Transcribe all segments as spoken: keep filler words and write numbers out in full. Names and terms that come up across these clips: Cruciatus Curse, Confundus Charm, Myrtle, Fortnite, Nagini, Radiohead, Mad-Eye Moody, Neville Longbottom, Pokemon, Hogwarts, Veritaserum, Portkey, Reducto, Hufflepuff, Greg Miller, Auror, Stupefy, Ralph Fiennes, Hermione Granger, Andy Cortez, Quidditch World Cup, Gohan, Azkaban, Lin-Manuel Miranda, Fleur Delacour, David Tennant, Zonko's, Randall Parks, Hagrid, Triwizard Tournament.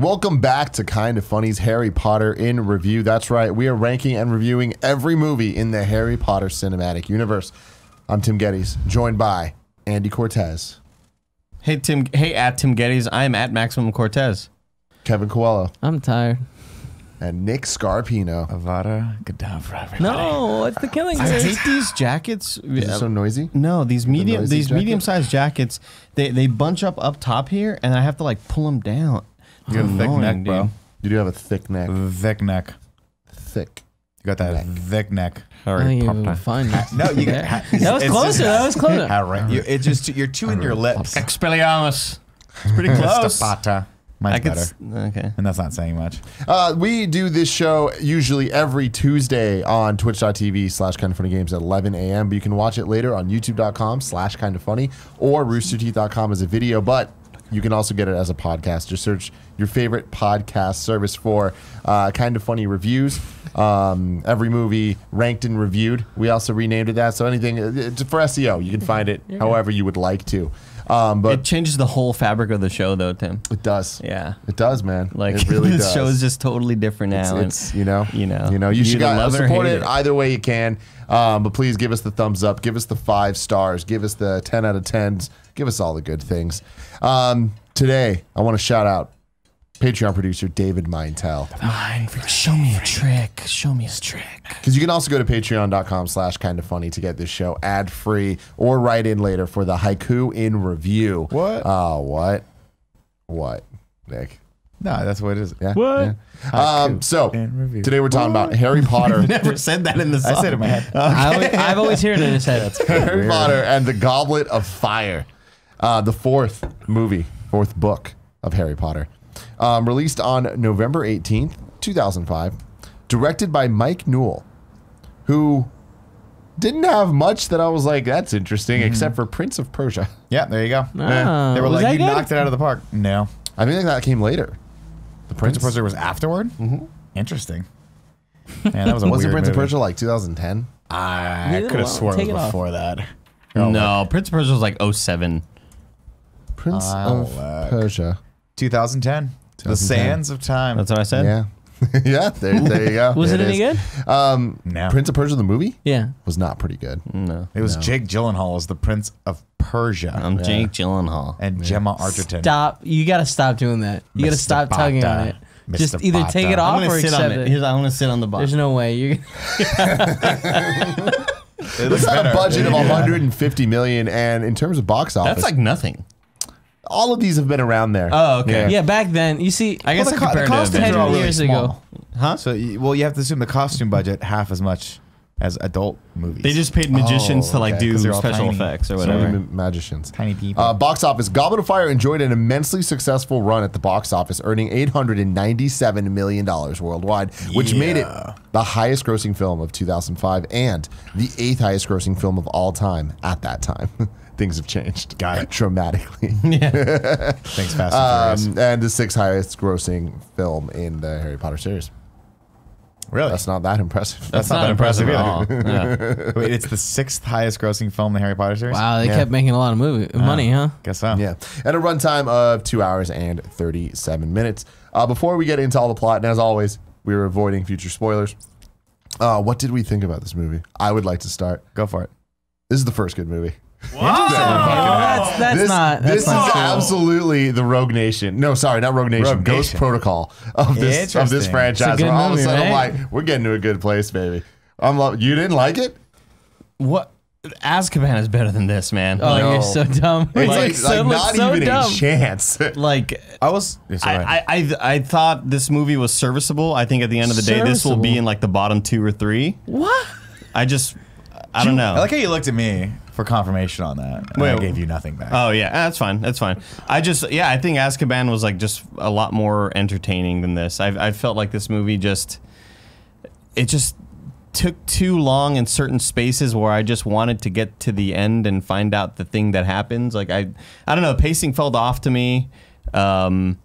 Welcome back to Kind of Funny's Harry Potter in Review. That's right, we are ranking and reviewing every movie in the Harry Potter cinematic universe. I'm Tim Geddes, joined by Andy Cortez. Hey, Tim. Hey, at Tim Geddes. I am at Maximum Cortez. Kevin Coelho. I'm tired. And Nick Scarpino. Avada Kedavra. Everybody. No, it's the killing. I hate these jackets. Is it so noisy? No, these medium, the these jacket? medium-sized jackets. They they bunch up up top here, and I have to like pull them down. You have a thick neck, bro. Dude. You do have a thick neck. Thick neck. Thick. You got that neck. thick neck. Harry Potter. Fine. No, you got, that was closer. Just, that was closer. Harry. You, it just you're chewing your lips. Expelliarmus. It's pretty close. Mine's better. Okay. And that's not saying much. Uh, we do this show usually every Tuesday on twitch dot t v slash kind of funny games at eleven a m But you can watch it later on youtube dot com slash kind of funny or rooster teeth dot com as a video. But you can also get it as a podcast. Just search your favorite podcast service for uh, Kind of Funny Reviews. Um, every movie ranked and reviewed. We also renamed it that. So anything for S E O, you can find it however you would like to. Um, but it changes the whole fabric of the show, though, Tim. It does. Yeah, it does, man. Like it really this does. show is just totally different now. It's, it's, you know, you know, you know, you, you should gotta support it, it either way you can. Um, but please give us the thumbs up, give us the five stars, give us the ten out of tens, give us all the good things. Um, today, I want to shout out Patreon producer David Mintel. Mine, show me a trick. Show me a trick. Because you can also go to patreon dot com slash kind of funny to get this show ad free, or write in later for the haiku in review. What? Oh, uh, what? What? Nick? No, that's what it is. Yeah. What? Yeah. Um, so today we're talking what? about Harry Potter. Never said that in the song. I said it in my head. Okay. I always, I've always heard it in his head. Harry weird. Potter and the Goblet of Fire, uh, the fourth movie, fourth book of Harry Potter. Um, released on November eighteenth, two thousand five, directed by Mike Newell, who didn't have much that I was like, that's interesting, mm-hmm. except for Prince of Persia. Yeah, there you go. Oh, yeah. They were like, you good? knocked it out of the park. No. I think that came later. The Prince, Prince of Persia was afterward? Mm-hmm. Interesting. Man, that was a Wasn't Prince movie. of Persia like two thousand ten? I, I could have well, sworn it was before that. Oh, no, look. Prince of Persia was like oh seven. Prince I'll of look. Persia. two thousand ten. The sands of time. That's what I said? Yeah. yeah, there, there you go. was there it any is. good? Um, no. Prince of Persia, the movie? Yeah. Was not pretty good. No. It was no. Jake Gyllenhaal as the Prince of Persia. I'm yeah. Jake Gyllenhaal. And yeah. Gemma Arterton. Stop. You got to stop doing that. You got to stop Bata. tugging on it. Mister Just either Bata. take it off or accept on it. it. Here's, I want to sit on the bottom. There's no way. You're This had a budget of one hundred fifty million dollars, and in terms of box office. That's like nothing. All of these have been around there. Oh, okay. Yeah, yeah back then, you see, I guess well, the, co the costumes are all years really ago. Huh? So, well, you have to assume the costume budget half as much as adult movies. They just paid magicians oh, to like okay, do special tiny, effects or whatever. So magicians, tiny people. Uh, box office: Goblet of Fire enjoyed an immensely successful run at the box office, earning eight hundred ninety-seven million dollars worldwide, which yeah. made it the highest-grossing film of two thousand five and the eighth highest-grossing film of all time at that time. Things have changed. Got it. Dramatically. Yeah. Thanks, Fast and Furious. Um, and the sixth highest grossing film in the Harry Potter series. Really? That's not that impressive. That's, That's not, not that impressive, impressive either. At all. Yeah. Wait, it's the sixth highest grossing film in the Harry Potter series? Wow, they yeah. kept making a lot of movie money, uh, huh? Guess so. Yeah. At a runtime of two hours and thirty-seven minutes. Uh, before we get into all the plot, and as always, we were avoiding future spoilers. Uh, what did we think about this movie? I would like to start. Go for it. This is the first good movie. Wow. That's, that's this, not. That's this not is true. absolutely the Rogue Nation. No, sorry, not Rogue Nation. Rogue Ghost Nation. Protocol of this of this franchise. Where all movie, of a sudden, right? I'm like, we're getting to a good place, baby. I'm like, you didn't like it? What? Azkaban is better than this, man. Oh, no. You're so dumb. It's like, like, like not so even dumb. a chance. Like I was, I, I, I thought this movie was serviceable. I think at the end of the day, this will be in like the bottom two or three. What? I just, I don't you, know. I like how you looked at me. For confirmation on that, and Wait, I gave you nothing back. Oh yeah, that's fine. That's fine. I just, yeah, I think Azkaban was like just a lot more entertaining than this. I've, I felt like this movie just, it just took too long in certain spaces where I just wanted to get to the end and find out the thing that happens. Like I, I don't know, pacing fell off to me. Um,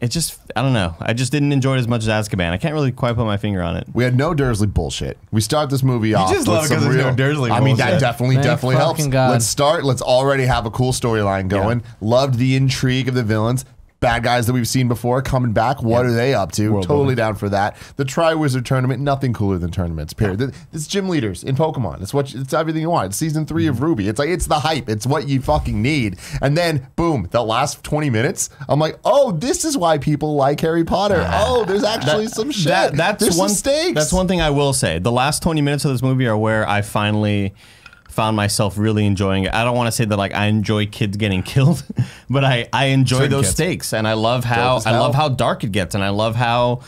It just, I don't know. I just didn't enjoy it as much as Azkaban. I can't really quite put my finger on it. We had no Dursley bullshit. We start this movie you off just love with it some real, no Dursley I mean, bullshit. that definitely, Thank definitely helps. God. Let's start. Let's already have a cool storyline going. Yeah. Loved the intrigue of the villains. bad guys that we've seen before coming back. What yeah. are they up to? World totally building. Down for that. The Triwizard Tournament, nothing cooler than tournaments, period. Yeah. It's gym leaders in Pokemon. It's what you, it's everything you want. It's season three mm-hmm. of Ruby. It's like it's the hype. It's what you fucking need. And then boom, the last twenty minutes, I'm like, oh, this is why people like Harry Potter. Ah, oh, there's actually that, some shit. That, that's there's one, some stakes. That's one thing I will say. The last twenty minutes of this movie are where I finally found myself really enjoying it. I don't want to say that like I enjoy kids getting killed, but I I enjoy Certain those kids. stakes, and I love how I love how dark it gets, and I love how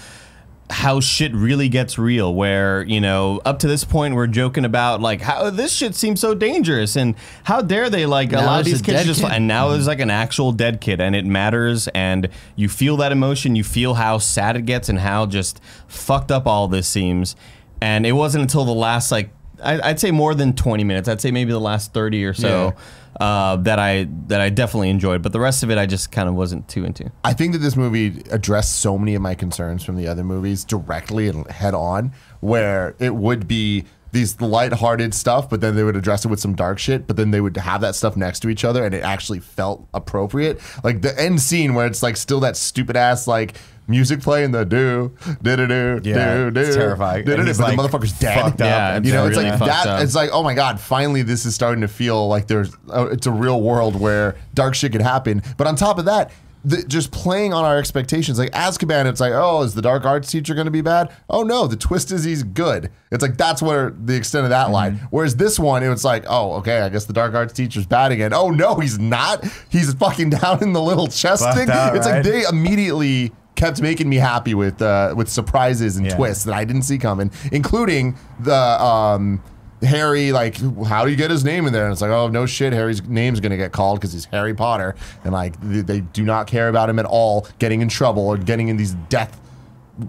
how shit really gets real. Where you know up to this point we're joking about like how this shit seems so dangerous, and how dare they like now a lot of these kids just kid. and now mm. there's like an actual dead kid, and it matters, and you feel that emotion, you feel how sad it gets, and how just fucked up all this seems, and it wasn't until the last like. I'd say more than twenty minutes. I'd say maybe the last thirty or so yeah. uh, that I that I definitely enjoyed. But the rest of it, I just kind of wasn't too into. I think that this movie addressed so many of my concerns from the other movies directly and head on, where it would be these lighthearted stuff, but then they would address it with some dark shit, but then they would have that stuff next to each other, and it actually felt appropriate. Like the end scene where it's like still that stupid ass like music playing the do do do do yeah, do do. It's terrifying. Do, do, do, but like, the motherfucker's dead. Fucked up. Yeah, you know, it's really like that. Up. It's like, oh my god, finally this is starting to feel like there's a, it's a real world where dark shit could happen. But on top of that, the, just playing on our expectations. Like Azkaban, it's like, oh, is the dark arts teacher going to be bad? Oh no, the twist is he's good. It's like that's where the extent of that mm-hmm. line. Whereas this one, it was like, oh, okay, I guess the dark arts teacher's bad again. Oh no, he's not. He's fucking down in the little chest Fucked thing. Out, it's right? like they immediately kept making me happy with uh, with surprises and yeah. twists that I didn't see coming, including the um, Harry, like, how do you get his name in there? And it's like, oh, no shit, Harry's name's gonna get called because he's Harry Potter. And like, they, they do not care about him at all getting in trouble or getting in these death,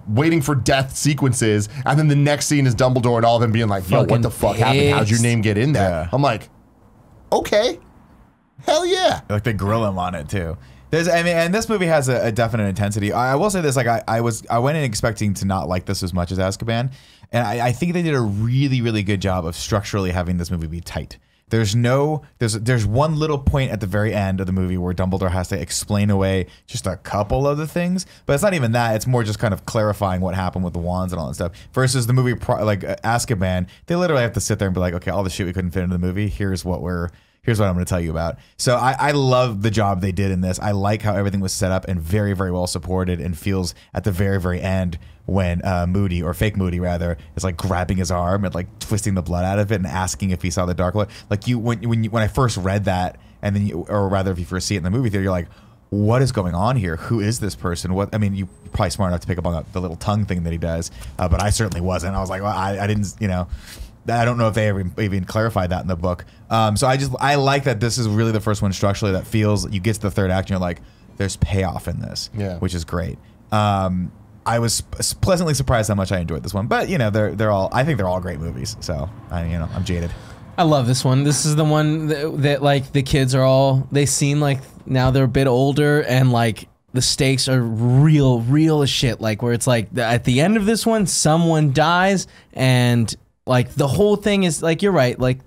waiting for death sequences. And then the next scene is Dumbledore and all of them being like, yo, what the fuck pissed. happened? How'd your name get in there? Yeah. I'm like, okay, hell yeah. Like they grill him on it too. There's, I mean, and this movie has a, a definite intensity. I, I will say this: like, I, I was, I went in expecting to not like this as much as Azkaban, and I, I think they did a really, really good job of structurally having this movie be tight. There's no, there's, there's one little point at the very end of the movie where Dumbledore has to explain away just a couple of the things, but it's not even that. It's more just kind of clarifying what happened with the wands and all that stuff. Versus the movie, pro like uh, Azkaban, they literally have to sit there and be like, okay, all the shit we couldn't fit into the movie, here's what we're. Here's what I'm going to tell you about. So I, I love the job they did in this. I like how everything was set up and very, very well supported, and feels at the very, very end when uh, Moody, or fake Moody rather, is like grabbing his arm and like twisting the blood out of it and asking if he saw the Dark Lord. Like you, when when, you, when I first read that, and then you, or rather if you first see it in the movie theater, you're like, what is going on here? Who is this person? What I mean, you're probably smart enough to pick up on that, the little tongue thing that he does, uh, but I certainly wasn't. I was like, well, I, I didn't, you know. I don't know if they ever even clarified that in the book. Um, so I just, I like that this is really the first one structurally that feels, you get to the third act and you're like, there's payoff in this, yeah. which is great. Um, I was pleasantly surprised how much I enjoyed this one, but you know, they're, they're all, I think they're all great movies. So I, you know, I'm jaded. I love this one. This is the one that, that like the kids are all, they seem like now they're a bit older, and like the stakes are real, real as shit. Like where it's like at the end of this one, someone dies, and like the whole thing is like, you're right, like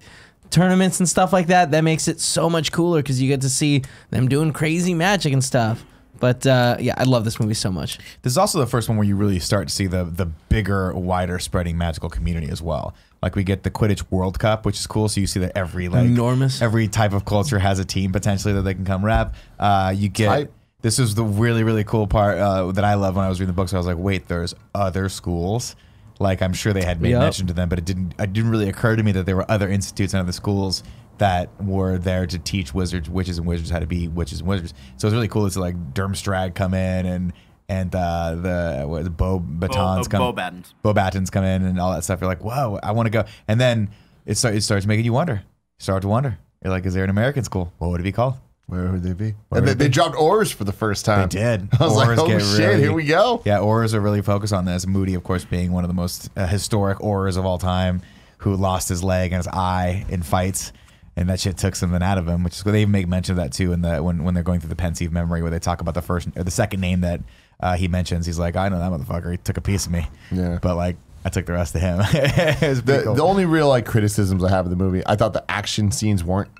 tournaments and stuff like that, that makes it so much cooler because you get to see them doing crazy magic and stuff. But uh, yeah, I love this movie so much. This is also the first one where you really start to see the the bigger, wider spreading magical community as well. Like we get the Quidditch World Cup, which is cool. So you see that every like enormous every type of culture has a team potentially that they can come rep. Uh, you get I this is the really really cool part uh, that I love when I was reading the books. I was like, wait, there's other schools. Like I'm sure they had made yep. mention to them, but it didn't. It didn't really occur to me that there were other institutes and other schools that were there to teach wizards, witches, and wizards how to be witches and wizards. So it's really cool to see like Durmstrang come in, and and uh, the what, the Bo Batons Bo, oh, come, Bo Batons come in, and all that stuff. You're like, whoa, I want to go. And then it start, it starts making you wonder. You start to wonder. You're like, is there an American school? What would it be called? Where would they be? Where and they, they dropped Oars for the first time. They did. I was Oars like, oh get shit, really, here we go. Yeah, Oars are really focused on this. Moody, of course, being one of the most uh, historic Oars of all time, who lost his leg and his eye in fights, and that shit took something out of him. Which is they even make mention of that too, in the when when they're going through the Pensieve memory, where they talk about the first or the second name that uh, he mentions. He's like, I know that motherfucker. He took a piece of me. Yeah, but like. I took the rest of him. It was the, cool. The only real like criticisms I have of the movie, I thought the action scenes weren't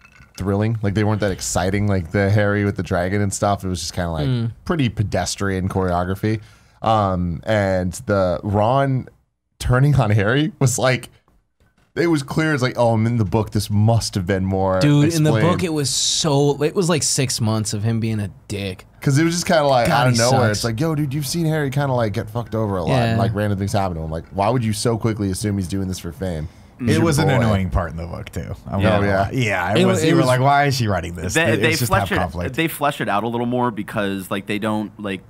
thrilling. Like they weren't that exciting. Like the Harry with the dragon and stuff. It was just kind of like mm. pretty pedestrian choreography. Um, and the Ron turning on Harry was like, it was clear. It's like, oh, I'm in the book. This must have been more. Dude, explained. In the book, it was so. It was like six months of him being a dick. Because it was just kind of like God, out of nowhere. Sucks. It's like, yo, dude, you've seen Harry kind of like get fucked over a lot. Yeah. And like random things happen to him. Like, why would you so quickly assume he's doing this for fame? He's it was boy. An annoying part in the book too. I'm yeah, yeah. yeah. It, it was. You were like, why is she writing this? They, it, they flesh it. They flesh it out a little more because like they don't like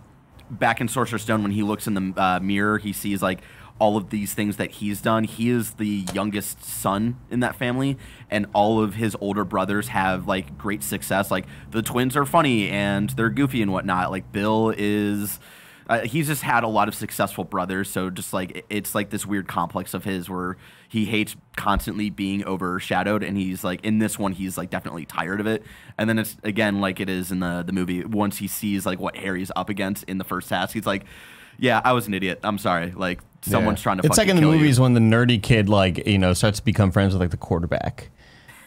back in Sorcerer's Stone when he looks in the uh, mirror, he sees like all of these things that he's done. He is the youngest son in that family, and all of his older brothers have like great success. Like the twins are funny and they're goofy and whatnot. Like Bill is, uh, he's just had a lot of successful brothers. So just like it's like this weird complex of his where he hates constantly being overshadowed, and he's like in this one he's like definitely tired of it. And then it's again like it is in the the movie. Once he sees like what Harry's up against in the first task, he's like, yeah, I was an idiot. I'm sorry. Like. Someone's yeah. trying to. It's like in the movies you. When the nerdy kid, like you know, starts to become friends with like the quarterback,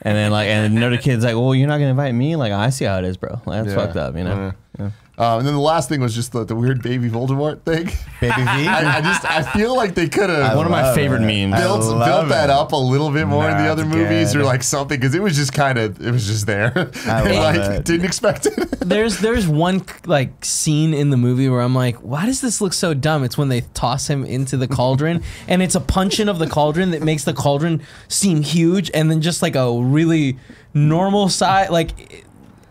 and then like and the nerdy kid's like, well, you're not gonna invite me. Like I see how it is, bro. Like, that's yeah. fucked up, you know. Yeah. Yeah. Um, and then the last thing was just the, the weird baby Voldemort thing. Baby V. I, I just I feel like they could have one of my favorite it. memes built built that it. up a little bit more not in the other good. movies or like something because it was just kind of it was just there. I and, love like it. Didn't expect it. There's there's one like scene in the movie where I'm like, why does this look so dumb? It's when they toss him into the cauldron and it's a punch-in of the cauldron that makes the cauldron seem huge and then just like a really normal size like.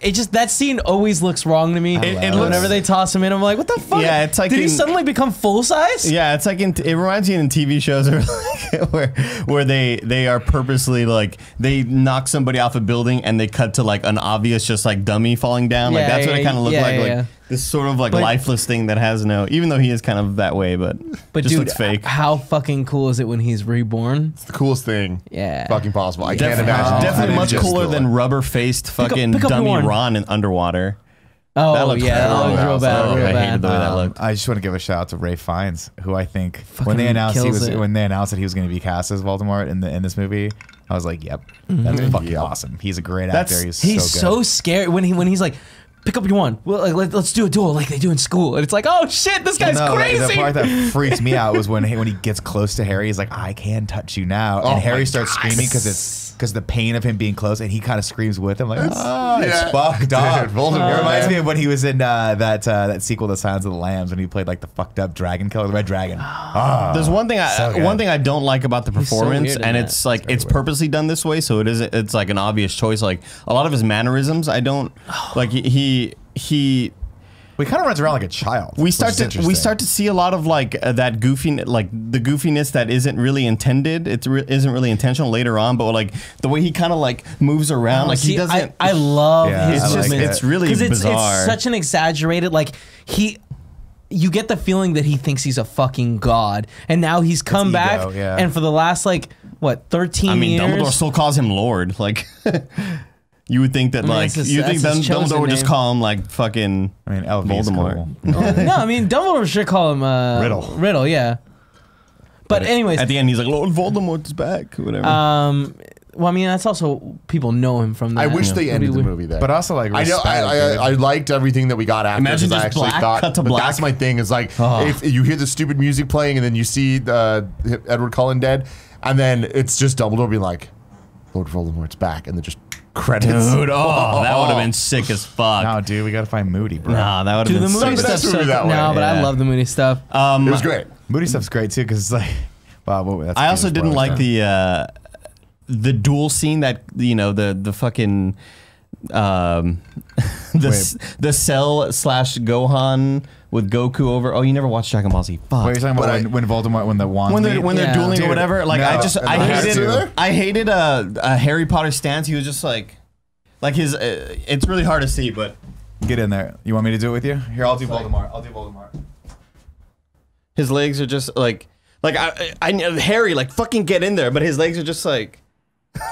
It just that scene always looks wrong to me. It, it Whenever they toss him in, I'm like, "What the fuck?" Yeah, it's like did in, he suddenly become full size? Yeah, it's like in, it reminds me in T V shows like, where where they they are purposely like they knock somebody off a building and they cut to like an obvious just like dummy falling down. Yeah, like that's yeah, what it kind of looked yeah, like. Yeah, like yeah. This sort of like but, lifeless thing that has no, even though he is kind of that way, but but just dude, looks fake. How fucking cool is it when he's reborn? It's the coolest thing. Yeah, fucking possible. I Def can't imagine. Oh. Definitely much cooler than rubber-faced fucking pick up, pick up dummy one. Ron in underwater. Oh that looks yeah, that looks real bad. Real I bad. hated the way um, that looked. I just want to give a shout out to Ralph Fiennes, who I think fucking when they announced he was it. when they announced that he was going to be cast as Voldemort in the in this movie. I was like, yep, mm-hmm. that's fucking yep. awesome. He's a great that's, actor. He's, he's so, good. so scary when he when he's like. Pick up your wand. Well, like, let, let's do a duel like they do in school. And it's like, oh shit, this guy's no, crazy. Like, the part that freaks me out was when he, when he gets close to Harry, he's like, I can touch you now. And oh Harry starts God. screaming because it's because the pain of him being close, and he kind of screams with him like, it's, oh, yeah. it's fucked up. Dude, Voldemort. It reminds me of when he was in uh, that uh, that sequel to Silence of the Lambs when he played like the fucked up dragon killer, the red dragon. Oh, there's one thing I so one thing I don't like about the performance, so and that. it's like it's, it's purposely done this way, so it is it's like an obvious choice. Like a lot of his mannerisms, I don't like he. he He, he we kind of runs around like a child. We start to we start to see a lot of like uh, that goofiness, like the goofiness that isn't really intended. It re isn't really intentional later on, but like the way he kind of like moves around, oh, like see, he doesn't. I, I love yeah, his. It's, just, like it's really because it's, it's such an exaggerated like he. You get the feeling that he thinks he's a fucking god, and now he's come it's back, ego, yeah. and for the last like what thirteen. I mean, years, Dumbledore still calls him Lord, like. You would think that, I mean, like, his, you think Dumbledore would just call him, like, fucking I mean, Voldemort. Cool. No, I mean, Dumbledore should call him uh, Riddle. Riddle, yeah. But, but anyways. At the end, he's like, Lord Voldemort is back, whatever. Um, well, I mean, that's also, people know him from that. I wish yeah. they ended the movie there. But also, like, I know, I, I, I, I liked everything that we got after. Imagine just I actually black, thought, cut to black. That's my thing, is like, oh. if you hear the stupid music playing, and then you see the Edward Cullen dead, and then it's just Dumbledore being like, Lord Voldemort's back, and then just... Credits. Dude, oh, that would have been sick as fuck. No, dude, we gotta find Moody, bro. Nah, that would have been sick. Dude, the Moody stuff's so, that way. No, but yeah. I love the Moody stuff. Um, it was great. Moody stuff's great, too, because it's like... Wow, well, that's I also didn't like the uh, the duel scene that, you know, the, the fucking... Um, the, the Cell slash Gohan... With Goku over, oh, you never watched Dragon Ball Z. Fuck. Wait, you're talking about when, I, when Voldemort, when the wand, when they're when yeah. they're dueling Dude, or whatever. Like no, I just, I hated, I hated uh, a Harry Potter stance. He was just like, like his. Uh, it's really hard to see, but get in there. You want me to do it with you? Here, I'll do Voldemort. Like, I'll do Voldemort. His legs are just like, like I, I, I, Harry, like fucking get in there, but his legs are just like.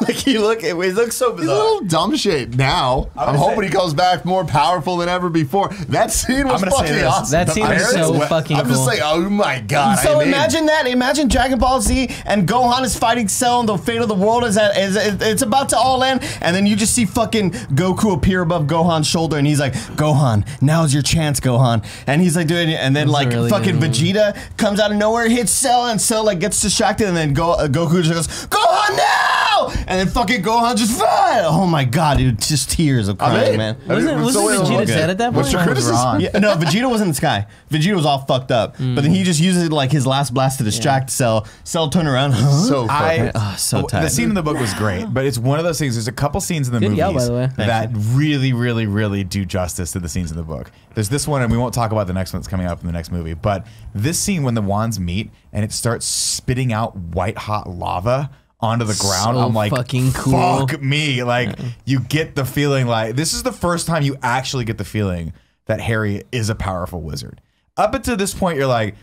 Like he look, it, it looks so bizarre. He's a little dumb shit now. I'm, I'm hoping say, he comes back more powerful than ever before. That scene was fucking awesome. That scene was so wet. fucking I'm cool. just like, oh my god. So I'm imagine in. that. Imagine Dragon Ball Z and Gohan is fighting Cell and the fate of the world is at, is, it's about to all end. And then you just see fucking Goku appear above Gohan's shoulder and he's like, Gohan, now's your chance, Gohan. And he's like doing it. And then That's like really fucking Vegeta comes out of nowhere, hits Cell, and Cell like gets distracted. And then Go, uh, Goku just goes, Gohan now! And then fucking Gohan just fell. Oh my god, dude, just tears of crying, I mean, man. Wasn't, I mean, wasn't so Vegeta dead at that point? What's your criticism? Yeah, no, Vegeta was in the sky. Vegeta was all fucked up, mm. but then he just uses like his last blast to distract yeah. Cell. Cell turned around. So I, oh, so tight. The scene in the book was great, but it's one of those things. There's a couple scenes in the Good movies yell, by the way. that really, really, really do justice to the scenes in the book. There's this one, and we won't talk about the next one that's coming up in the next movie. But this scene when the wands meet and it starts spitting out white hot lava onto the ground, so I'm like, fucking cool. fuck me. Like, yeah. you get the feeling like, this is the first time you actually get the feeling that Harry is a powerful wizard. Up until this point, you're like,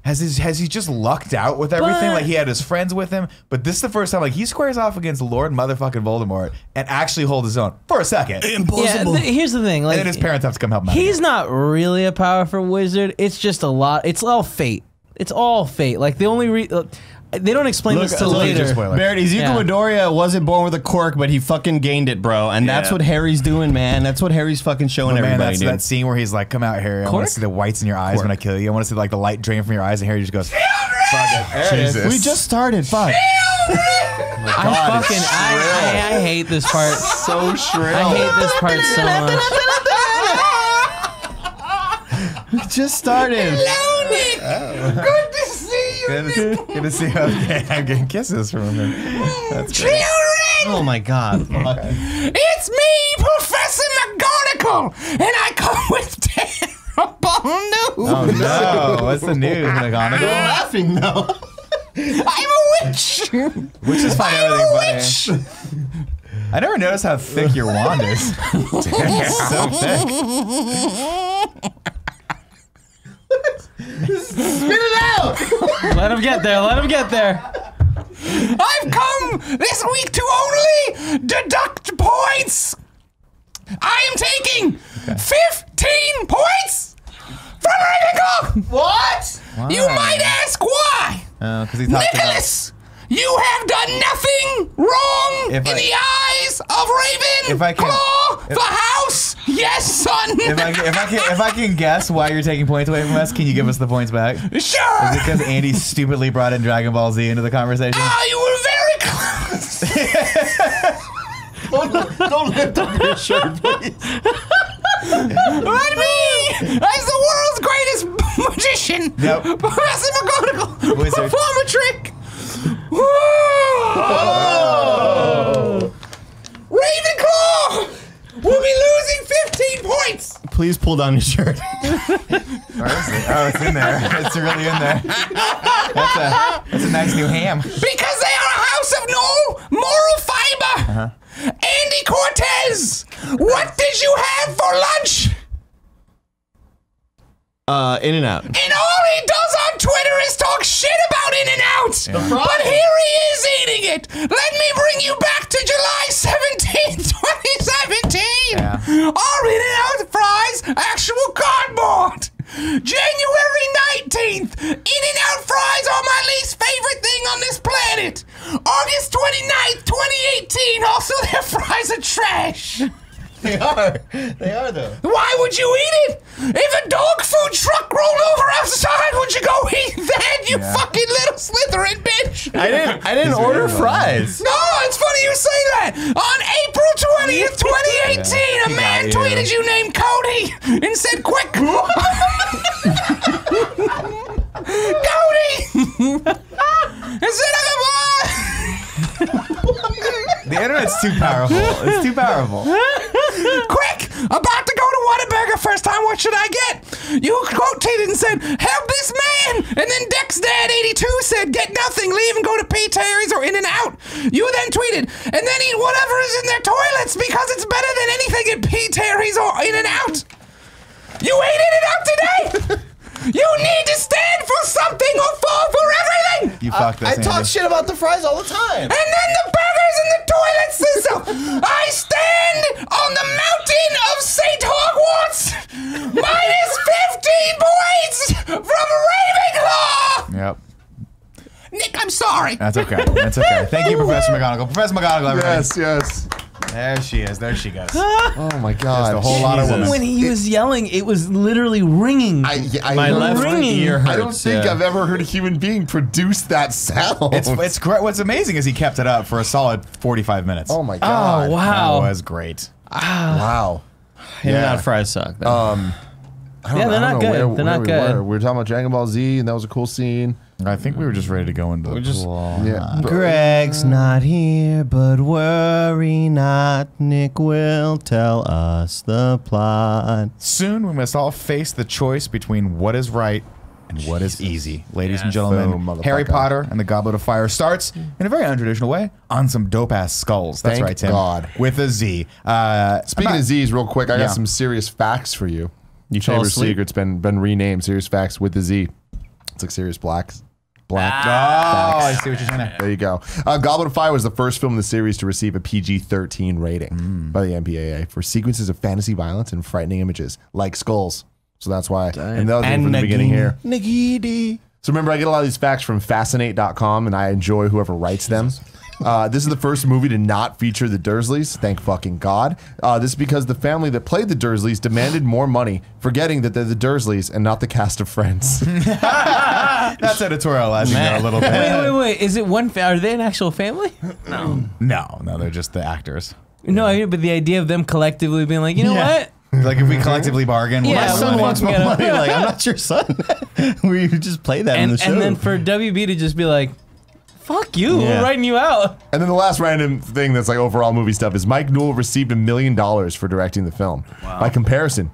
has, his, has he just lucked out with everything? But like, he had his friends with him, but this is the first time, like, he squares off against Lord motherfucking Voldemort and actually holds his own for a second. Impossible. Yeah, th here's the thing. Like, and then his parents have to come help him out. He's not really a powerful wizard. It's just a lot. It's all fate. It's all fate. Like, the only re... They don't explain Look, this till later. Barrett, Ezekiel Midoriya yeah. wasn't born with a quirk, but he fucking gained it, bro. And yeah. that's what Harry's doing, man. That's what Harry's fucking showing oh, man, everybody, that's dude. That scene where he's like, come out, Harry. I want to see the whites in your eyes quirk. when I kill you. I want to see like the light drain from your eyes. And Harry just goes, fuck it. Jesus. We just started. Fuck. I fucking, I, I, I hate this part. So shrill. I hate this part so much. We just started. Hello, Nick. Oh. Good to Good to see how okay, I'm getting kisses from him. Children! Oh my god. Okay. It's me, Professor McGonagall, and I come with terrible news. Oh no, what's the news, McGonagall? You're laughing though. I'm a witch! Which is fine, I'm everything a funny. Witch. I never noticed how thick your wand is. Damn, it's so thick. Spit it out! Let him get there, let him get there. I've come this week to only deduct points. I am taking okay. fifteen points from Ravenclaw. What? Wow. You might ask why. Uh, he Nicholas, about... you have done nothing wrong if in I... the eyes of Ravenclaw, can... if... the house. Yes, son! If I, if, I can, if I can guess why you're taking points away from us, can you give us the points back? Sure! Is it because Andy stupidly brought in Dragon Ball Z into the conversation? Ah, you were very close! don't, don't lift up your shirt, please. Let me, as the world's greatest magician, nope. Professor McGonagall, Wizard. perform a trick! Oh. Ravenclaw! We'll be losing fifteen points! Please pull down your shirt. Oh, it's in there. It's really in there. That's a, that's a nice new ham. Because they are a house of no moral fiber! Uh-huh. Andy Cortez, what did you have for lunch? Uh, In-N-Out. And all he does on Twitter is talk shit about In-N-Out! Yeah. But here he is eating it! Let me bring you back to July seventeenth, twenty seventeen! Yeah. Our In-N-Out fries, actual cardboard! January nineteenth, In-N-Out fries are my least favorite thing on this planet! August twenty-ninth, twenty eighteen, also their fries are trash! They are. They are, though. Why would you eat it? If a dog food truck rolled over outside, would you go eat that, you yeah. fucking little Slytherin bitch? I didn't I didn't He's order fries. No, it's funny you say that. On April twentieth, twenty eighteen, yeah. a man yeah, tweeted you. you named Cody and said, quick. Cody! Instead of a boy! The internet's too powerful. It's too powerful. Quick! About to go to Whataburger first time. What should I get? You quoted and said, help this man! And then Dex Dad eighty-two said, get nothing. Leave and go to P. Terry's or In-N-Out. You then tweeted, and then eat whatever is in their toilets because it's better than anything at P. Terry's or In-N-Out. You ate In-N-Out today! You need to stand for something or fall for everything! You fucked this, I, I talk shit about the fries all the time. And then the burgers and the toilets themselves. I stand on the mountain of Saint Hogwarts, minus fifteen points from Ravenclaw. Yep. Nick, I'm sorry. That's okay. That's okay. Thank you, Professor McGonagall. Professor McGonagall, everybody. Yes, yes. There she is. There she goes. Oh my God! Just a whole Jesus. lot of women. When he it, was yelling, it was literally ringing. I, I, my left ear hurts. I don't think yeah. I've ever heard a human being produce that sound. It's, it's correct. What's amazing is he kept it up for a solid forty-five minutes. Oh my God! Oh wow! That was great. Ah. Wow. Him yeah. Not fries suck. Though. Um. I don't, yeah, they're I don't not know good. Where, they're where not we good. Were. We were talking about Dragon Ball Z, and that was a cool scene. I think we were just ready to go into the just, yeah. Greg's not here, but worry not. Nick will tell us the plot. Soon we must all face the choice between what is right and Jesus. what is easy. Ladies yes. and gentlemen, oh, Harry Potter and the Goblet of Fire starts in a very untraditional way on some dope-ass skulls. That's Thank right, Tim. God. With a Z. Uh, Speaking about, of Z's real quick, I yeah. got some serious facts for you. You Chamber of Secrets been, been renamed Serious Facts with a Z. It's like Sirius Black. Black. Ah, oh, I see what you're saying. There you go. Uh, Goblet of Fire was the first film in the series to receive a P G thirteen rating mm. by the M P A A for sequences of fantasy violence and frightening images, like skulls. So that's why. Dang. And that was and from Nagini. the beginning here. Nagini. So remember, I get a lot of these facts from Fascinate dot com, and I enjoy whoever writes Jesus. them. Uh, this is the first movie to not feature the Dursleys, thank fucking God. Uh, this is because the family that played the Dursleys demanded more money, forgetting that they're the Dursleys and not the cast of Friends. That's editorializing that a little bit. Wait, wait, wait. Is it one family? Are they an actual family? No. No, no, they're just the actors. No, yeah. I mean, but the idea of them collectively being like, you know yeah. what? Like if we collectively bargain, yeah, my son wants more money. Like, I'm not your son. We just play that and, in the show. And then for W B to just be like, fuck you, yeah. we're writing you out. And then the last random thing that's like overall movie stuff is Mike Newell received a million dollars for directing the film. Wow. By comparison,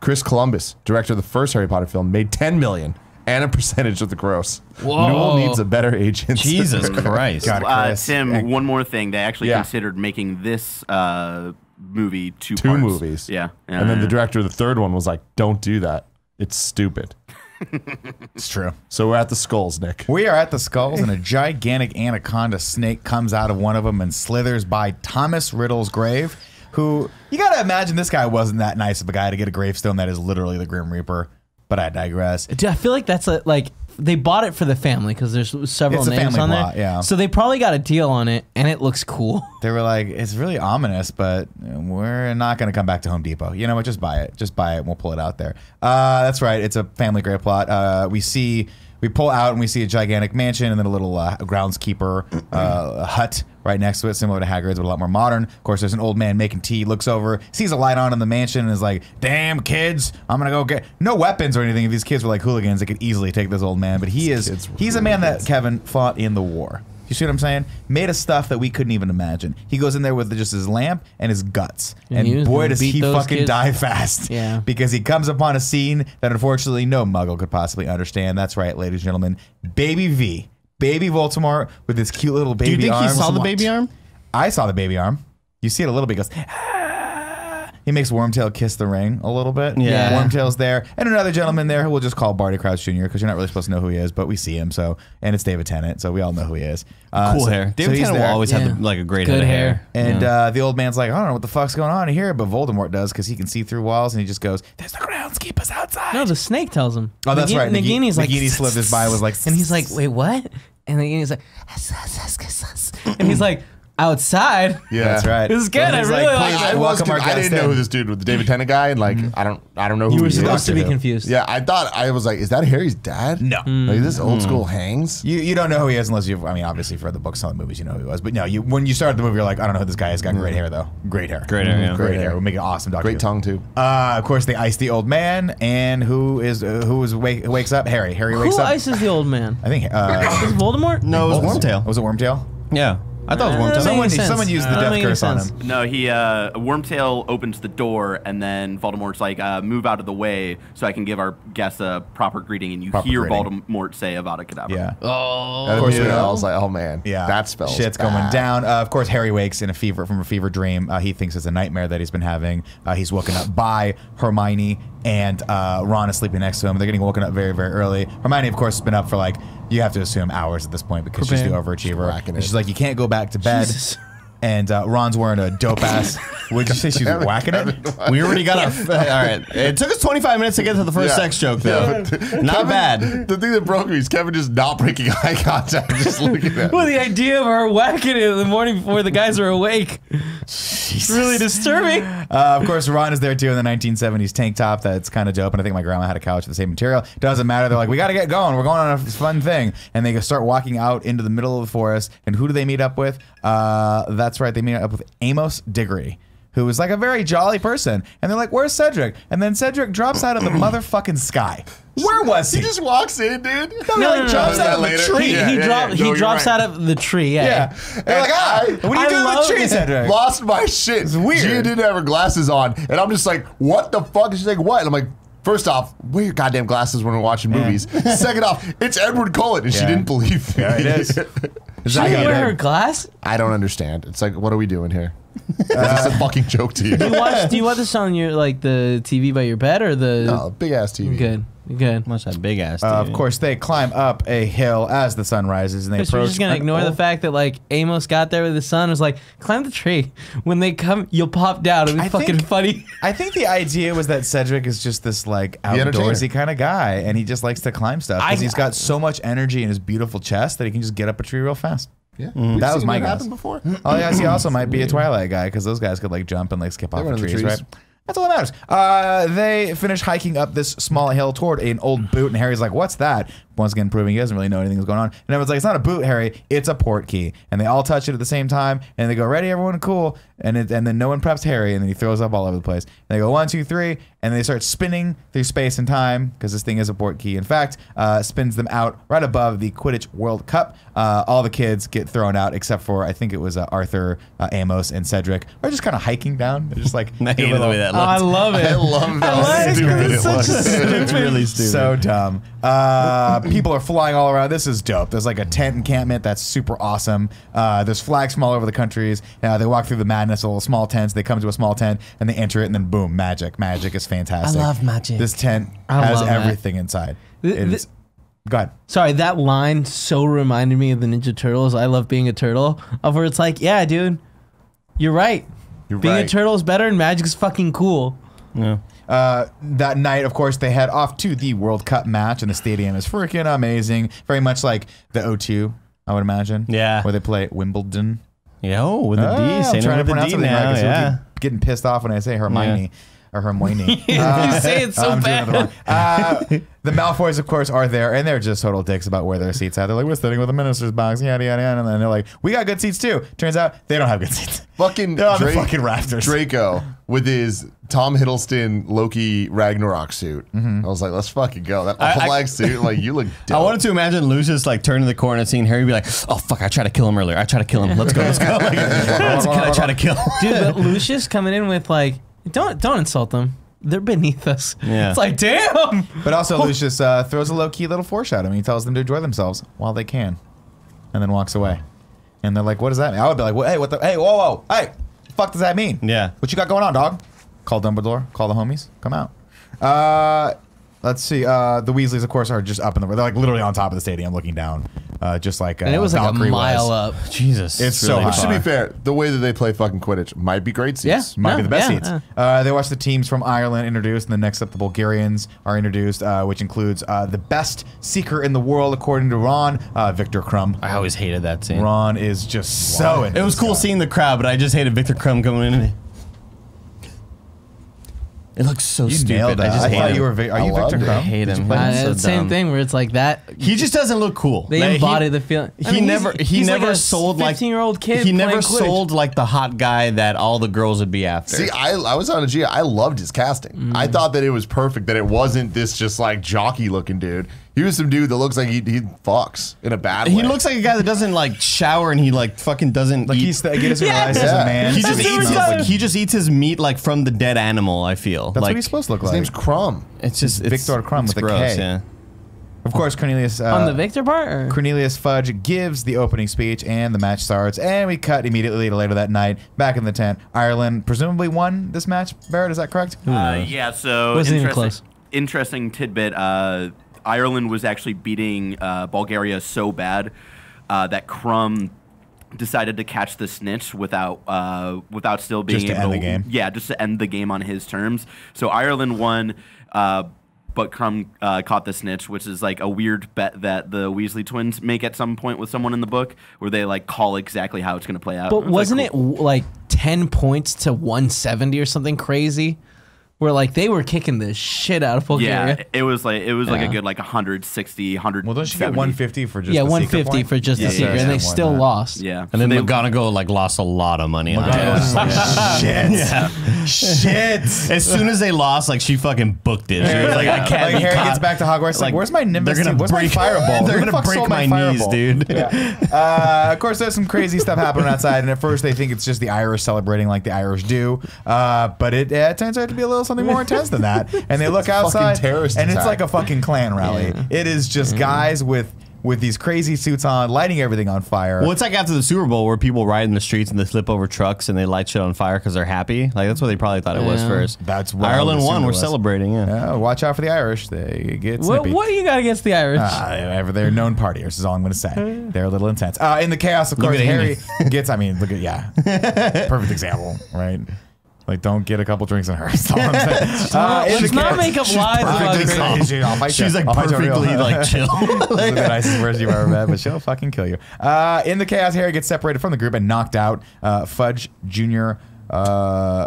Chris Columbus, director of the first Harry Potter film, made ten million and a percentage of the gross. Whoa. Newell needs a better agent. Jesus Christ. God, Chris. Uh, Tim, one more thing. They actually yeah. considered making this uh, movie two Two parts. movies. Yeah. And uh, then the director of the third one was like, don't do that. It's stupid. It's true. So we're at the skulls, Nick. We are at the skulls, and a gigantic anaconda snake comes out of one of them and slithers by Thomas Riddle's grave, who, you gotta imagine this guy wasn't that nice of a guy to get a gravestone that is literally the Grim Reaper, but I digress. Dude, I feel like that's a, like, they bought it for the family because there's several it's names on plot, there. Yeah. So they probably got a deal on it, and it looks cool. They were like, it's really ominous, but we're not going to come back to Home Depot. You know what? Just buy it. Just buy it, and we'll pull it out there. Uh, that's right. It's a family grave plot. Uh, we see, we pull out, and we see a gigantic mansion, and then a little uh, groundskeeper uh, hut right next to it, similar to Hagrid's, but a lot more modern. Of course, there's an old man making tea, looks over, sees a light on in the mansion, and is like, damn, kids, I'm going to go get... No weapons or anything. If these kids were like hooligans, they could easily take this old man, but he these is... He's a man that, Kevin, fought in the war. You see what I'm saying? Made of stuff that we couldn't even imagine. He goes in there with just his lamp and his guts. And, and boy, does he fucking kids. die fast. Yeah. Because he comes upon a scene that, unfortunately, no muggle could possibly understand. That's right, ladies and gentlemen. Baby V. Baby Voldemort with his cute little baby arm. Do you think arm. he saw the baby arm? I saw the baby arm. You see it a little bit. He goes, ah. He makes Wormtail kiss the ring a little bit. Yeah. yeah. Wormtail's there. And another gentleman there who we'll just call Barty Crouch Junior because you're not really supposed to know who he is, but we see him. So, and it's David Tennant, so we all know who he is. Uh, cool so, hair. David so Tennant will always yeah. have the, like a great Good head of hair. hair. And yeah. uh, the old man's like, I don't know what the fuck's going on here, but Voldemort does because he can see through walls, and he just goes, there's no groundskeepers outside. No, the snake tells him. Oh, that's Nagini, right. Nagini's Nagini like, Nagini slipped his by was like, and he's like, wait, what? And Nagini's like, S -s -s -s -s. And he's like, outside. Yeah, that's right. This is good. I really like, like I welcome our guest. I didn't know who this dude was, the David Tennant guy, and like, mm -hmm. I don't, I don't know who. You were he supposed is. to be confused. Yeah, I thought I was like, is that Harry's dad? No, mm. like, this old mm. school hangs. You, you don't know who he is unless you. I mean, obviously, for the books and the movies, you know who he was. But no, you when you started the movie, you're like, I don't know who this guy is. Got mm. great hair though. Great hair. Great hair. Mm -hmm. yeah. Great, great hair. We'll make an awesome doctor. Great tongue too. Uh, of course, they ice the old man, and who is uh, who is wake, wakes up? Harry. Harry wakes who up. Who ices the old man? I think. Uh, is Voldemort? No, it was Wormtail. Was it Wormtail? Yeah. I thought it was Wormtail. Someone, someone used the death curse on him. No, he uh, Wormtail opens the door, and then Voldemort's like, uh, "Move out of the way, so I can give our guests a proper greeting." And you proper hear greeting. Voldemort say, "Avada Kedavra." Yeah. Oh. Of course, we all was like, "Oh man, yeah, that spell shit's bad. going down." Uh, of course, Harry wakes in a fever from a fever dream. Uh, he thinks it's a nightmare that he's been having. Uh, he's woken up by Hermione. And uh, Ron is sleeping next to him. They're getting woken up very, very early. Hermione, of course, has been up for like, you have to assume hours at this point because she's the overachiever. She's, and she's like, you can't go back to bed. Jesus. And uh, Ron's wearing a dope ass. Would you say she's it, whacking it? We already got our. All right. It took us twenty-five minutes to get to the first yeah. sex joke, though. Yeah, not Kevin, bad. The thing that broke me is Kevin just not breaking eye contact, just looking at Well, the idea of her whacking it in the morning before the guys are awake. It's really disturbing. Uh, of course, Ron is there too in the nineteen seventies tank top. That's kind of dope. And I think my grandma had a couch with the same material. Doesn't matter. They're like, we got to get going. We're going on a fun thing. And they start walking out into the middle of the forest. And who do they meet up with? Uh, that That's right, they meet up with Amos Diggory, who is like a very jolly person. And they're like, where's Cedric? And then Cedric drops out of the motherfucking sky. Where was he? He just walks in, dude. No, no, no, he like, no, drops no, out of the later? tree. Yeah, he yeah, dropped, yeah. No, he drops right. out of the tree. Yeah. yeah. yeah. They're like, ah, what are you I doing with the tree, Cedric? Lost my shit. It's weird. Gia didn't have her glasses on. And I'm just like, what the fuck? She's like, what? And I'm like, first off, wear your goddamn glasses when we're watching yeah. movies. Second off, it's Edward Cullen. And yeah. she didn't believe me. Yeah, it is. Should I wear her glass? I don't understand. It's like, what are we doing here? It's uh, a fucking joke to you. Do you watch, do you watch this on your like the T V by your bed or the no, big ass T V? Good, good. Watch that big ass T V. Uh, of course, they climb up a hill as the sun rises, and they. But approach. You're just gonna ignore oh. the fact that like Amos got there with the sun. Was like, climb the tree. When they come, you'll pop down. It'll be I fucking think, funny. I think the idea was that Cedric is just this like outdoorsy kind of guy, and he just likes to climb stuff because he's got so much energy in his beautiful chest that he can just get up a tree real fast. Yeah, mm. that was my guess. Happened before. Oh yeah, he also might be a Twilight guy because those guys could like jump and like skip off the trees, the trees, right? That's all that matters. Uh, they finish hiking up this small hill toward an old boot, and Harry's like, "What's that?" Once again, proving he doesn't really know anything is going on. And everyone's like, "It's not a boot, Harry. It's a portkey." And they all touch it at the same time, and they go, "Ready, everyone? Cool." And it, and then no one preps Harry, and then he throws up all over the place. And they go one, two, three, and they start spinning through space and time because this thing is a portkey. In fact, uh, spins them out right above the Quidditch World Cup. Uh, all the kids get thrown out except for I think it was uh, Arthur, uh, Amos, and Cedric. Are just kind of hiking down. They're just like, I hate the way that looks. Oh, I love it. I love that. I like stupid. It's such it stupid. It's really stupid. So dumb. Uh, people are flying all around. This is dope. There's like a tent encampment that's super awesome. Uh, there's flags from all over the countries. Uh, they walk through the madness, a little small tents. They come to a small tent and they enter it, and then boom, magic. Magic is fantastic. I love magic. This tent I has everything that. inside. Th it is Go ahead. Sorry, that line so reminded me of the Ninja Turtles. I love being a turtle. Of where it's like, yeah, dude, you're right. You're being right. a turtle is better, and magic is fucking cool. Yeah. Uh, that night, of course, they head off to the World Cup match, and the stadium is freaking amazing. Very much like the O two, I would imagine. Yeah. Where they play Wimbledon. Yeah, oh, with a D. Oh, I'm trying to pronounce it right. Yeah. Getting pissed off when I say Hermione. Yeah. Or Hermione. uh, you say it so I'm bad. The, uh, the Malfoys, of course, are there, and they're just total dicks about where their seats are. They're like, we're sitting with the minister's box, yada, yada, yada. And then they're like, we got good seats, too. Turns out they don't have good seats. Fucking they're on Drake, the fucking rafters. Draco with his Tom Hiddleston Loki Ragnarok suit. Mm-hmm. I was like, let's fucking go. That I, black I, suit, like, you look dope. I wanted to imagine Lucius, like, turning the corner and seeing Harry be like, oh, fuck, I tried to kill him earlier. I tried to kill him. Let's go, let's go. Like, that's what I tried to kill. Dude, but Lucius coming in with, like, Don't don't insult them. They're beneath us. Yeah. It's like, damn. But also, Lucius uh, throws a low-key little foreshadowing. He tells them to enjoy themselves while they can, and then walks away. And they're like, "What does that mean?" I would be like, well, "Hey, what the? Hey, whoa, whoa, hey, the fuck does that mean? Yeah, what you got going on, dog? Call Dumbledore. Call the homies. Come out." Uh, let's see. Uh, the Weasleys, of course, are just up in the. They're like literally on top of the stadium, looking down. Uh, just like uh, and it was like a mile up. Jesus, it's so hot. To be fair, the way that they play fucking Quidditch might be great seats. Yeah, might no, be the best yeah, seats. Yeah. Uh, they watch the teams from Ireland introduced, and the next up, the Bulgarians are introduced, uh, which includes uh, the best seeker in the world, according to Ron, uh, Victor Krum. I always hated that scene. Ron is just wow. so. It was cool guy. seeing the crowd, but I just hated Victor Krum coming in. It looks so you stupid. Nailed I just I hate thought him. You were Vic Are you Victor Krum? I hate him. Uh, so same dumb. thing where it's like that. He just doesn't look cool. They like, embody he, the feeling. He I mean, never. He's, he he's never like sold like fifteen-year-old kid. He never Quidditch. sold like the hot guy that all the girls would be after. See, I, I was on a G. I loved his casting. Mm. I thought that it was perfect. That it wasn't this just like jockey-looking dude. He was some dude that looks like he, he fucks in a bad he way. He looks like a guy that doesn't like shower and he like fucking doesn't like eat. He's the, he doesn't yeah. realize yeah. he's a man. He just, eats, like, he just eats his meat like from the dead animal, I feel. That's like, what he's supposed to look like. His name's Krum. It's just it's, Victor Krum it's with gross, a K. Yeah. Of course, Cornelius. Uh, On the Victor part? Or? Cornelius Fudge gives the opening speech and the match starts. And we cut immediately to later that night. Back in the tent. Ireland presumably won this match. Barrett, is that correct? Uh, yeah, so. Wasn't even close. Interesting tidbit. Uh, Ireland was actually beating uh, Bulgaria so bad uh, that Krum decided to catch the snitch without uh, without still being just to able, end the game. Yeah, just to end the game on his terms. So Ireland won, uh, but Krum uh, caught the snitch, which is like a weird bet that the Weasley twins make at some point with someone in the book, where they like call exactly how it's going to play out. But was wasn't like, cool. it like ten points to one seventy or something crazy? Where like they were kicking the shit out of Bulgaria. Yeah, it was like it was yeah. like a good like one hundred sixty, one hundred seventy. Well, don't you get one fifty for just yeah, the secret? Yeah, one fifty for just yeah, the yeah, secret, yeah, and they still that. lost. Yeah, and then so McGonagall like lost a lot of money. On yeah. was like, shit, yeah. shit. As soon as they lost, like she fucking booked it. She was like, I can't. Like Harry caught. gets back to Hogwarts, like, like where's my Nimbus? They're gonna where's break my fireball. They're gonna break my knees, dude. Of course, there's some crazy stuff happening outside, and at first they think it's just the Irish celebrating like the Irish do, but it turns out to be a little something more intense than that, and they look outside and it's like a fucking Klan rally. Yeah. It is just mm. guys with with these crazy suits on, lighting everything on fire. Well, it's like after the Super Bowl where people ride in the streets and they flip over trucks and they light shit on fire because they're happy. Like that's what they probably thought yeah. it was first. That's what Ireland won. We're celebrating. Yeah. Uh, watch out for the Irish. They get snippy. What, what do you got against the Irish? Uh, they're known partiers is all I'm going to say. They're a little intense. Uh, in the chaos, of course, Harry gets, I mean, look at, yeah. Perfect example, right? Like, don't get a couple drinks in her. That's all I'm saying. uh, Let's not make up lies about her. She's, perfectly she's like perfectly like chill. This is the nicest words you've ever met, but she'll fucking kill you. Uh, in the chaos, Harry gets separated from the group and knocked out. Uh, Fudge Junior, uh,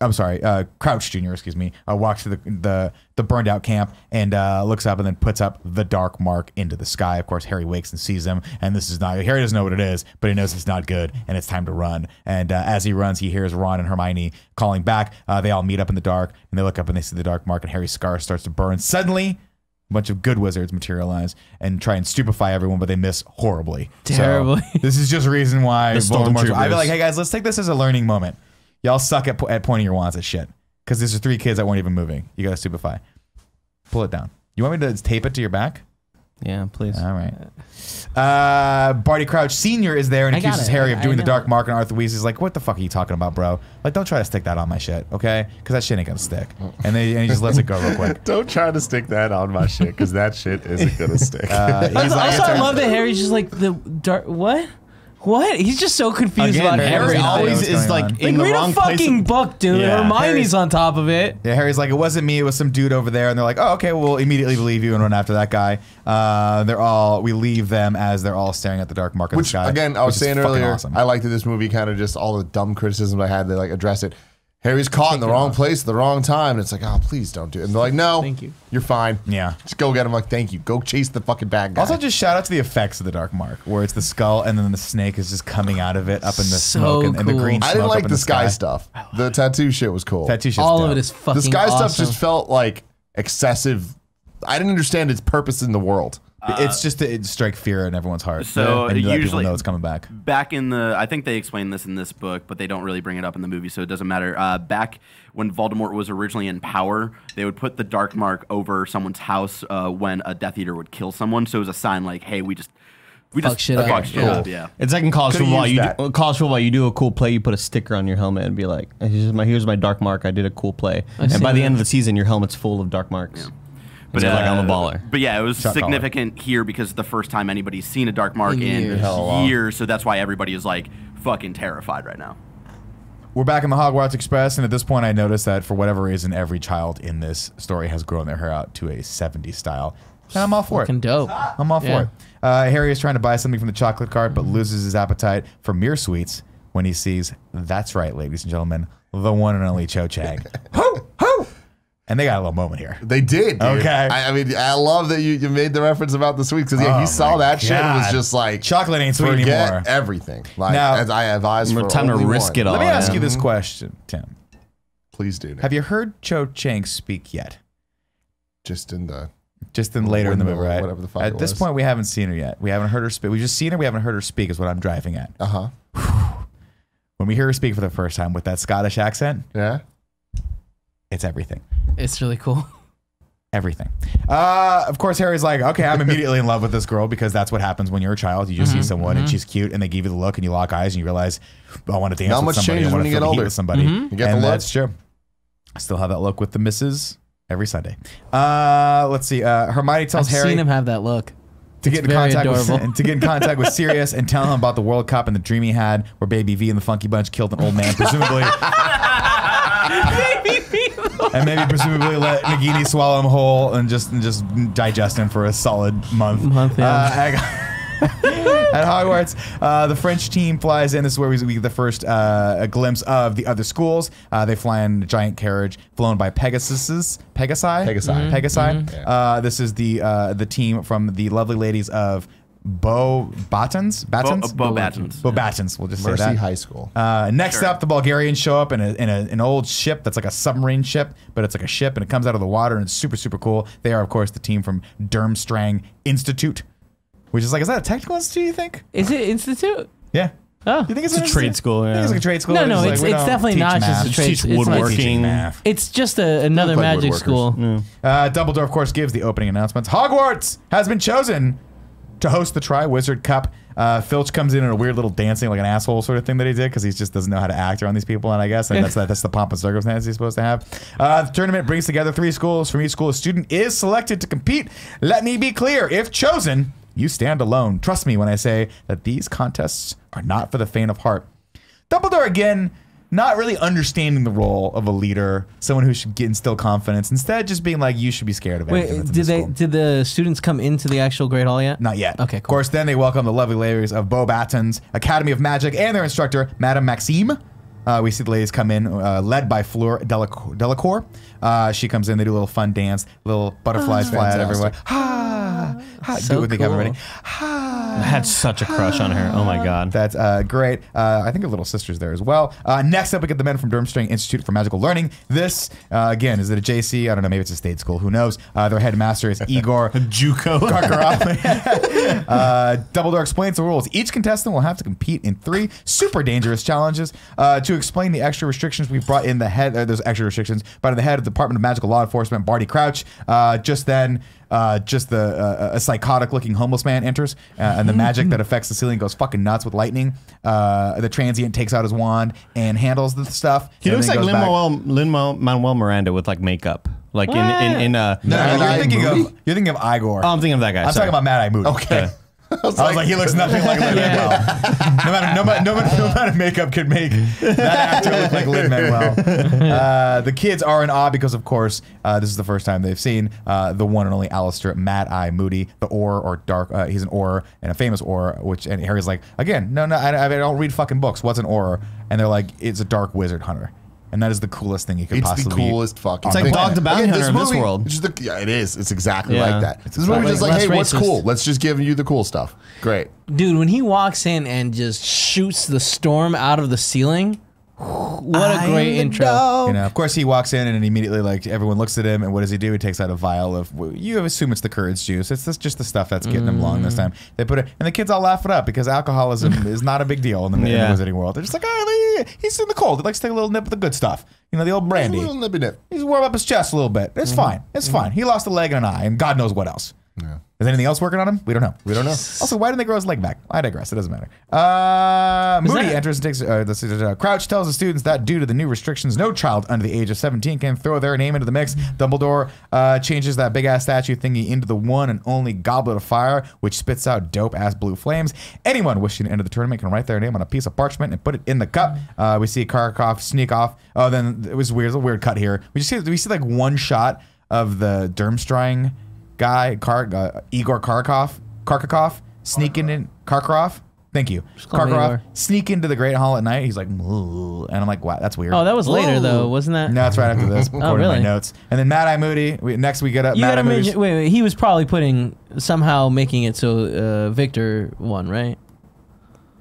I'm sorry, uh, Crouch Junior, excuse me, uh, walks to the, the, the burned out camp and uh, looks up and then puts up the dark mark into the sky. Of course, Harry wakes and sees him, and this is not, Harry doesn't know what it is, but he knows it's not good, and it's time to run. And uh, as he runs, he hears Ron and Hermione calling back. Uh, they all meet up in the dark, and they look up and they see the dark mark, and Harry's scar starts to burn. Suddenly, a bunch of good wizards materialize and try and stupefy everyone, but they miss horribly. Terribly. So, this is just reason why Voldemort. I'd be like, hey guys, let's take this as a learning moment. Y'all suck at, po at pointing your wands at shit. Because these are three kids that weren't even moving. You gotta stupefy. Pull it down. You want me to tape it to your back? Yeah, please. All right. Uh, Barty Crouch Senior is there and I accuses Harry of doing the dark mark, and Arthur Weasley's like, what the fuck are you talking about, bro? Like, don't try to stick that on my shit, okay? Because that shit ain't gonna stick. And, they, and he just lets it go real quick. Don't try to stick that on my shit, because that shit isn't gonna stick. Uh, also, like, I love that Harry's just like, the dark, what? What? He's just so confused Again, about Harry. Harry always is like on. in like, the read wrong a fucking book, dude. Yeah. Hermione's on top of it. Yeah, Harry's like, it wasn't me. It was some dude over there. And they're like, oh, okay, well, we'll immediately believe you and run after that guy. Uh, they're all, we leave them as they're all staring at the dark mark of which, the sky. Again, I was saying earlier, awesome. I liked that this movie kind of just all the dumb criticisms I had. They like address it. Harry's caught in the wrong place at the wrong time. And it's like, oh, please don't do it. And they're like, no, thank you. You're fine. Yeah. Just go get him. Like, thank you. Go chase the fucking bad guy. Also, just shout out to the effects of the dark mark, where it's the skull and then the snake is just coming out of it up in the so smoke and, cool. and the green smoke. I didn't like the, the sky, sky stuff. The tattoo shit was cool. Tattoo shit All dope. of it is fucking awesome. The sky awesome. stuff just felt like excessive. I didn't understand its purpose in the world. Uh, it's just to strike fear in everyone's heart. So and usually people know it's coming back. Back in the, I think they explain this in this book, but they don't really bring it up in the movie, so it doesn't matter. Uh, back when Voldemort was originally in power, they would put the dark mark over someone's house uh, when a Death Eater would kill someone. So it was a sign like, hey, we just we fuck just shit fuck up. shit cool. up. Yeah, it's like in college football. You do, college football, you do a cool play, you put a sticker on your helmet and be like, here's my here's my dark mark. I did a cool play, I and by that. the end of the season, your helmet's full of dark marks. Yeah. But, uh, like I'm a baller. But yeah, it was Shot significant baller. here because it's the first time anybody's seen a dark mark in years, in years so that's why everybody is like fucking terrified right now. We're back in the Hogwarts Express, and at this point I noticed that for whatever reason, every child in this story has grown their hair out to a seventies style. And I'm all for fucking it. Dope. I'm all yeah. for it. Uh, Harry is trying to buy something from the chocolate cart, but loses his appetite for mere sweets when he sees, that's right, ladies and gentlemen, the one and only Cho Chang. Ho! Ho! And they got a little moment here. They did, dude. Okay. I, I mean, I love that you, you made the reference about the sweets because yeah, oh he saw that God. shit and was just like, chocolate ain't sweet anymore. Everything. Like, now, as I have eyes for time to risk one. it all. Let me ask yeah. you this question, Tim. Please do. Now. Have you heard Cho Chang speak yet? Just in the. Just in later in the movie, right? Whatever the fuck. At this point, we haven't seen her yet. We haven't heard her speak. We've just seen her. We haven't heard her speak, is what I'm driving at. Uh huh. When we hear her speak for the first time with that Scottish accent, yeah, it's everything. It's really cool. Everything. Uh, of course, Harry's like, okay, I'm immediately in love with this girl because that's what happens when you're a child. You just mm-hmm, see someone mm-hmm. and she's cute and they give you the look and you lock eyes and you realize, oh, I want to dance Not with much somebody. I want to get older. with somebody. Mm-hmm. You get and the that's true. I still have that look with the missus every Sunday. Uh, let's see. Uh, Hermione tells I've Harry. I've seen him have that look. to get, in contact with, to get in contact with Sirius and tell him about the World Cup and the dream he had where Baby V and the Funky Bunch killed an old man, presumably. And maybe presumably let Nagini swallow him whole and just and just digest him for a solid month. Month, yeah. Uh, at Hogwarts, uh, the French team flies in. This is where we get the first uh, a glimpse of the other schools. Uh, they fly in a giant carriage flown by Pegasuses. Pegasi? Pegasi. Mm-hmm. Pegasi. Mm-hmm. uh, this is the uh, the team from the lovely ladies of Beauxbatons? Batons? Beauxbatons. Beauxbatons. We'll just Mercy say that. Mercy High School. Uh, next sure. up, the Bulgarians show up in, a, in a, an old ship that's like a submarine ship, but it's like a ship, and it comes out of the water, and it's super, super cool. They are, of course, the team from Durmstrang Institute, which is like, is that a technical institute, you think? Is it institute? Yeah. Oh. You think it's, it's a trade school? Yeah. I think it's like a trade school. No, no, it's, like, it's definitely not math. just a trade school. It's woodworking. Math. It's just a, another like magic school. Yeah. Uh, Dumbledore, of course, gives the opening announcements. Hogwarts has been chosen to host the Tri-Wizard Cup. Uh, Filch comes in in a weird little dancing, like an asshole sort of thing that he did, because he just doesn't know how to act around these people, and I guess and that's, the, that's the pomp and circumstance he's supposed to have. Uh, the tournament brings together three schools. From each school, a student is selected to compete. Let me be clear. If chosen, you stand alone. Trust me when I say that these contests are not for the faint of heart. Dumbledore, again, not really understanding the role of a leader, someone who should get instill confidence. Instead, just being like, you should be scared of anything. Wait, did, they, did the students come into the actual Great Hall yet? Not yet. Okay, cool. Of course, then they welcome the lovely ladies of Beauxbatons, Academy of Magic, and their instructor, Madame Maxime. Uh, we see the ladies come in, uh, led by Fleur Delacour. Delacour. Uh, she comes in, they do a little fun dance, little butterflies oh, fly out everywhere. Ha! Ha! So do it with cool. me, ha! I had such a crush ha, on her. Oh my god. That's uh, great. Uh, I think her little sister's there as well. Uh, next up, we get the men from Durmstrang Institute for Magical Learning. This, uh, again, is it a J C? I don't know. Maybe it's a state school. Who knows? Uh, their headmaster is Igor Juco Karkaroff. uh, Dumbledore explains the rules. Each contestant will have to compete in three super dangerous challenges. Uh, to explain the extra restrictions we've brought in the head, uh, those extra restrictions, brought in the head of the Department of Magical Law Enforcement, Barty Crouch. Uh, just then, uh, just the uh, a psychotic-looking homeless man enters, uh, and the magic that affects the ceiling goes fucking nuts with lightning. Uh, the transient takes out his wand and handles the stuff. He looks like Lin-Manuel, Lin-Manuel Miranda with like makeup. Like what? in in, in uh, no, no, you're thinking of you're thinking of Igor. Oh, I'm thinking of that guy. I'm so. talking about Mad-Eye Moody. Okay. Yeah. I was, I was like, like, he looks nothing like Lin Manuel. No matter, no matter, no matter, no matter makeup could make that actor look like Lin Manuel. Uh, the kids are in awe because, of course, uh, this is the first time they've seen uh, the one and only Alistair Mad-Eye Moody, the Auror or Dark. Uh, he's an Auror and a famous Auror. Which and Harry's like, again, no, no, I, I don't read fucking books. What's an Auror? And they're like, it's a dark wizard hunter. And that is the coolest thing you could it's possibly. It's the coolest fucking. It's like Dog the Bounty Hunter in this world. It's just the, yeah, it is. It's exactly yeah. like that. It's this movie's just like, like hey, what's racist. cool? Let's just give you the cool stuff. Great, dude. When he walks in and just shoots the storm out of the ceiling. What a great I intro! Know. You know, of course, he walks in and immediately, like everyone looks at him, and what does he do? He takes out a vial of. You assume it's the courage juice. It's just the stuff that's getting mm. them long this time. They put it, and the kids all laugh it up because alcoholism is not a big deal in the yeah. wizarding world. They're just like, oh, he's in the cold. He likes to take a little nip of the good stuff. You know, the old brandy. He's a little nippy nip. He's warm up his chest a little bit. It's mm. fine. It's mm. fine. He lost a leg and an eye, and God knows what else. Yeah. Is anything else working on him? We don't know. We don't know. Also, why didn't they grow his leg back? I digress. It doesn't matter. Uh, Moody enters and takes. Uh, the, uh, Crouch tells the students that due to the new restrictions, no child under the age of seventeen can throw their name into the mix. Dumbledore uh, changes that big ass statue thingy into the one and only goblet of fire, which spits out dope ass blue flames. Anyone wishing to enter the tournament can write their name on a piece of parchment and put it in the cup. Uh, we see Karkaroff sneak off. Oh, then it was weird. It was a weird cut here. We just see we see like one shot of the Durmstrang guy, Kar, uh, Igor Karkaroff, Karkaroff, sneaking in, Karkaroff, thank you, Karkaroff, sneak into the Great Hall at night. He's like, Moo. And I'm like, wow, that's weird. Oh, that was Whoa. later though, wasn't that? No, that's right after this. Oh, really? My notes. And then Mad-Eye Moody. We, next we get up. Mad-Eye Moody. Wait, wait, he was probably putting somehow making it so uh, Victor won, right?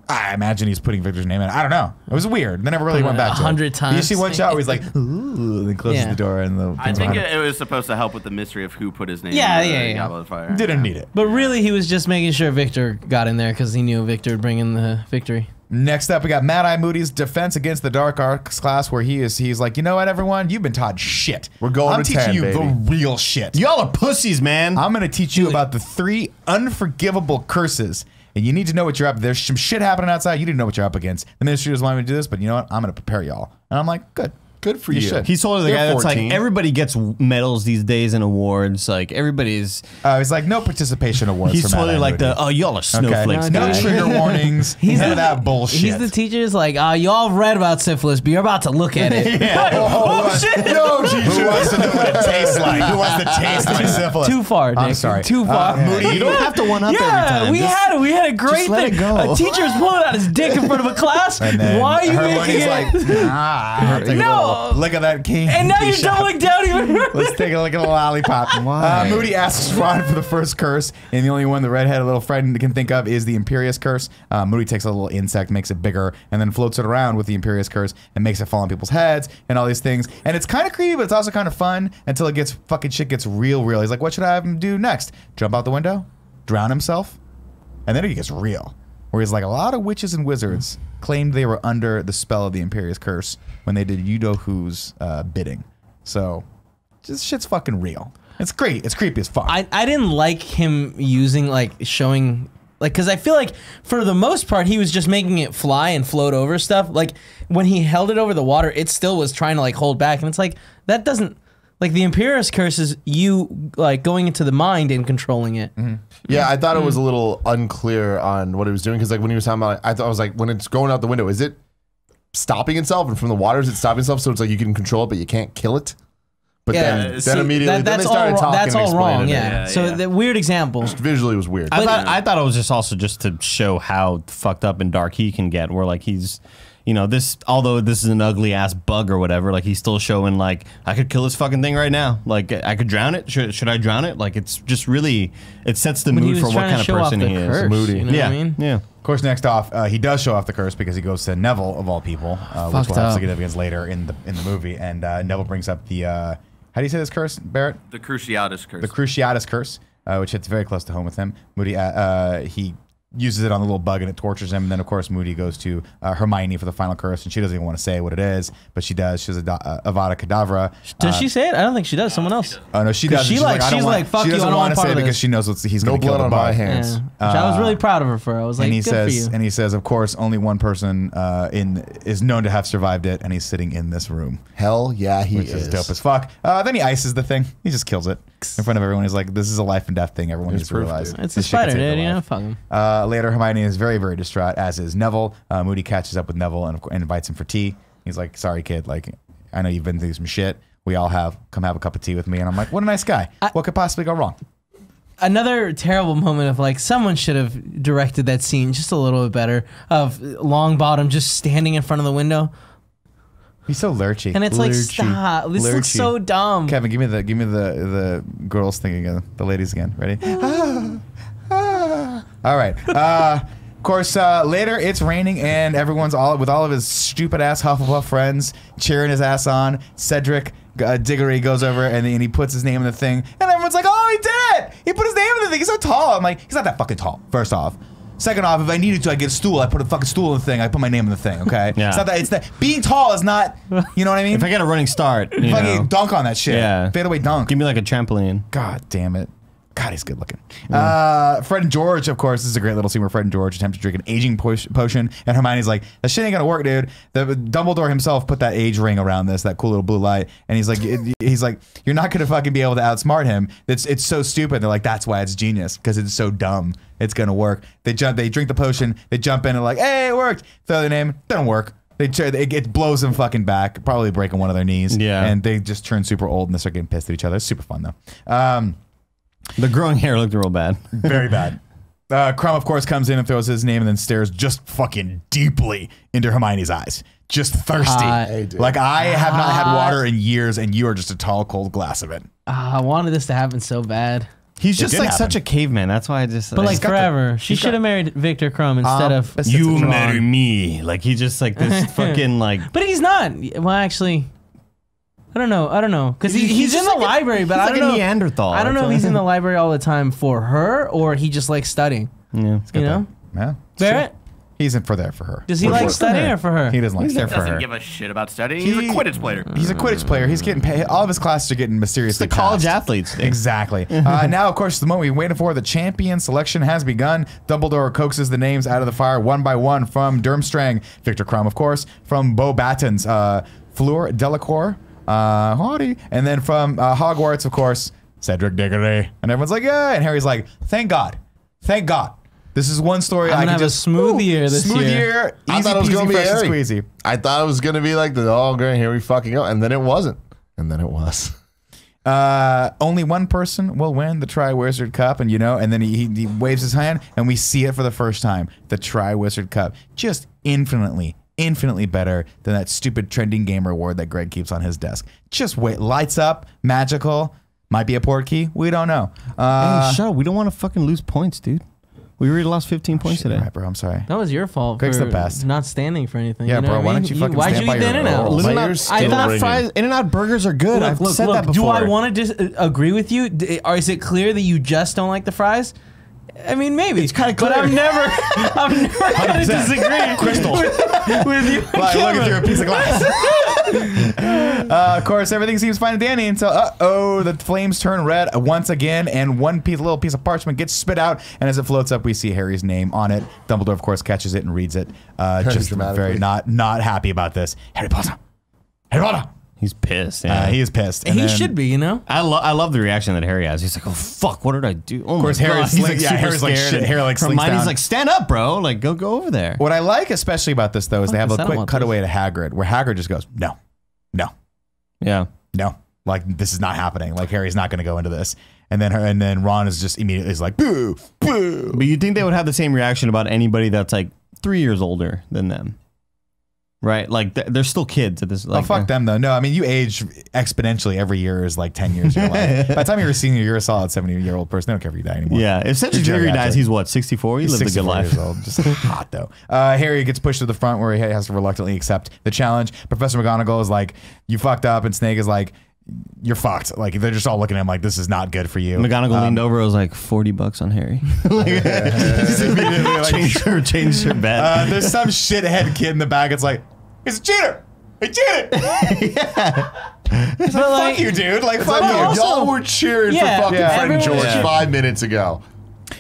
I imagine he's putting Victor's name in. I don't know. It was weird. They never really went back to it. A hundred times. You see one shot where he's like, ooh, and then closes yeah. the door. And the I think it, it was supposed to help with the mystery of who put his name yeah, in the yeah, yeah. Goblet of Fire. Didn't yeah. need it. But really, he was just making sure Victor got in there because he knew Victor would bring in the victory. Next up, we got Mad-Eye Moody's defense against the dark arts class, where he is. He's like, you know what, everyone, you've been taught shit. We're going. I'm to teaching ten, you baby. the real shit. Y'all are pussies, man. I'm gonna teach you Dude. about the three unforgivable curses. And you need to know what you're up. There's some shit happening outside. You didn't know what you're up against. The ministry doesn't want me to do this, but you know what? I'm going to prepare y'all. And I'm like, good. Good for you. you. He's totally the You're guy that's fourteen. Like, everybody gets medals these days and awards. Like, everybody's... Uh, he's like, no participation awards. He's totally like the, oh, y'all are snowflakes. Okay. No, no trigger warnings. He's none the, of that bullshit. He's the teacher's like, oh, y'all read about syphilis, but you're about to look at it. Yeah. Oh, oh, shit. No, teacher. Who wants to know what it tastes like? Who wants to taste like syphilis? Too far, Nick. I'm sorry. Too far. Uh, yeah. Moody, you don't have to one-up yeah, every time. Yeah, we just, had it. We had a great thing. A teacher's pulling out his dick in front of a class. Why are you making it? No. Look at that king. And now you're doubling down even. Let's take a look at a lollipop. Why? Uh, Moody asks Ron for the first curse, and the only one the redheaded little friend can think of is the Imperious Curse. Uh, Moody takes a little insect, makes it bigger, and then floats it around with the Imperious Curse and makes it fall on people's heads and all these things. And it's kind of creepy, but it's also kind of fun until it gets fucking shit gets real, real. He's like, what should I have him do next? Jump out the window? Drown himself? And then it gets real. Where he's like, a lot of witches and wizards claimed they were under the spell of the Imperious Curse when they did Yudohu's uh, bidding. So, this shit's fucking real. It's great. It's creepy as fuck. I, I didn't like him using, like, showing... Like, because I feel like, for the most part, he was just making it fly and float over stuff. Like, when he held it over the water, it still was trying to, like, hold back. And it's like, that doesn't... Like, the Imperious Curse is you, like, going into the mind and controlling it. Mm-hmm. Yeah, I thought mm-hmm. it was a little unclear on what it was doing, because, like, when he was talking about it, I thought I was like, when it's going out the window, is it stopping itself? And from the water, is it stopping itself? So it's like you can control it, but you can't kill it? But yeah, then, see, then immediately, that, that's then they started all, talking that's and all wrong, yeah. yeah. So yeah. the weird example. Just visually was weird. I thought, I thought it was just also just to show how fucked up and dark he can get, where, like, he's... You know, this, although this is an ugly ass bug or whatever, like, he's still showing, like, I could kill this fucking thing right now. Like, I could drown it. Should, should I drown it? Like, it's just really, it sets the when mood for what kind of person he curse, is. Moody. You know yeah. What I mean? Yeah. Of course, next off, uh, he does show off the curse because he goes to Neville, of all people, uh, which we'll have significance later in the, in the movie. And uh, Neville brings up the, uh, how do you say this curse, Barrett? The Cruciatus Curse. The Cruciatus Curse, uh, which hits very close to home with him. Moody, uh, uh, he... uses it on the little bug and it tortures him. And then, of course, Moody goes to uh, Hermione for the final curse, and she doesn't even want to say what it is, but she does. She's a uh, Avada Kedavra. Does uh, she say it? I don't think she does. Someone else. Oh no, she does. She she's like, like she's wanna, like, fuck you. She doesn't you, want to say it because she knows what he's no going to kill. No blood on my hands. Yeah. Uh, Which I was really proud of her for. I was like, and he good says, for you. And he says, of course, only one person uh, in is known to have survived it, and he's sitting in this room. Hell yeah, he Which is. is dope as fuck. Uh, then he ices the thing. He just kills it in front of everyone. He's like, this is a life and death thing. Everyone needs to realize. It's a spider, dude. Yeah, fuck him. Uh, later, Hermione is very, very distraught, as is Neville. Uh, Moody catches up with Neville and, and invites him for tea. He's like, sorry, kid. Like, I know you've been through some shit. We all have. Come have a cup of tea with me. And I'm like, what a nice guy. I, what could possibly go wrong? Another terrible moment of, like, someone should have directed that scene just a little bit better, of Longbottom just standing in front of the window. He's so lurchy. And it's lurchy. Like, stop. This lurchy. Looks so dumb. Kevin, give me the, give me the, the girls thing again. The ladies again. Ready? Ah. All right. Uh, of course, uh, later it's raining and everyone's all with all of his stupid ass Hufflepuff friends cheering his ass on. Cedric uh, Diggory goes over and, and he puts his name in the thing, and everyone's like, "Oh, he did it! He put his name in the thing. He's so tall." I'm like, "He's not that fucking tall." First off. Second off, if I needed to, I get a stool. I put a fucking stool in the thing. I put my name in the thing. Okay, yeah. It's not that. It's that being tall is not. You know what I mean? If I get a running start, you fucking know. Dunk on that shit. Yeah, fadeaway dunk. Give me like a trampoline. God damn it. God, he's good looking. Yeah. Uh, Fred and George, of course, this is a great little scene where Fred and George attempt to drink an aging potion, and Hermione's like, that shit ain't gonna work, dude. The, Dumbledore himself put that age ring around this, that cool little blue light, and he's like, it, he's like, you're not gonna fucking be able to outsmart him. It's, it's so stupid. They're like, that's why it's genius, because it's so dumb. It's gonna work. They jump, they drink the potion, they jump in and like, hey, it worked. Throw their name, doesn't work. They it, it blows them fucking back, probably breaking one of their knees. Yeah. And they just turn super old and they start getting pissed at each other. It's super fun though. Um, The growing hair looked real bad. Very bad. Uh, Krum, of course, comes in and throws his name and then stares just fucking deeply into Hermione's eyes. Just thirsty. Uh, like, I have uh, not had water in years, and you are just a tall, cold glass of it. Uh, I wanted this to happen so bad. He's just like happen. Such a caveman. That's why I just. But like forever, the, she should have married Victor Krum instead um, of. You marry me. Like, he's just like this fucking like. But he's not. Well, actually. I don't know. I don't know. Because he, he's, he's in the like library, a, but I don't like know. A Neanderthal. I don't know if he's in the library all the time for her or he just likes studying. Yeah. You know? Yeah. Barrett? Sure. He's in for there for her. Does he for like sure. studying or for her? He doesn't like studying for her. He doesn't give a shit about studying. He's he, a Quidditch player. He's a Quidditch player. He's getting paid. All of his classes are getting mysteriously it's the college passed. Athletes. Thing. Exactly. uh, now, of course, the moment we've waited for, the champion selection has begun. Dumbledore coaxes the names out of the fire one by one from Durmstrang. Victor Krum, of course, from Beauxbatons. Uh... Fleur Delacour, uh, howdy. And then from uh, Hogwarts, of course, Cedric Diggory. And everyone's like, yeah. And Harry's like, thank God. Thank God. This is one story I'm I can have just, a smooth ooh, year this smooth year. year I thought it was going to be squeezy. I thought it was going to be like, the, oh, great, here we fucking go. And then it wasn't. And then it was. Uh, only one person will win the Tri-Wizard Cup. And, you know, and then he, he, he waves his hand and we see it for the first time. The Tri-Wizard Cup. Just infinitely, infinitely better than that stupid trending game reward that Greg keeps on his desk. Just wait. Lights up. Magical. Might be a Portkey. We don't know. Uh, hey, shut up. We don't want to fucking lose points, dude. We already lost fifteen points today. Right, bro, I'm sorry. That was your fault. Greg's the best. Not standing for anything. Yeah, you know bro. Why don't you, you fucking why'd stand you by eat your In-N-Out? In-N-Out fries, In-N-Out burgers are good. Look, I've look, said look, that before. Do I want to dis agree with you? D or is it clear that you just don't like the fries? I mean, maybe. It's kind of clear. But I'm never, I'm never going to disagree Crystal. with, with you. Well, I look at you a piece of glass. uh, of course, everything seems fine and dandy until, uh-oh, the flames turn red once again, and one piece, little piece of parchment gets spit out, and as it floats up, we see Harry's name on it. Dumbledore, of course, catches it and reads it. Uh, just very not, not happy about this. Harry Potter. Harry Potter. He's pissed. Yeah. Uh, he is pissed. And he then, should be, you know? I, lo I love the reaction that Harry has. He's like, oh, fuck, what did I do? Oh, of course, Harry is like, yeah, Harry's like, shit. Harry like slinks down. Hermione's like, stand up, bro. Like, go go over there. What I like especially about this, though, is they have a quick cutaway to Hagrid, where Hagrid just goes, no, no. Yeah. No. Like, this is not happening. Like, Harry's not going to go into this. And then her, and then Ron is just immediately is like, boo, boo. But you'd think they would have the same reaction about anybody that's, like, three years older than them. Right, like th they're still kids at this. Like, oh, fuck uh, them though. No, I mean you age exponentially every year is like ten years of your life. By the time you're a senior, you're a solid seventy-year-old person. They don't care if you die anymore. Yeah, if Cedric Diggory dies, he's what sixty-four. He he's lived a good life. Years old. Just hot though. Uh, Harry gets pushed to the front where he has to reluctantly accept the challenge. Professor McGonagall is like, "You fucked up," and Snape is like, "You're fucked." Like they're just all looking at him like, "This is not good for you." McGonagall um, leaned over. It was like forty bucks on Harry. Like, yeah, yeah, yeah. Like, changed her, changed her bet. Uh, there's some shithead kid in the back. It's like. He's a cheater! He cheated! Yeah. Like, like, fuck you, dude. Like, fuck like, you. Y'all were cheering yeah, for fucking yeah, friend George yeah. five minutes ago.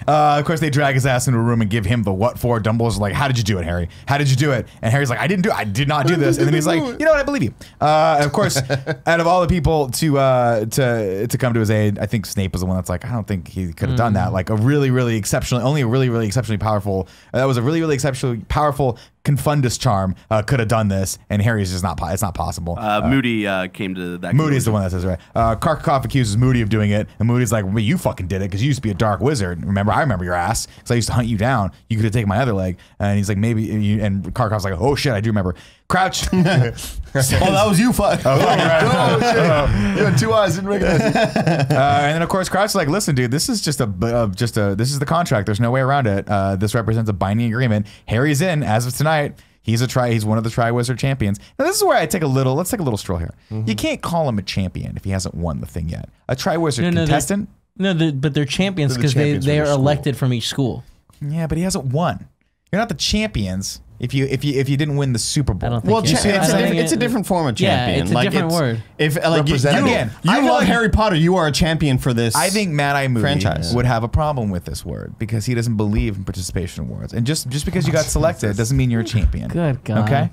Uh, of course, they drag his ass into a room and give him the what for. Dumbledore's like, how did you do it, Harry? How did you do it? And Harry's like, I didn't do it. I did not do this. And then he's like, you know what? I believe you. Uh, and of course, out of all the people to uh, to to come to his aid, I think Snape was the one that's like, I don't think he could have mm-hmm. done that. Like a really, really exceptionally, only a really, really exceptionally powerful. Uh, that was a really, really exceptionally powerful Confundus charm uh, could have done this, and Harry's just not. It's not possible. Uh, uh, Moody uh, came to that. Moody's the one that says right. Uh, Karkaroff accuses Moody of doing it, and Moody's like, well, "You fucking did it because you used to be a dark wizard. Remember? I remember your ass because I used to hunt you down. You could have taken my other leg." And he's like, "Maybe." You, and Karkaroff's like, "Oh shit, I do remember." Crouch. Oh, that was you, fuck. Oh, right. Oh, shit. You had two eyes, didn't recognize it. Uh, and then of course, Crouch's like, "Listen, dude, this is just a, uh, just a. This is the contract. There's no way around it. Uh, this represents a binding agreement. Harry's in as of tonight." He's a tri. He's one of the Tri-Wizard champions. Now this is where I take a little. Let's take a little stroll here. Mm-hmm. You can't call him a champion if he hasn't won the thing yet. A Tri-Wizard no, no, contestant. They're, no, they're, but they're champions because the they they are elected from each school. Yeah, but he hasn't won. You're not the champions if you if you if you didn't win the Super Bowl. I don't think well, it's, it's, a it's a different form of champion. Yeah, it's a like different it's, word. If like you, you, again, you I love Harry Potter, you are a champion for this. I think Mad-Eye Moody franchise. would have a problem with this word because he doesn't believe in participation awards. And just just because you got selected doesn't mean you're a champion. Good God. Okay.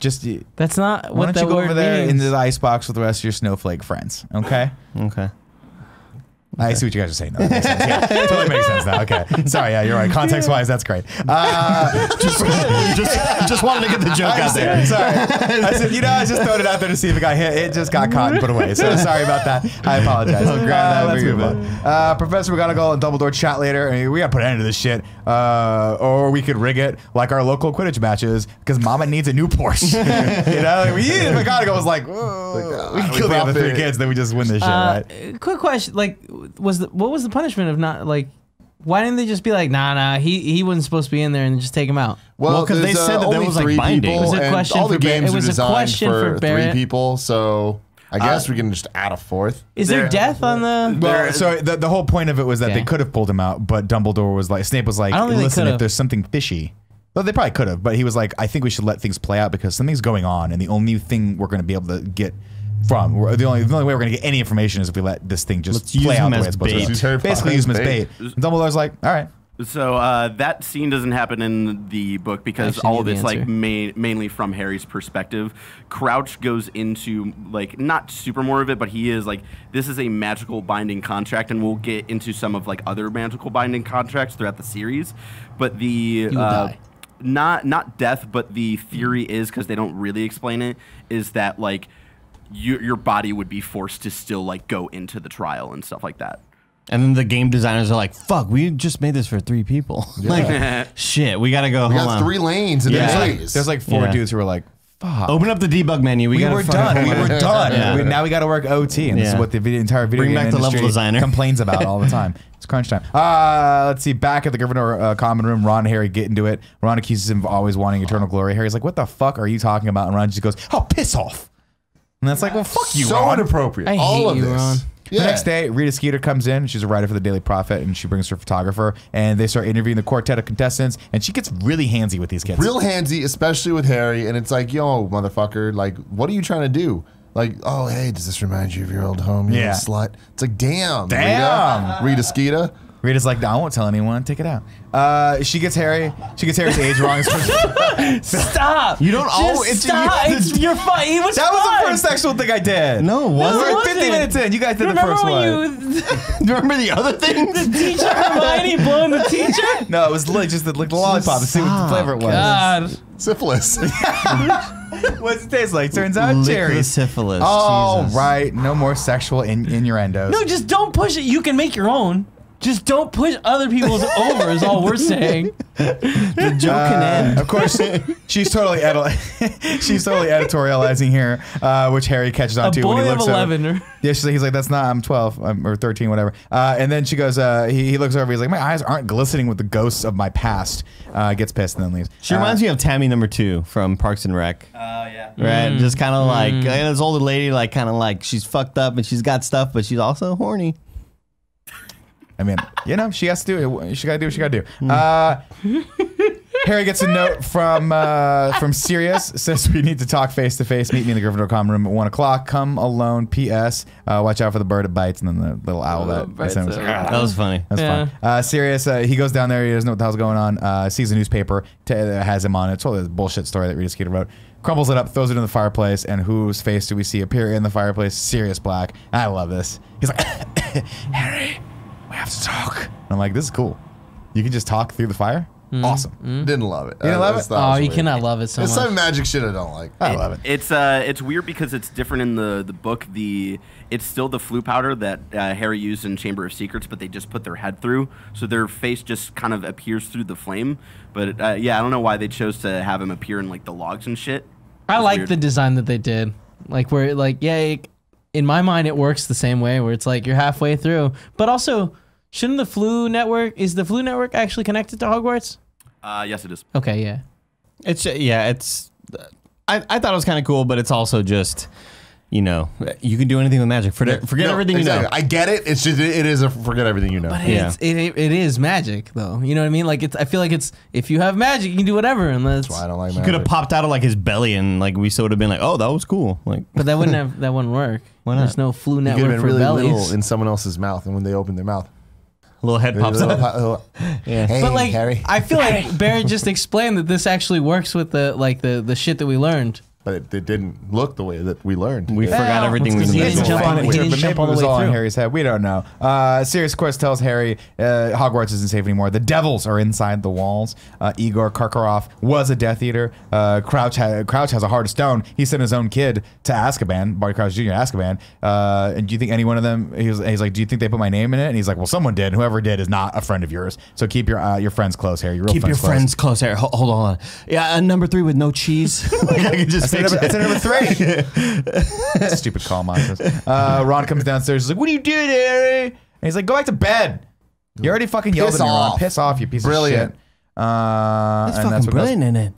Just that's not. Why what don't that you go word over there means. into the icebox with the rest of your snowflake friends? Okay. Okay. I see what you guys are saying. No, that makes sense. Yeah, totally makes sense now. Okay. Sorry. Yeah, you're right. Context-wise, that's great. Uh, just, just, just wanted to get the joke I out there. Sorry. I said, you know, I just thrown it out there to see if it got hit. It just got caught and put away. So sorry about that. I apologize. I'll grab that. Uh, that's good one. Uh, Professor McGonagall and Dumbledore chat later. I mean, we got to put an end to this shit. Uh, or we could rig it like our local Quidditch matches because Mama needs a new Porsche. You know? Like, we, McGonagall was like, whoa. Like, uh, we killed the three kids, then we just win this uh, shit, right? Quick question. Like, was the, what was the punishment of not like? Why didn't they just be like, nah, nah, he he wasn't supposed to be in there and just take him out? Well, because well, they uh, said that there was like binding. It was a question all the for games it was a question for, for three people, so I guess uh, we can just add a fourth. Is there, there death on the? Well, so the, the whole point of it was that okay. they could have pulled him out, but Dumbledore was like, Snape was like, listen, if there's something fishy. Well, they probably could have, but he was like, I think we should let things play out because something's going on, and the only thing we're going to be able to get. From the only the only way we're gonna get any information is if we let this thing just Let's play out the way it's supposed to. Basically, use him as bait. And Dumbledore's like, all right. So uh, that scene doesn't happen in the book because all of it's like ma mainly from Harry's perspective. Crouch goes into like not super more of it, but he is like, this is a magical binding contract, and we'll get into some of like other magical binding contracts throughout the series. But the uh, not not death, but the theory is, because they don't really explain it, is that like you, your body would be forced to still like go into the trial and stuff like that. And then the game designers are like, fuck, we just made this for three people. Yeah. Like, shit, we got to go. We got on. three lanes. And yeah. there's, like, there's like four yeah. dudes who were like, fuck. Open up the debug menu. We, we were done. We were done. Yeah. We, now we got to work O T. And yeah. this is what the video, entire video Bring game back the level designer. complains about all the time. It's crunch time. Uh, let's see. Back at the Gryffindor uh, common room, Ron and Harry get into it. Ron accuses him of always wanting eternal glory. Harry's like, what the fuck are you talking about? And Ron just goes, oh, piss off. And that's like, well, fuck you, Ron. So inappropriate. I all hate of you, this. Ron. Yeah. The next day, Rita Skeeter comes in. She's a writer for the Daily Prophet, and she brings her photographer. And they start interviewing the quartet of contestants, and she gets really handsy with these kids. Real handsy, especially with Harry. And it's like, yo, motherfucker, like, what are you trying to do? Like, oh, hey, does this remind you of your old home, you yeah. slut? It's like, damn, damn. Rita, Rita Skeeter. Rita's like, I won't tell anyone. Take it out. Uh, she gets Harry. She gets Harry's age wrong. Stop! You don't always. Stop! You, it's, you're fine. It was that fun. was the first sexual thing I did. No, it wasn't. We're fifty minutes in. You guys did remember the first one. You remember the other thing? The teacher Hermione blowing the teacher? No, it was like just the, like the lollipop to see what the flavor it was. God. Syphilis. What's it taste like? Turns out cherry syphilis. Oh, Jesus. Right. No more sexual in innuendos. No, just don't push it. You can make your own. Just don't push other people's over is all we're saying. The joke uh, can end. Of course, she's totally she's totally editorializing here, uh, which Harry catches on to when he looks over. A boy of eleven. Yeah, she's like, he's like, that's not, I'm twelve I'm, or thirteen, whatever. Uh, and then she goes, uh, he, he looks over, he's like, my eyes aren't glistening with the ghosts of my past. Uh, gets pissed and then leaves. She reminds uh, me of Tammy number two from Parks and Rec. Oh, uh, yeah. Right? Mm. Just kind of mm. like, like, this older lady, like, kind of like, she's fucked up and she's got stuff, but she's also horny. I mean, you know, she has to do it. She got to do what she got to do. Uh, Harry gets a note from uh, from Sirius. Says, we need to talk face to face. Meet me in the Gryffindor common room at one o'clock. Come alone. P S. Uh, watch out for the bird that bites. And then the little owl that... Oh, that, was, that was funny. That was yeah. fun. Uh, Sirius, uh, he goes down there. He doesn't know what the hell's going on. Uh, sees a newspaper. T has him on it. It's all this bullshit story that Rita Skeeter wrote. Crumbles it up. Throws it in the fireplace. And whose face do we see appear in the fireplace? Sirius Black. I love this. He's like, Harry... we have to talk. And I'm like, this is cool. You can just talk through the fire? Mm. Awesome. Mm. Didn't love it. You didn't love it? Oh, you weird. cannot love it so it's much. It's some magic shit I don't like. I it, love it. It's uh, it's weird because it's different in the, the book. The It's still the flu powder that uh, Harry used in Chamber of Secrets, but they just put their head through. So their face just kind of appears through the flame. But uh, yeah, I don't know why they chose to have him appear in like the logs and shit. I like weird. the design that they did. Like where like, yeah, in my mind, it works the same way where it's like you're halfway through. But also... shouldn't the flu network, is the flu network actually connected to Hogwarts? Uh, yes, it is. Okay, yeah. It's, yeah, it's, I, I thought it was kind of cool, but it's also just, you know, you can do anything with magic. Forget, forget no, everything exactly. you know. I get it. It's just, it is a forget everything you know. But yeah. it's, it, it is magic, though. You know what I mean? Like, it's, I feel like it's, if you have magic, you can do whatever. Unless that's why I don't like magic. He could have popped out of, like, his belly, and, like, we still would have been like, oh, that was cool. Like, but that wouldn't have, that wouldn't work. Why not? There's no flu network you could have been for really bellies. Little in someone else's mouth, and when they open their mouth. A little head pops little up. Little, yeah. Hey, but like, Harry. I feel like Barrett just explained that this actually works with the like the the shit that we learned. But it, it didn't look the way that we learned. We yeah. forgot everything we learned. He jump on it. He didn't jump all the way through. Harry's head. We don't know. Uh, Sirius Quest tells Harry uh, Hogwarts isn't safe anymore. The devils are inside the walls. Uh, Igor Karkaroff was a Death Eater. Uh, Crouch, ha Crouch has a heart of stone. He sent his own kid to Azkaban, Barty Crouch Junior, Azkaban. Uh, and do you think any one of them? He was, he's like, do you think they put my name in it? And he's like, well, someone did. Whoever did is not a friend of yours. So keep your uh, your friends close, Harry. Your real keep friends your close. friends close, Harry. Hold, hold on. Yeah, uh, number three with no cheese. Like I could just. It's at number three. Stupid call monsters. Uh, Ron comes downstairs. He's like, what are you doing, Harry? And he's like, go back to bed. You already fucking yelled at me, Ron. Piss off, you piece brilliant. Of shit. Uh, that's and fucking that's what brilliant, isn't it?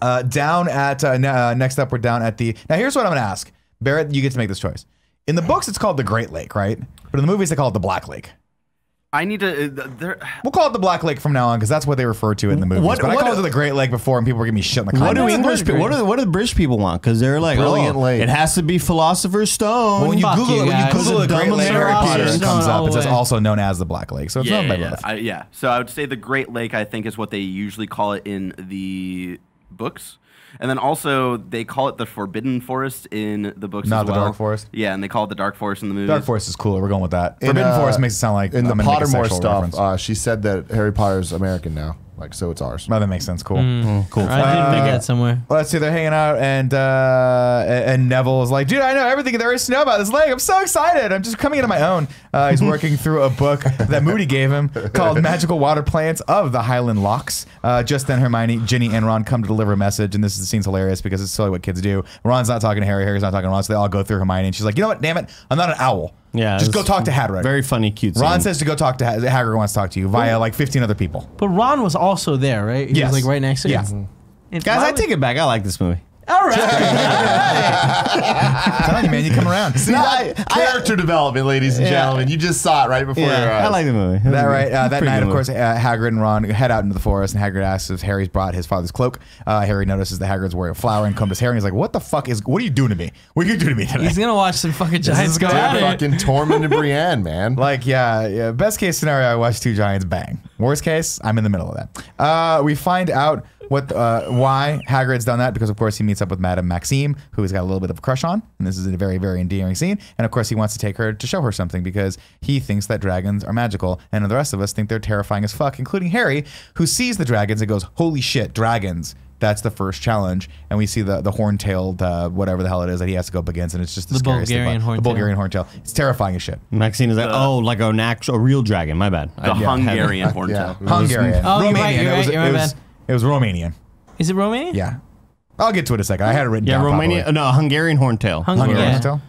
Uh, down at, uh, uh, next up, we're down at the, now here's what I'm going to ask. Barrett, you get to make this choice. In the books, it's called the Great Lake, right? But in the movies, they call it the Black Lake. I need to. Uh, we'll call it the Black Lake from now on because that's what they refer to in the movies. What, but what I called it the Great Lake before, and people were giving me shit in the comments. What do English? Pe what do what do the British people want? Because they're like, Brilliant oh, Lake. It has to be Philosopher's Stone. Well, when you Fuck Google you it, when you Google it, Great Lake, Harry Potter it comes up. It says also known as the Black Lake. So it's yeah, known by yeah, both. I, yeah. So I would say the Great Lake, I think, is what they usually call it in the books. And then also, they call it the Forbidden Forest in the books Not as well. Not the Dark Forest? Yeah, and they call it the Dark Forest in the movies. Dark Forest is cooler. We're going with that. In, Forbidden uh, Forest makes it sound like... In um, the Pottermore stuff, uh, she said that Harry Potter's American now. Like, so it's ours. Well, that makes sense. Cool. Mm. Cool. I uh, did pick that somewhere. Well, let's see. They're hanging out, and uh, and Neville is like, dude, I know everything there is to know about this lake. I'm so excited. I'm just coming into my own. Uh, he's working through a book that Moody gave him called Magical Water Plants of the Highland Lochs. Uh, just then, Hermione, Ginny, and Ron come to deliver a message, and this scene's hilarious because it's totally what kids do. Ron's not talking to Harry. Harry's not talking to Ron, so they all go through Hermione, and she's like, you know what? Damn it. I'm not an owl. Yeah, just go talk to Hagrid. Very funny, cute scene. Ron says to go talk to Hagrid. Hagrid wants to talk to you via like fifteen other people. But Ron was also there, right? He yes. was like right next to yeah. you. Guys, I take it back. I like this movie. All right. I'm telling you, man, you come around. See, no, I, character I, development, ladies and yeah. gentlemen. You just saw it right before yeah, your eyes. I like the movie. That, that right, uh, that night, of course, uh, Hagrid and Ron head out into the forest, and Hagrid asks if Harry's brought his father's cloak. Uh, Harry notices that Hagrid's wearing a flower and combed his hair, and he's like, what the fuck is, what are you doing to me? What are you doing to me today? He's going to watch some fucking giants go at it. Fucking tormented Brienne, man. Like, yeah, yeah. Best case scenario, I watch two giants bang. Worst case, I'm in the middle of that. Uh, we find out What? Uh, why Hagrid's done that? Because of course he meets up with Madame Maxime, who he's got a little bit of a crush on, and this is a very, very endearing scene. And of course he wants to take her to show her something because he thinks that dragons are magical, and the rest of us think they're terrifying as fuck, including Harry, who sees the dragons and goes, "Holy shit, dragons!" That's the first challenge, and we see the the horn-tailed uh, whatever the hell it is that he has to go up against, and it's just the, the scariest Bulgarian thing. The Bulgarian horn-tail. It's terrifying as shit. Maxine is like, uh, oh, like an actual, a real dragon. My bad. The I, yeah, Hungarian horn-tail. Yeah. Hungarian. Oh, Romanian. You're right, you're right, you're right, it was, It was Romanian. Is it Romanian? Yeah. I'll get to it in a second. I had it written yeah, down. Yeah, Romanian. Properly. No, Hungarian horntail. Hungarian yeah. horntail?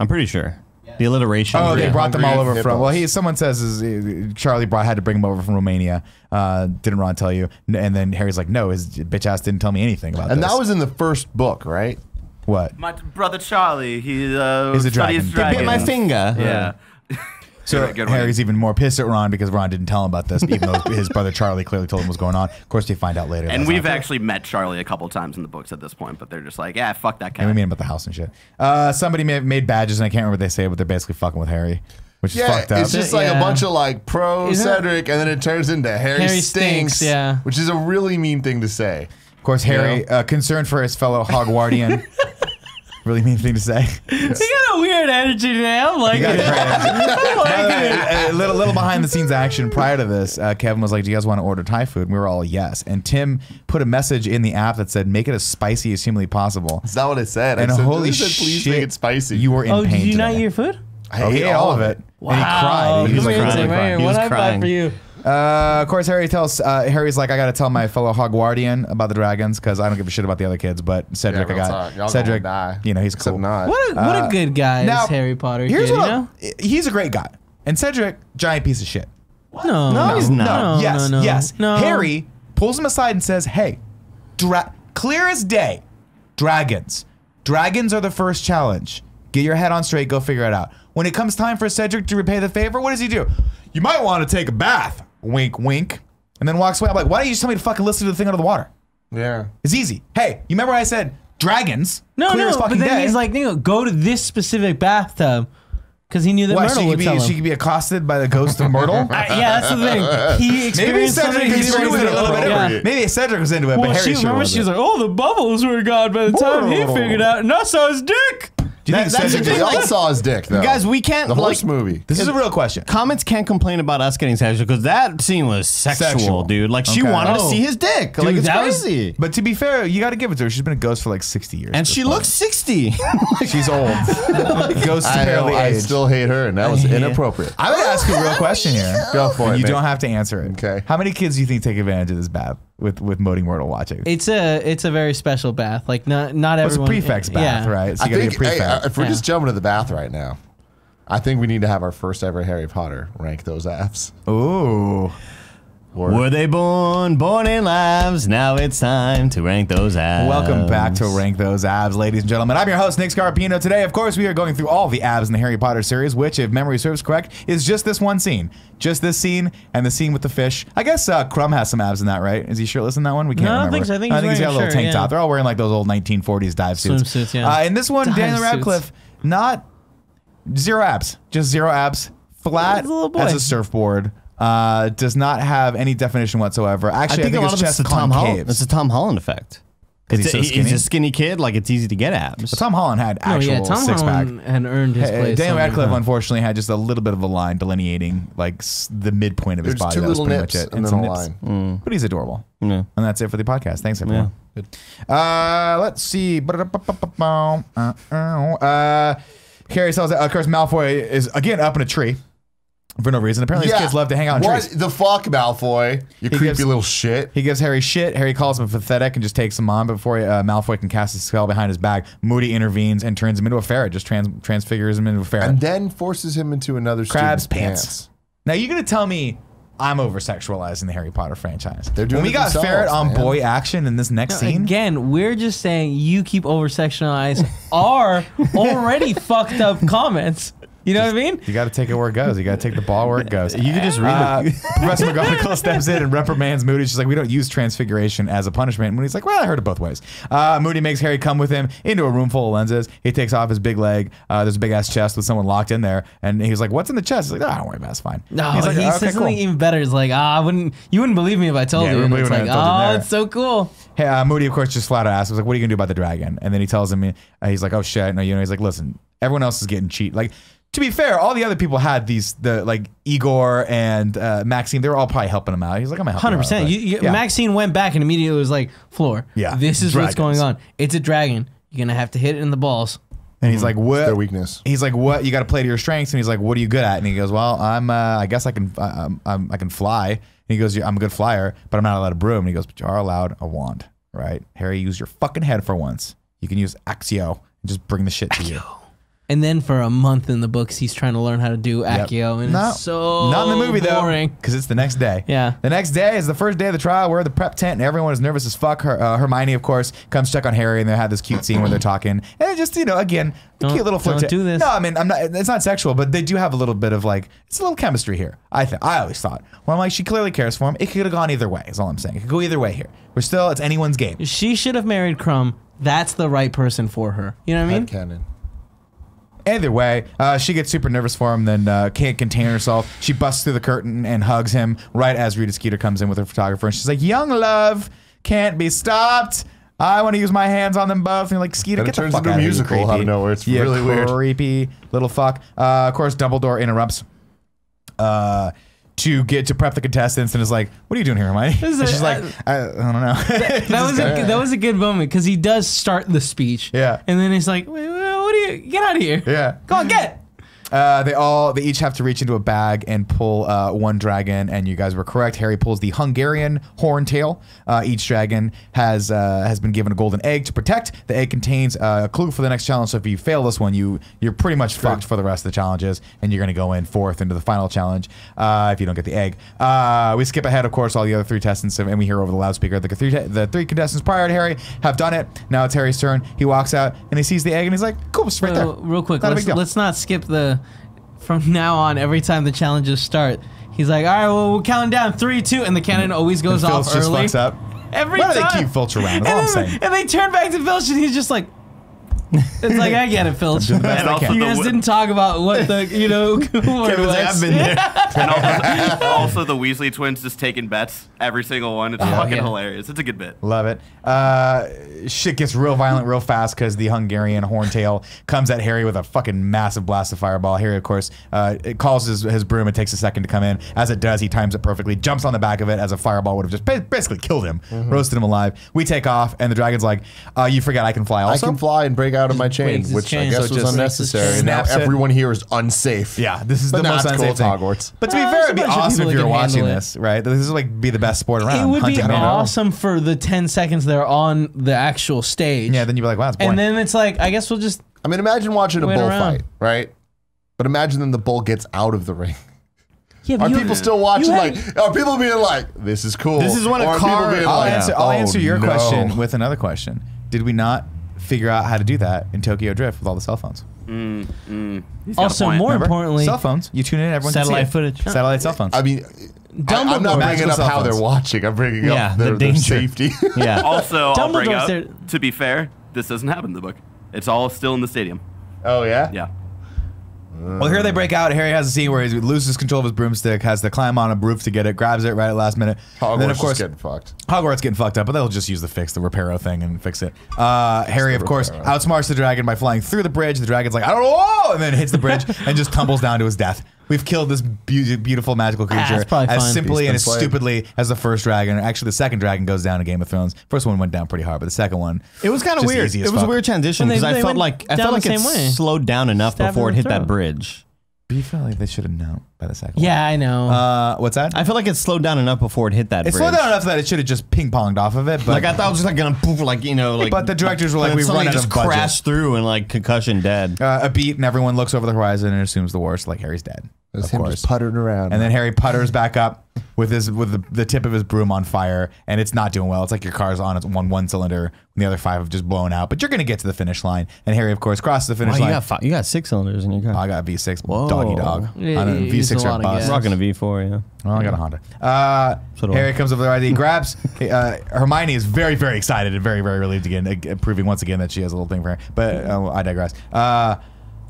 I'm pretty sure. Yeah. The alliteration. Oh, they yeah. brought Hungarian them all over nipples. From. Well, he, someone says is, uh, Charlie brought, had to bring him over from Romania. Uh, didn't Ron tell you? And then Harry's like, no, his bitch ass didn't tell me anything about and this. And that was in the first book, right? What? My brother Charlie, he uh, is a dragon. He bit my finger. Yeah. yeah. So yeah, Harry's even more pissed at Ron because Ron didn't tell him about this, even though his brother Charlie clearly told him what's going on. Of course, they find out later. And we've actually met Charlie a couple times in the books at this point, but they're just like, yeah, fuck that guy. And we meet him at the house and shit. Uh, somebody made badges, and I can't remember what they say, but they're basically fucking with Harry, which yeah, is fucked up. It's just like yeah. a bunch of like pro Isn't Cedric, and then it turns into Harry, Harry stinks, stinks yeah. which is a really mean thing to say. Of course, Harry, you know? uh, concerned for his fellow Hogwartian. Really mean thing to say. You got a weird energy today. I'm like, like a, a little, little behind the scenes action prior to this. Uh, Kevin was like, do you guys want to order Thai food? And we were all yes. And Tim put a message in the app that said, make it as spicy as humanly possible. That's not what it said. And I said, holy said, please shit, make it spicy. You were in oh, pain. Oh, did you today. Not eat your food? I oh, ate yeah, all of it. Wow. And he cried. He was like, crying. Crying. He was what crying. I buy for you? Uh, of course, Harry tells. Uh, Harry's like, I gotta tell my fellow Hogwartian about the dragons because I don't give a shit about the other kids. But Cedric, yeah, I got talk. Cedric. You know, he's Except cool. Not. What a, what uh, a good guy now, is Harry Potter. Here's kid, what you know? a, he's a great guy. And Cedric, giant piece of shit. What? No, no, he's not. No, yes, no, no. yes. No. Harry pulls him aside and says, "Hey, dra clear as day, dragons. Dragons are the first challenge. Get your head on straight. Go figure it out. When it comes time for Cedric to repay the favor, what does he do? You might want to take a bath." Wink, wink, and then walks away. I'm like, why don't you just tell me to fucking listen to the thing under the water? Yeah. It's easy. Hey, you remember I said dragons? No, no, but then day. He's like, you know, go to this specific bathtub because he knew that what, Myrtle would be, tell him. She could be accosted by the ghost of Myrtle? uh, yeah, that's the thing. He experienced something. Maybe Cedric was into it a little bit. Yeah. Maybe Cedric was into it, well, but Harry she, remember she was like, oh, the bubbles were gone by the time he figured out, and I saw his dick. That, that's the thing. Like, all saw his dick, though. Guys, we can't. The horse like, movie. This is a real question. Comments can't complain about us getting sexual because that scene was sexual, sexual. dude. Like, she okay. wanted oh. to see his dick. Dude, like, it's crazy. Was, but to be fair, you got to give it to her. She's been a ghost for like sixty years. And she point. looks sixty. She's old. Ghosts barely age. I still hate her, and that was I inappropriate. I would ask a real question here. Go for it. You don't have to answer it. Okay. How many kids do you think take advantage of this bath? With with Moating Myrtle watching, it's a it's a very special bath. Like not not well, everyone. It's a prefect's bath, yeah. right? So you I think, get hey, uh, if we're yeah. just jumping to the bath right now, I think we need to have our first ever Harry Potter rank those apps. Ooh, Or were they born, born in labs? Now it's time to rank those abs. Welcome back to Rank Those Abs, ladies and gentlemen. I'm your host, Nick Scarpino. Today, of course, we are going through all the abs in the Harry Potter series, which, if memory serves correct, is just this one scene. Just this scene and the scene with the fish. I guess uh, Krum has some abs in that, right? Is he shirtless in that one? We can't no, remember. I don't think so. I think, I think he's got a little shirt, tank top. Yeah. They're all wearing like those old nineteen forties dive suits. Swimsuits, yeah. Uh, in this one, dive Daniel Radcliffe, suits. not zero abs. Just zero abs. Flat a as a surfboard. Uh, does not have any definition whatsoever. Actually, I think, I think a lot of it's the Tom Holland. It's the Tom Holland effect. It's he's, so a, he's a skinny kid. Like it's easy to get abs. But Tom Holland had actual no, yeah, Tom six Holland pack and earned his place. Daniel Radcliffe unfortunately had just a little bit of a line delineating like s the midpoint of There's his body. Two that was pretty much it. And some nips. Mm. But he's adorable. Yeah. And that's it for the podcast. Thanks everyone. Yeah. Good. Uh, let's see. Uh, Harry sells. Of course, Malfoy is again up in a tree. For no reason. Apparently, yeah. His kids love to hang out in trees. What the fuck, Malfoy? You he creepy gives, little shit. He gives Harry shit. Harry calls him pathetic and just takes him on before uh, Malfoy can cast his spell behind his back. Moody intervenes and turns him into a ferret. Just trans transfigures him into a ferret. And then forces him into another crab's pants. pants. Now, you're going to tell me I'm over-sexualizing the Harry Potter franchise. They're doing when we got ferret on man. boy action in this next no, scene. Again, we're just saying you keep over-sexualizing our already fucked up comments. You know just, what I mean? You got to take it where it goes. You got to take the ball where it goes. You can just read uh, it. Professor McGonagall steps in and reprimands Moody. She's like, we don't use transfiguration as a punishment. And Moody's like, well, I heard it both ways. Uh, Moody makes Harry come with him into a room full of lenses. He takes off his big leg. Uh, there's a big-ass chest with someone locked in there. And he's like, what's in the chest? He's like, oh, don't worry about it. It's fine. No, he's like, he oh, okay, says something cool. even better. He's like, ah, oh, I wouldn't, you wouldn't believe me if I told yeah, you. And it's like, oh, it's so cool. Hey, uh, Moody, of course, just flat out asks. I was like, what are you going to do about the dragon? And then he tells him, uh, he's like, oh, shit. No, you know, he's like, listen, everyone else is getting cheat. Like, to be fair, all the other people had these, the like Igor and uh, Maxine, they were all probably helping him out. He's like, I'm gonna help him out. one hundred percent. Yeah. Maxine went back and immediately was like, Fleur, yeah, this is dragons. what's going on. It's a dragon. You're gonna have to hit it in the balls. And he's mm, like, what? Their weakness. He's like, what? You got to play to your strengths. And he's like, what are you good at? And he goes, well, I'm, uh, I guess I can, uh, I'm, I'm, I can fly. And he goes, I'm a good flyer, but I'm not allowed a broom. And he goes, but you are allowed a wand, right? Harry, use your fucking head for once. You can use Accio and just bring the shit to Accio. you. And then for a month in the books, he's trying to learn how to do Accio, yep. and no, it's so not in the movie boring. though, because it's the next day. Yeah, the next day is the first day of the trial. We're at the prep tent, and everyone is nervous as fuck. Her, uh, Hermione, of course, comes check on Harry, and they have this cute scene where they're talking, and just you know, again, a cute little flirt. Don't do this. No, I mean, I'm not. It's not sexual, but they do have a little bit of like, it's a little chemistry here. I think I always thought. Well, I'm like, she clearly cares for him. It could have gone either way. Is all I'm saying. It could go either way here. We're still, it's anyone's game. She should have married Krum. That's the right person for her. You know what I mean? Headcanon. Either way, uh, she gets super nervous for him, then uh, can't contain herself. She busts through the curtain and hugs him right as Rita Skeeter comes in with her photographer. And she's like, young love can't be stopped. I want to use my hands on them both. And you're like, Skeeter, get the fuck out of here. It turns into a musical out of nowhere. It's yeah, really weird. Creepy little fuck. Uh, of course, Dumbledore interrupts uh, to get to prep the contestants and is like, what are you doing here, Hermione? She's a, like, I, I don't know. That, that, was a, that was a good moment because he does start the speech. Yeah. And then he's like, wait, wait. What do you get out of here? Yeah, go on, get it. Uh, they all they each have to reach into a bag and pull uh, one dragon, and you guys were correct. Harry pulls the Hungarian Horntail. Uh, each dragon has uh, has been given a golden egg to protect. The egg contains uh, a clue for the next challenge. So if you fail this one, you you're pretty much Good. fucked for the rest of the challenges, and you're gonna go in fourth into the final challenge uh, if you don't get the egg. Uh, we skip ahead, of course, all the other three contestants, and we hear over the loudspeaker the three the three contestants prior to Harry have done it. Now it's Harry's turn. He walks out and he sees the egg, and he's like, "Cool, it's right so, there." Real quick, not let's, let's not skip the. From now on, every time the challenges start, he's like, all right, well, we're counting down three, two, and the cannon always goes and off early. Just fucks up. Every Why time. Why do they keep Filch around? That's all I'm saying. And they turn back to Filch, and he's just like, it's like, I get it, Filch. You guys didn't talk about what the, you know, Kevin's like, I've been there. And also, also, the Weasley twins just taking bets, every single one. It's uh, fucking yeah. hilarious. It's a good bit. Love it. Uh, shit gets real violent real fast because the Hungarian Horntail comes at Harry with a fucking massive blast of fireball. Harry, of course, uh, it calls his, his broom. It takes a second to come in. As it does, he times it perfectly, jumps on the back of it as a fireball would have just basically killed him, mm-hmm. roasted him alive. We take off, and the dragon's like, uh, you forgot I can fly also? I can fly and break out of my chain, which chain, I guess so was unnecessary. And now everyone here is unsafe. Yeah, this is but the most unsafe thing. Hogwarts. But to be uh, fair, it'd be awesome if you were watching this, right? This would like be the best sport around. It would Hunting. be awesome for the ten seconds they're on the actual stage. Yeah, then you'd be like, wow, it's boring. And then it's like, I guess we'll just. I mean, imagine watching a bullfight, right? But imagine then the bull gets out of the ring. Yeah, are you, people still watching? Like, are people being like, this is cool? This is one of Carl. I'll, like, answer, I'll oh, answer your no. question with another question. Did we not figure out how to do that in Tokyo Drift with all the cell phones? Mm, mm. Also, more Remember? importantly, cell phones. You tune in, everyone satellite can see it. footage, satellite cell phones. I mean, Dumbledore. I'm not bringing up how they're watching. I'm bringing yeah, up their, the their safety. Yeah. Also, I'll bring up, there. to be fair, this doesn't happen in the book. It's all still in the stadium. Oh yeah. Yeah. Well, here they break out. Harry has a scene where he loses control of his broomstick, has to climb on a roof to get it, grabs it right at last minute. Hogwarts and then, of course, is getting fucked. Hogwarts getting fucked up, but they'll just use the fix, the reparo thing, and fix it. Uh, Harry, of course, outsmarts the dragon by flying through the bridge. The dragon's like, I don't know, and then hits the bridge and just tumbles down to his death. We've killed this be beautiful magical creature ah, as fine. simply and as played. stupidly as the first dragon. Actually, the second dragon goes down in Game of Thrones. First one went down pretty hard, but the second one, it was kind of weird. It was fuck. a weird transition because I felt like I felt like it way. slowed down enough Stabbing before it hit throat. that bridge. But you felt like they should have known by the second yeah, one. Yeah, I know. Uh, what's that? I feel like it slowed down enough before it hit that it bridge. It slowed down enough that it should have just ping-ponged off of it. But like, I thought it was just like gonna poof, like, you know, like. But the directors were like, we run out just of budget. crashed through and like concussion dead. Uh, a beat and everyone looks over the horizon and assumes the worst, like Harry's dead. It was of him course. just puttering around. And right? then Harry putters back up with his with the, the tip of his broom on fire, and it's not doing well. It's like your car's on its one one cylinder, and the other five have just blown out. But you're gonna get to the finish line, and Harry, of course, crosses the finish oh, line. You got five, you got six cylinders in your car. Oh, I got a V six, Whoa. doggy dog. Yeah, on a V six or a bus. Rocking a V four, yeah. Oh, I got a Honda. Uh, so Harry I. comes over there, I D, grabs. uh, Hermione is very very excited and very very relieved again, uh, proving once again that she has a little thing for her. But uh, I digress. Uh,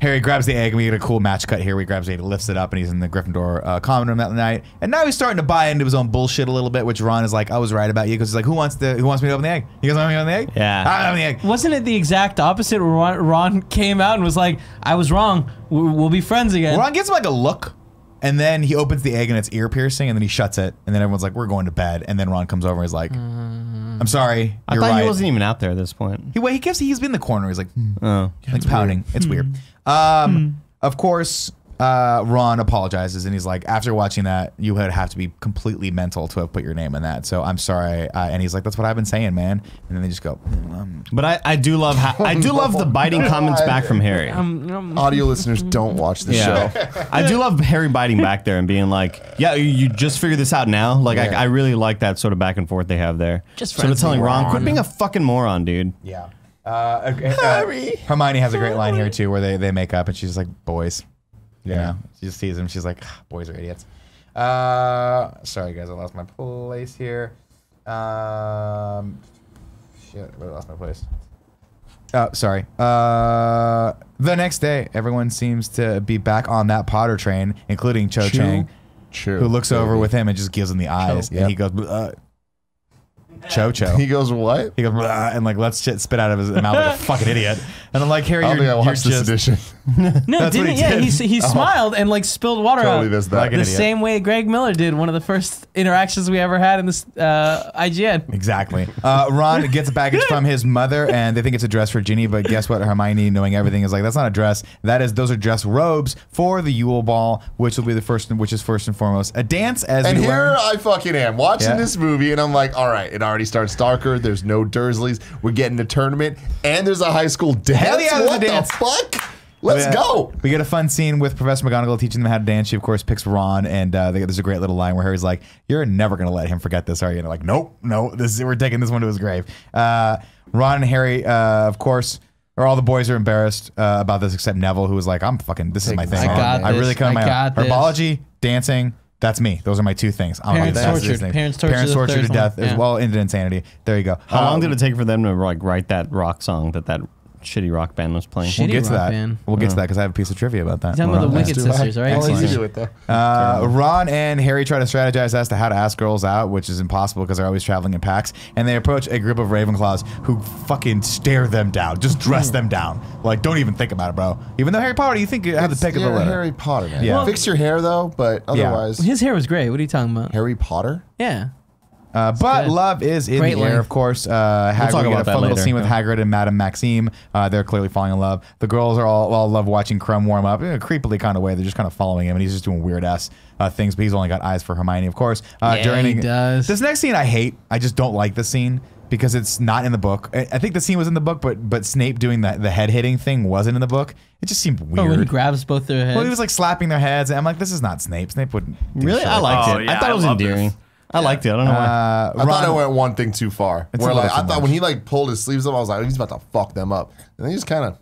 Harry grabs the egg, and we get a cool match cut here. He grabs the egg, lifts it up, and he's in the Gryffindor uh, common room that night. And now he's starting to buy into his own bullshit a little bit, which Ron is like, I was right about you, because he's like, who wants the, who wants me to open the egg? You guys want me to open the egg? Yeah. I open the egg. Wasn't it the exact opposite where Ron came out and was like, I was wrong. We'll be friends again. Ron gives him like a look, and then he opens the egg, and it's ear piercing, and then he shuts it, and then everyone's like, we're going to bed. And then Ron comes over and he's like, I'm sorry. I you're thought right. he wasn't even out there at this point. He, well, he gives, he's been in the corner. He's like, hmm. oh, like pouting. Weird. It's hmm. weird. Um, mm. Of course, uh, Ron apologizes and he's like, after watching that, you would have to be completely mental to have put your name in that. So I'm sorry. Uh, and he's like, that's what I've been saying, man. And then they just go. Um. But I, I do love how, I do love the biting comments back from Harry. Um, um, Audio listeners don't watch the yeah. show. I do love Harry biting back there and being like, yeah, you, you just figured this out now. Like, yeah. I, I really like that sort of back and forth they have there. Just sort of telling Ron, quit being a fucking moron, dude. Yeah. Uh, uh, uh, Hermione has a great line here too, where they they make up and she's like, "Boys," you yeah. know, she just sees them. She's like, "Boys are idiots." Uh, sorry guys, I lost my place here. Um, shit, I really lost my place. Oh, sorry. Uh, the next day, everyone seems to be back on that Potter train, including Cho Chang, who looks over with him and just gives him the eyes, Cho, and yep. he goes. Uh, Cho Cho. He goes, what? He goes, and like, let's shit spit out of his mouth like a fucking idiot. And I'm like, Harry, I don't think I watched this edition. No, didn't he? Yeah, he, he smiled and like spilled water out. Totally missed that. The same way Greg Miller did, one of the first interactions we ever had in this uh, I G N. Exactly. Uh, Ron gets a package from his mother, and they think it's a dress for Ginny, but guess what? Hermione, knowing everything, is like, that's not a dress. That is, those are dress robes for the Yule Ball, which will be the first, which is first and foremost a dance. As and here learn. I fucking am watching yeah. this movie, and I'm like, all right, it already starts darker. There's no Dursleys. We're getting a tournament, and there's a high school dance. Hell yeah, what the dance. fuck? Let's yeah. go. We get a fun scene with Professor McGonagall teaching them how to dance. She, of course, picks Ron, and uh, they, there's a great little line where Harry's like, you're never going to let him forget this, are you? And they're like, nope, no, this is, we're taking this one to his grave. Uh, Ron and Harry, uh, of course, or all the boys are embarrassed uh, about this except Neville, who was like, I'm fucking, this is my thing. I got I really come I got my Herbology, dancing, that's me. Those are my two things. I'm Parents, like, tortured. Parents tortured. Parents tortured to death one. as yeah. well into insanity. There you go. How um, long did it take for them to like write that rock song that that shitty rock band was playing? Shitty we'll get to that. Band. We'll get to that because I have a piece of trivia about that. You're talking about the Wicked Sisters, right? Uh, Ron and Harry try to strategize as to how to ask girls out, which is impossible because they're always traveling in packs. And they approach a group of Ravenclaws who fucking stare them down, just dress them down. Like, don't even think about it, bro. Even though Harry Potter, you think you have it's, the pick yeah, of the litter. Harry Potter, man. Yeah. Well, fix your hair though, but otherwise, yeah. his hair was great. What are you talking about? Harry Potter? Yeah. Uh, but good. love is in Great the air, life. of course. Uh, Hagrid, we'll we get a fun little later. scene with Hagrid and Madame Maxime. Uh, they're clearly falling in love. The girls are all, all love watching Krum warm up in a creepily kind of way. They're just kind of following him, and he's just doing weird ass uh, things. But he's only got eyes for Hermione, of course. Uh, yeah, during he does. This next scene, I hate. I just don't like this scene. because it's not in the book. I, I think the scene was in the book, but but Snape doing that the head hitting thing wasn't in the book. It just seemed weird. Oh, when he grabs both their heads. Well, he was like slapping their heads, and I'm like, this is not Snape. Snape wouldn't. Really, I liked oh, it. Yeah, I thought I it was endearing. This. I liked it. I don't know why. Uh, I Ron, thought it went one thing too far. Where like I much. thought when he like pulled his sleeves up, I was like, he's about to fuck them up, and then he just kind of.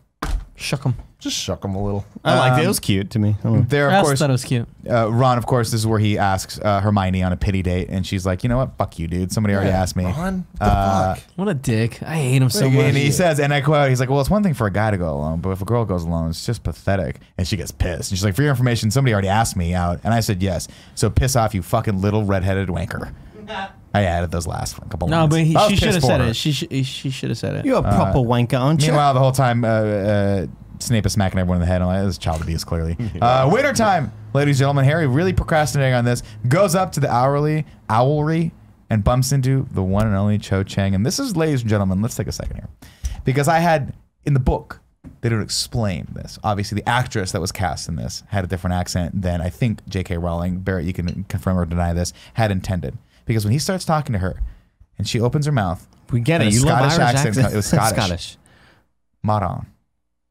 Shuck him. Just shuck him a little. I um, liked it. It was cute to me. There, of I course, thought it was cute. Uh, Ron, of course, this is where he asks uh, Hermione on a pity date, and she's like, you know what? Fuck you, dude. Somebody yeah, already asked me. Ron? What, uh, the fuck? What a dick. I hate him so and much. And he says, and I quote, he's like, well, it's one thing for a guy to go alone, but if a girl goes alone, it's just pathetic. And she gets pissed. And she's like, for your information, somebody already asked me out. And I said, yes. So piss off, you fucking little redheaded wanker. I added those last couple. No, minutes. but he, she should have said her. it. She sh she should have said it. You're a proper uh, wanker, aren't you? Meanwhile, the whole time, uh, uh, Snape is smacking everyone in the head. I'm like, this is child abuse, clearly. Uh, winter time, ladies and gentlemen. Harry really procrastinating on this. Goes up to the hourly owlry and bumps into the one and only Cho Chang. And this is, ladies and gentlemen, let's take a second here, because I had in the book they don't explain this. Obviously, the actress that was cast in this had a different accent than I think J K Rowling. Barrett, you can confirm or deny this. Had intended. Because when he starts talking to her, and she opens her mouth, we get it. You Scottish love Irish accent. accent. It was Scottish. Scottish. Madon.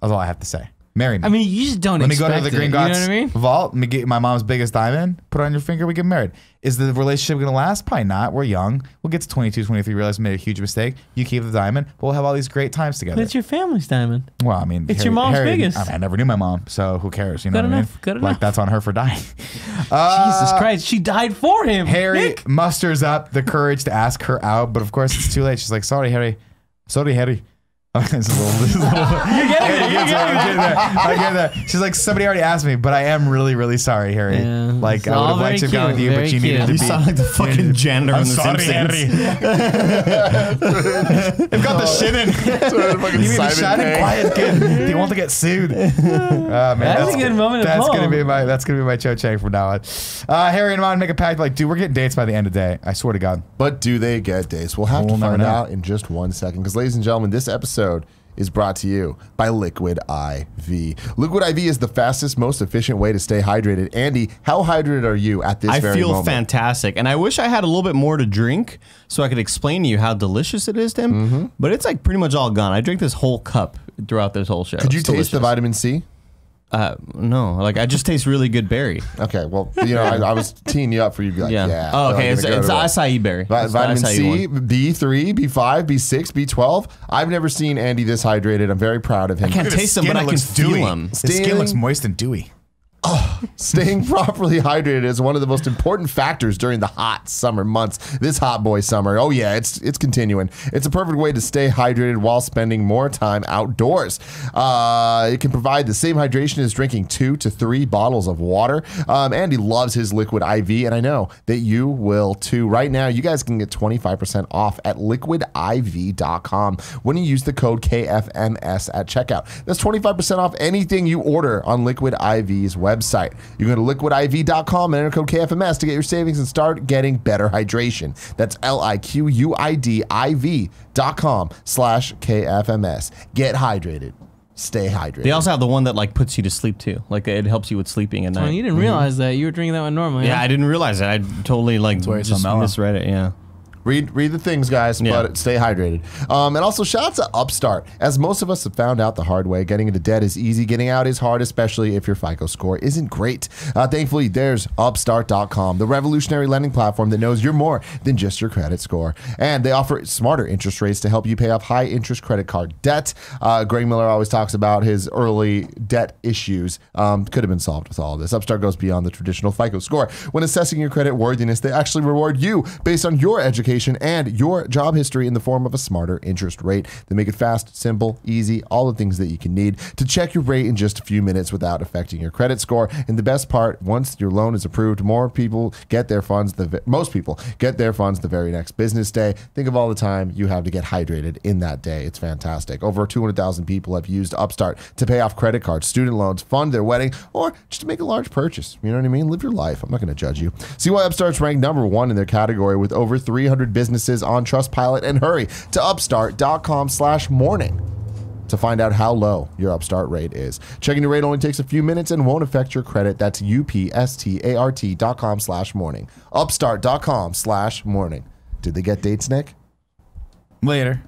That's all I have to say. Marry me. I mean, you just don't. Let me go to the Green Gots, you know what I mean? Vault. Let me get my mom's biggest diamond. Put it on your finger. We get married. Is the relationship going to last? Probably not. We're young. We'll get to twenty-two, twenty-three. Realize we made a huge mistake. You keep the diamond, but we'll have all these great times together. It's your family's diamond. Well, I mean, it's Harry, your mom's Harry, biggest. I, mean, I never knew my mom, so who cares? You know good what enough, I mean? Good enough. Like that's on her for dying. uh, Jesus Christ, she died for him. Harry Nick. musters up the courage to ask her out, but of course it's too late. She's like, "Sorry, Harry. Sorry, Harry." It's a little, it's a little, you're getting it. You're getting it. I get that. She's like, somebody already asked me, but I am really, really sorry, Harry. Yeah, like, I would have liked to have gone with you, but you cute. needed to you be. You sound like the fucking janitor on The sorry, Simpsons. Harry. They've got the shit in. You mean the shot and quiet kid? They want to get sued. Oh, man, that's, that's a good moment. That's gonna be my. That's gonna be my Cho Chang from now on. Uh, Harry and Ron make a pact. Like, dude, we're getting dates by the end of the day. I swear to God. But do they get dates? We'll have we'll to find know. out in just one second. Because, ladies and gentlemen, this episode is brought to you by Liquid I V. Liquid I V is the fastest, most efficient way to stay hydrated. Andy, how hydrated are you at this I very moment? I feel fantastic, and I wish I had a little bit more to drink so I could explain to you how delicious it is, Tim, mm-hmm. but it's like pretty much all gone. I drink this whole cup throughout this whole show. Could you it's taste delicious. the vitamin C? Uh, no, like I just taste really good berry. Okay, well, you know, I, I was teeing you up for you to be like, yeah. yeah oh, okay, it's, it's acai berry. Vi it's vitamin acai C, one. B three, B five, B six, B twelve. I've never seen Andy this hydrated. I'm very proud of him. I can't Dude, taste them, but I can feel them. His skin looks moist and dewy. Oh, staying properly hydrated is one of the most important factors during the hot summer months. This hot boy summer, oh yeah, it's it's continuing. It's a perfect way to stay hydrated while spending more time outdoors. Uh, it can provide the same hydration as drinking two to three bottles of water. Um, Andy loves his Liquid I V, and I know that you will too. Right now, you guys can get twenty-five percent off at liquid I V dot com when you use the code K F M S at checkout. That's twenty-five percent off anything you order on Liquid I V's website. Website. You go to liquid I V dot com and enter code K F M S to get your savings and start getting better hydration. That's L I Q U I D I V dot com slash K F M S. Get hydrated. Stay hydrated. They also have the one that like puts you to sleep too. Like it helps you with sleeping at night. Well, you didn't realize mm-hmm. that. You were drinking that one normally. Yeah, yeah, I didn't realize that. I totally like just misread it. Yeah. Read, read the things, guys, yeah. but stay hydrated. Um, and also, shout out to Upstart. As most of us have found out the hard way, getting into debt is easy. Getting out is hard, especially if your FICO score isn't great. Uh, thankfully, there's Upstart dot com, the revolutionary lending platform that knows you're more than just your credit score. And they offer smarter interest rates to help you pay off high-interest credit card debt. Uh, Greg Miller always talks about his early debt issues. Um, could have been solved with all of this. Upstart goes beyond the traditional FICO score. When assessing your credit worthiness, they actually reward you based on your education and your job history in the form of a smarter interest rate. They make it fast, simple, easy, all the things that you can need to check your rate in just a few minutes without affecting your credit score. And the best part, once your loan is approved, more people get their funds, the most people get their funds the very next business day. Think of all the time you have to get hydrated in that day. It's fantastic. Over two hundred thousand people have used Upstart to pay off credit cards, student loans, fund their wedding, or just to make a large purchase. You know what I mean? Live your life. I'm not going to judge you. See why Upstart's ranked number one in their category with over three hundred businesses on Trustpilot, and hurry to upstart dot com slash morning to find out how low your Upstart rate is. Checking your rate only takes a few minutes and won't affect your credit. That's upstart dot com slash morning. Upstart dot com slash morning. Did they get dates, Nick? Later,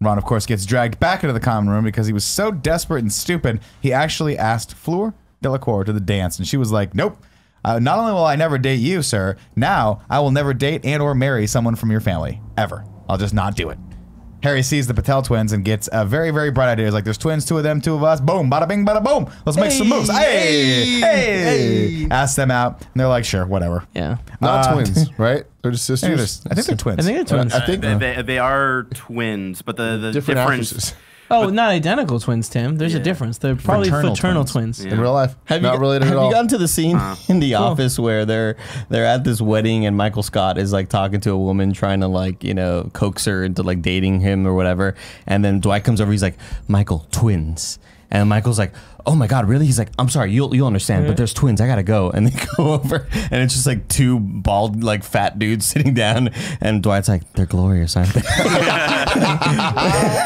Ron, of course, gets dragged back into the common room because he was so desperate and stupid, he actually asked Fleur Delacour to the dance, and she was like, nope. Uh, not only will I never date you, sir, now I will never date and or marry someone from your family. Ever. I'll just not do it. Harry sees the Patel twins and gets a very, very bright idea. He's like, there's twins, two of them, two of us. Boom, bada bing, bada boom. Let's make hey, some moves. Hey, hey, hey, hey. Ask them out. And they're like, sure, whatever. Yeah. Not uh, twins, right? They're just sisters. They're just, I think they're twins. I think they're twins. Uh, I think they, they, they are twins, but the, the different difference. Actresses. Oh, but not identical twins, Tim. There's yeah. a difference. They're probably fraternal, fraternal twins. twins. Yeah. In real life. Have not you, related have at all. Have you gotten to the scene uh, in The cool. Office where they're they're at this wedding and Michael Scott is like talking to a woman trying to like, you know, coax her into like dating him or whatever. And then Dwight comes over, he's like, Michael, twins. And Michael's like, oh my God, really? He's like, I'm sorry, you'll you'll understand, but there's twins, I gotta go. And they go over and it's just like two bald, like fat dudes sitting down and Dwight's like, they're glorious, aren't they?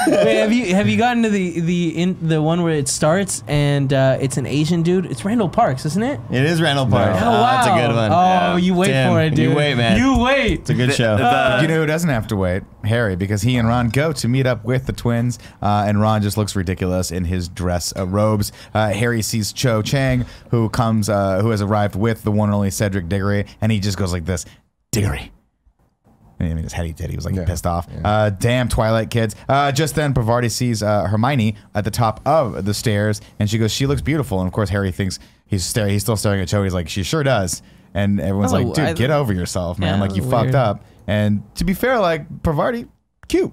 Wait, have you have you gotten to the the in the one where it starts and uh, it's an Asian dude? It's Randall Parks, isn't it? It is Randall Parks. No. Oh, oh wow. That's a good one. Oh, yeah. You wait Damn, for it, dude. You wait, man. You wait. It's a good show. Uh, you know who doesn't have to wait? Harry, because he and Ron go to meet up with the twins, uh, and Ron just looks ridiculous in his dress uh, robes. Uh, Harry sees Cho Chang, who comes, uh, who has arrived with the one and only Cedric Diggory, and he just goes like this, Diggory. I mean, his heady titty was like yeah. pissed off. Yeah. Uh, damn Twilight kids. Uh, just then, Pavarti sees uh, Hermione at the top of the stairs, and she goes, she looks beautiful. And of course, Harry thinks he's staring, he's still staring at Cho. He's like, she sure does. And everyone's oh, like, dude, I, get over yourself, man. Yeah, like, you weird. fucked up. And to be fair, like, Pavarti, cute.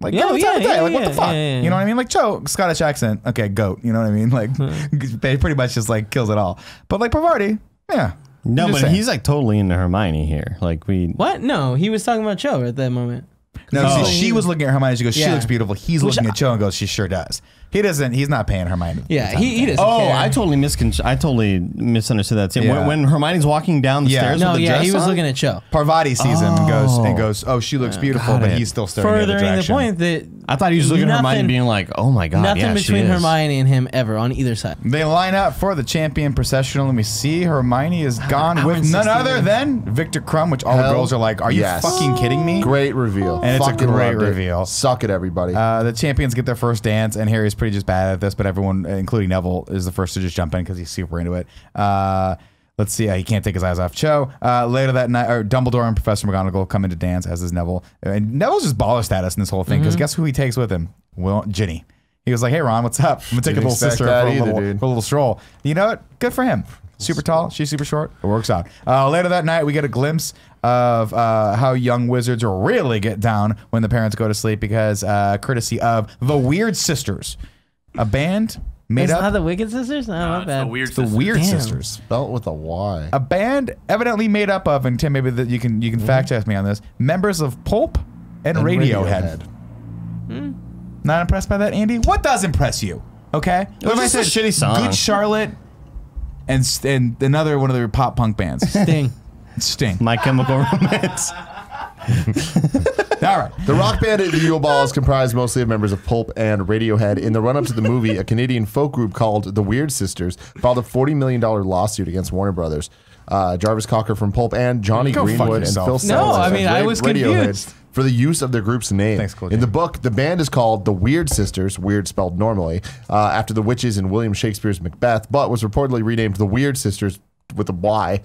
Like, yeah, yeah, yeah, yeah, like, what the fuck? Yeah, yeah, yeah. You know what I mean? Like, Cho, Scottish accent. Okay, goat. You know what I mean? Like, they pretty much just, like, kills it all. But, like, Pavarti, yeah. No, but saying. he's, like, totally into Hermione here. Like, we... What? No, he was talking about Cho at that moment. No, oh. see, she was looking at Hermione. She goes, she yeah. looks beautiful. He's Which looking at Cho and goes, she sure does. He doesn't, he's not paying Hermione. Yeah, he, he doesn't Oh, care. I totally miscon I totally misunderstood that scene. Yeah. When, when Hermione's walking down the yeah. stairs no, with the yeah, dress he was on, looking at Cho. Parvati sees oh. him and goes, and goes, oh, she looks beautiful, God, but it. he's still staring Furthering the other direction. Furthering the point that I thought he was looking nothing, at Hermione being like, oh my God, Nothing yeah, between she is. Hermione and him ever on either side. They line up for the champion processional and we see Hermione is gone with none other than Victor Krum, which all Hell the girls are like, are you yes. fucking kidding me? Great reveal. And it's a great reveal. Suck it, everybody. The champions get their first dance and Harry's pretty just bad at this, but everyone, including Neville, is the first to just jump in because he's super into it. Uh, let's see. Uh, he can't take his eyes off Cho. Uh, later that night, or Dumbledore and Professor McGonagall come in to dance, as is Neville. And Neville's just baller status in this whole thing because mm-hmm. guess who he takes with him? Well, Ginny. He was like, hey, Ron, what's up? I'm going to take a little sister for a little, for a little stroll. You know what? Good for him. Super tall. She's super short. It works out. Uh, later that night, we get a glimpse of uh, how young wizards really get down when the parents go to sleep because uh, courtesy of the Weird Sisters, a band made it's up. It's not the Wicked Sisters? No, no, my bad. The Weird it's Sisters. The Weird Damn. Sisters. Spelled with a Y. A band evidently made up of, and Tim, maybe that you can you can mm-hmm. fact check me on this, members of Pulp and, and Radiohead. Radiohead. Hmm? Not impressed by that, Andy? What does impress you? Okay? It was what just I said, a shitty song. Good Charlotte. And, and another one of their pop punk bands. Sting. Sting. My Chemical Romance. All right. The rock band at the Yule Ball is comprised mostly of members of Pulp and Radiohead. In the run-up to the movie, a Canadian folk group called The Weird Sisters filed a forty million dollar lawsuit against Warner Brothers. Uh, Jarvis Cocker from Pulp and Johnny Go Greenwood and Phil Sells. No, I mean, I was confused. For the use of their group's name. Thanks, in the book, the band is called The Weird Sisters, weird spelled normally, uh, after the witches in William Shakespeare's Macbeth, but was reportedly renamed The Weird Sisters with a Y.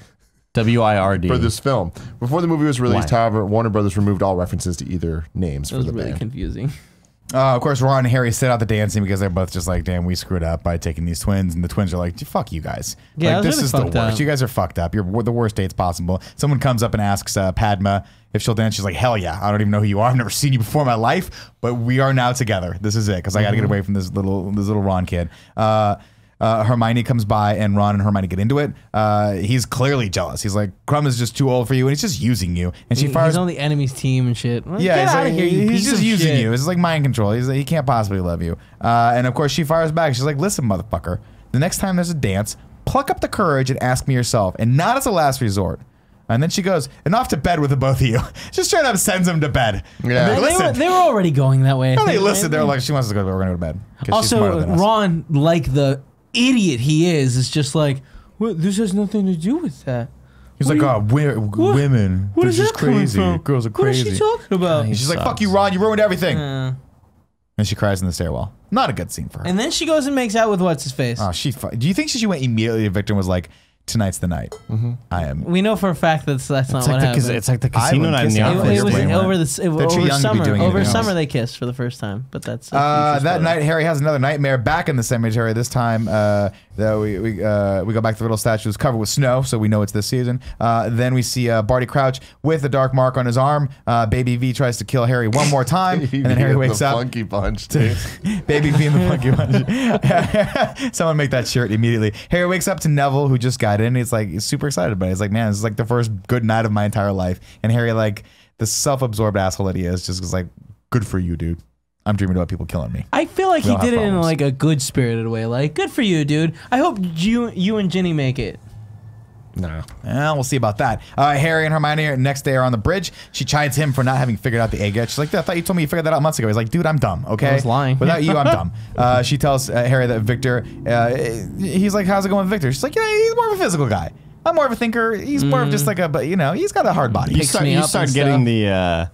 W I R D. For this film. Before the movie was released, y. however, Warner Brothers removed all references to either names that for the really band. It was really confusing. Uh, of course, Ron and Harry sit out the dancing because they're both just like, damn, we screwed up by taking these twins. And the twins are like, fuck you guys. Yeah, like, this really is the worst. Up. You guys are fucked up. You're the worst dates possible. Someone comes up and asks uh, Padma if she'll dance. She's like, hell yeah. I don't even know who you are. I've never seen you before in my life. But we are now together. This is it. Because I got to get away from this little this little Ron kid. Uh, uh, Hermione comes by and Ron and Hermione get into it. Uh, he's clearly jealous. He's like, Krum is just too old for you. And he's just using you. And she fires. He's on the enemy's team and shit. Like, yeah, he's, like, here, you he's just using shit. you. It's like mind control. He's like, he can't possibly love you. Uh, and of course, she fires back. She's like, listen, motherfucker. The next time there's a dance, pluck up the courage and ask me yourself. And not as a last resort. And then she goes, and off to bed with the both of you. Just straight up sends them to bed. Yeah. They, they, were, they were already going that way. No, they listened. They were like, she wants to go, but we're going to go to bed. Also, Ron, like the idiot he is, is just like, well, this has nothing to do with that. He's what like, you, oh, what? women. What this is, is that crazy. From? Girls are crazy. What is she talking about? She's sucks. like, fuck you, Ron. You ruined everything. Uh, and she cries in the stairwell. Not a good scene for her. And then she goes and makes out with what's his face. Oh, she. Do you think she went immediately to Victor and was like, tonight's the night. Mm-hmm. I am. We know for a fact that that's, that's not like what happened. It's like the casino night in the office. It, it was over the it, over summer. Over summer else. they kissed for the first time, but that's uh, that night. Harry has another nightmare back in the cemetery. This time, uh, though we we uh, we go back to the little statue. It's covered with snow, so we know it's this season. Uh, then we see uh, Barty Crouch with a dark mark on his arm. Uh, Baby V tries to kill Harry one more time, and then Harry wakes the up. Funky punch, dude. Baby V and the funky punch. Someone make that shirt immediately. Harry wakes up to Neville, who just got. And he's like, he's super excited about it. He's like, man, this is like the first good night of my entire life. And Harry, like the self-absorbed asshole that he is, just was like, good for you, dude. I'm dreaming about people killing me. I feel like we he did it problems. in like a good spirited way. Like, good for you, dude. I hope you, you and Ginny make it. No. Eh, we'll see about that. Uh, Harry and Hermione next day are on the bridge. She chides him for not having figured out the egg yet. She's like, I thought you told me you figured that out months ago. He's like, dude, I'm dumb, okay? I was lying. Without you, I'm dumb. Uh, she tells uh, Harry that Victor, uh, he's like, how's it going with Victor? She's like, yeah, he's more of a physical guy. I'm more of a thinker. He's mm. more of just like a, you know, he's got a hard body. You start, you start getting the, uh,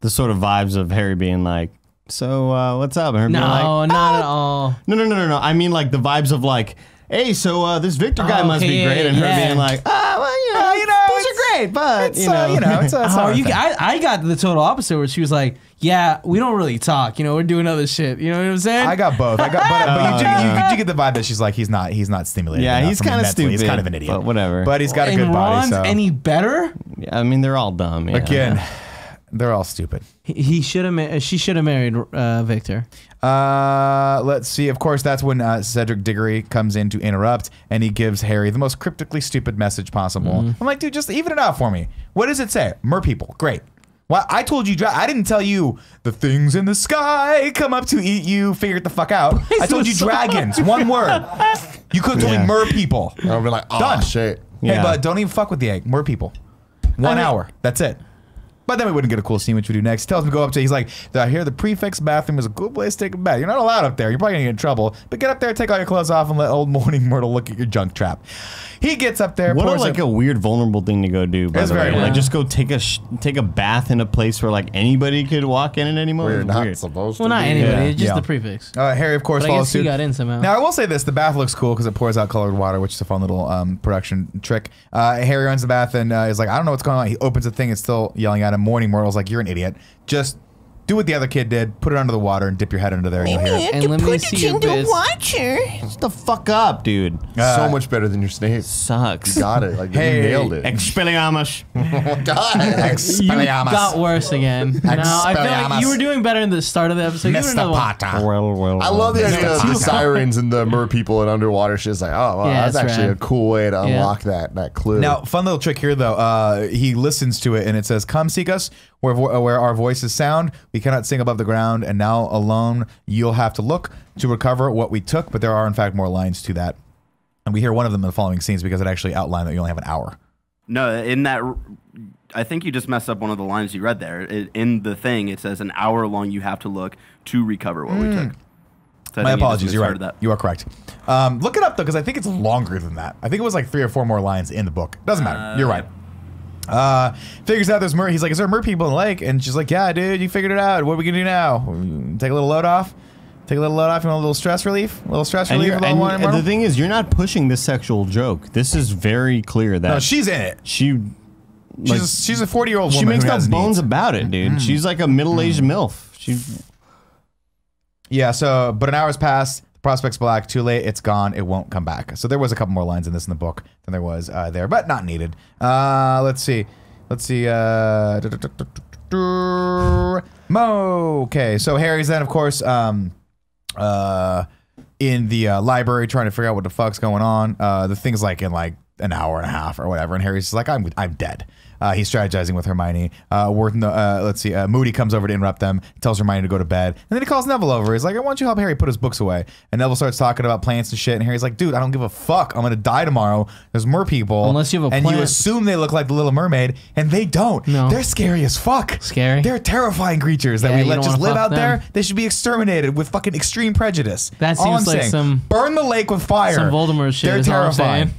the sort of vibes of Harry being like, so uh, what's up? Her no, being like, oh. not at all. No, no, no, no, no. I mean like the vibes of like, hey, so uh, this Victor guy oh, okay, must be great, yeah, and her yeah. being like, ah, oh, well, you know, uh, you know these are great, but you know, uh, you know, it's, uh, it's oh, you, I, I got the total opposite where she was like, yeah, we don't really talk, you know, we're doing other shit, you know what I'm saying? I got both. I got, but, uh, but you, you, you, you, you get the vibe that she's like, he's not, he's not stimulated. Yeah, he's kind of stupid. He's kind of an idiot, but whatever. But he's got well, a good and body. Ron's so. any better? Yeah, I mean, they're all dumb. Yeah. Again, they're all stupid. He, he should have. She should have married uh, Victor. Uh, let's see. Of course, that's when uh, Cedric Diggory comes in to interrupt, and he gives Harry the most cryptically stupid message possible. Mm. I'm like, dude, just even it out for me. What does it say? Mer people, great. Well, I told you, I didn't tell you the things in the sky come up to eat you. Figure it the fuck out. I told you dragons, one word. You could have told me mer people. I'll be like, oh shit. Yeah. Hey, but don't even fuck with the egg. Mer people, one hour. That's it. But then we wouldn't get a cool scene, which we do next. Tells him to go up to, he's like, I hear the prefect's bathroom is a cool place to take a bath. You're not allowed up there. You're probably going to get in trouble. But get up there, take all your clothes off, and let old Morning Myrtle look at your junk trap. He gets up there. What a, like a weird, vulnerable thing to go do, by the way. Yeah. Like, just go take a sh take a bath in a place where, like, anybody could walk in at any moment. We're not weird. supposed to Well, not be. anybody. Yeah. It's just yeah. the prefix. Uh, Harry, of course, but follows I guess he suit. got in somehow. Now, I will say this. The bath looks cool because it pours out colored water, which is a fun little um, production trick. Uh, Harry runs the bath and uh, is like, I don't know what's going on. He opens the thing. It's still yelling at him. Morning Myrtle's like, you're an idiot. Just do what the other kid did. Put it under the water and dip your head under there. And, you'll hear it. and let me see you the water. Shut the fuck up, dude. Uh, so much better than your Snape. Sucks. You got it. Like, hey, you nailed it. Expelliarmus. God. Expelliarmus. You got worse again. No, I feel like you were doing better in the start of the episode. You Mister Potter. Well, well, I love the idea of the sirens and the mer people and underwater shit. It's like, oh, wow, yeah, that's, that's actually rad. a cool way to unlock yeah. that that clue. Now, fun little trick here, though. Uh, he listens to it and it says, "Come seek us." Where, where our voices sound, we cannot sing above the ground, and now alone you'll have to look to recover what we took, but there are in fact more lines to that. And we hear one of them in the following scenes because it actually outlined that you only have an hour. No, in that, I think you just messed up one of the lines you read there. It, in the thing, it says an hour long you have to look to recover what mm. we took. So My apologies, you you're right. That. You are correct. Um, look it up though, because I think it's longer than that. I think it was like three or four more lines in the book. Doesn't matter, uh, you're right. Uh, figures out there's mer. He's like, is there mer people in the lake? And she's like, yeah, dude, you figured it out. What are we gonna do now? Take a little load off. Take a little load off. You want a little stress relief? A little stress and relief. And, and, and the thing is, you're not pushing this sexual joke. This is very clear that no, she's in it. She, like, she's a, she's a forty year old woman. She makes no bones needs. about it, dude. Mm. She's like a middle aged mm. milf. She. Yeah. So, but an hour's passed. Prospect's black, too late, it's gone, it won't come back. So there was a couple more lines in this in the book than there was uh, there, but not needed. Uh, let's see. Let's see. Uh, Mo. Okay, so Harry's then, of course, um, uh, in the uh, library trying to figure out what the fuck's going on. Uh, the thing's like in like an hour and a half or whatever, and Harry's like, I'm, I'm dead. Uh, he's strategizing with Hermione. Uh, the, uh, let's see. Uh, Moody comes over to interrupt them. Tells Hermione to go to bed, and then he calls Neville over. He's like, "I want you to help Harry put his books away." And Neville starts talking about plants and shit. And Harry's like, "Dude, I don't give a fuck. I'm gonna die tomorrow. There's mer people. Unless you have a and plant. You assume they look like the Little Mermaid, and they don't. No. They're scary as fuck. Scary. They're terrifying creatures that yeah, we let just live out them. there. They should be exterminated with fucking extreme prejudice. That seems All I'm like saying. some burn the lake with fire. Some Voldemort shit. They're is terrifying."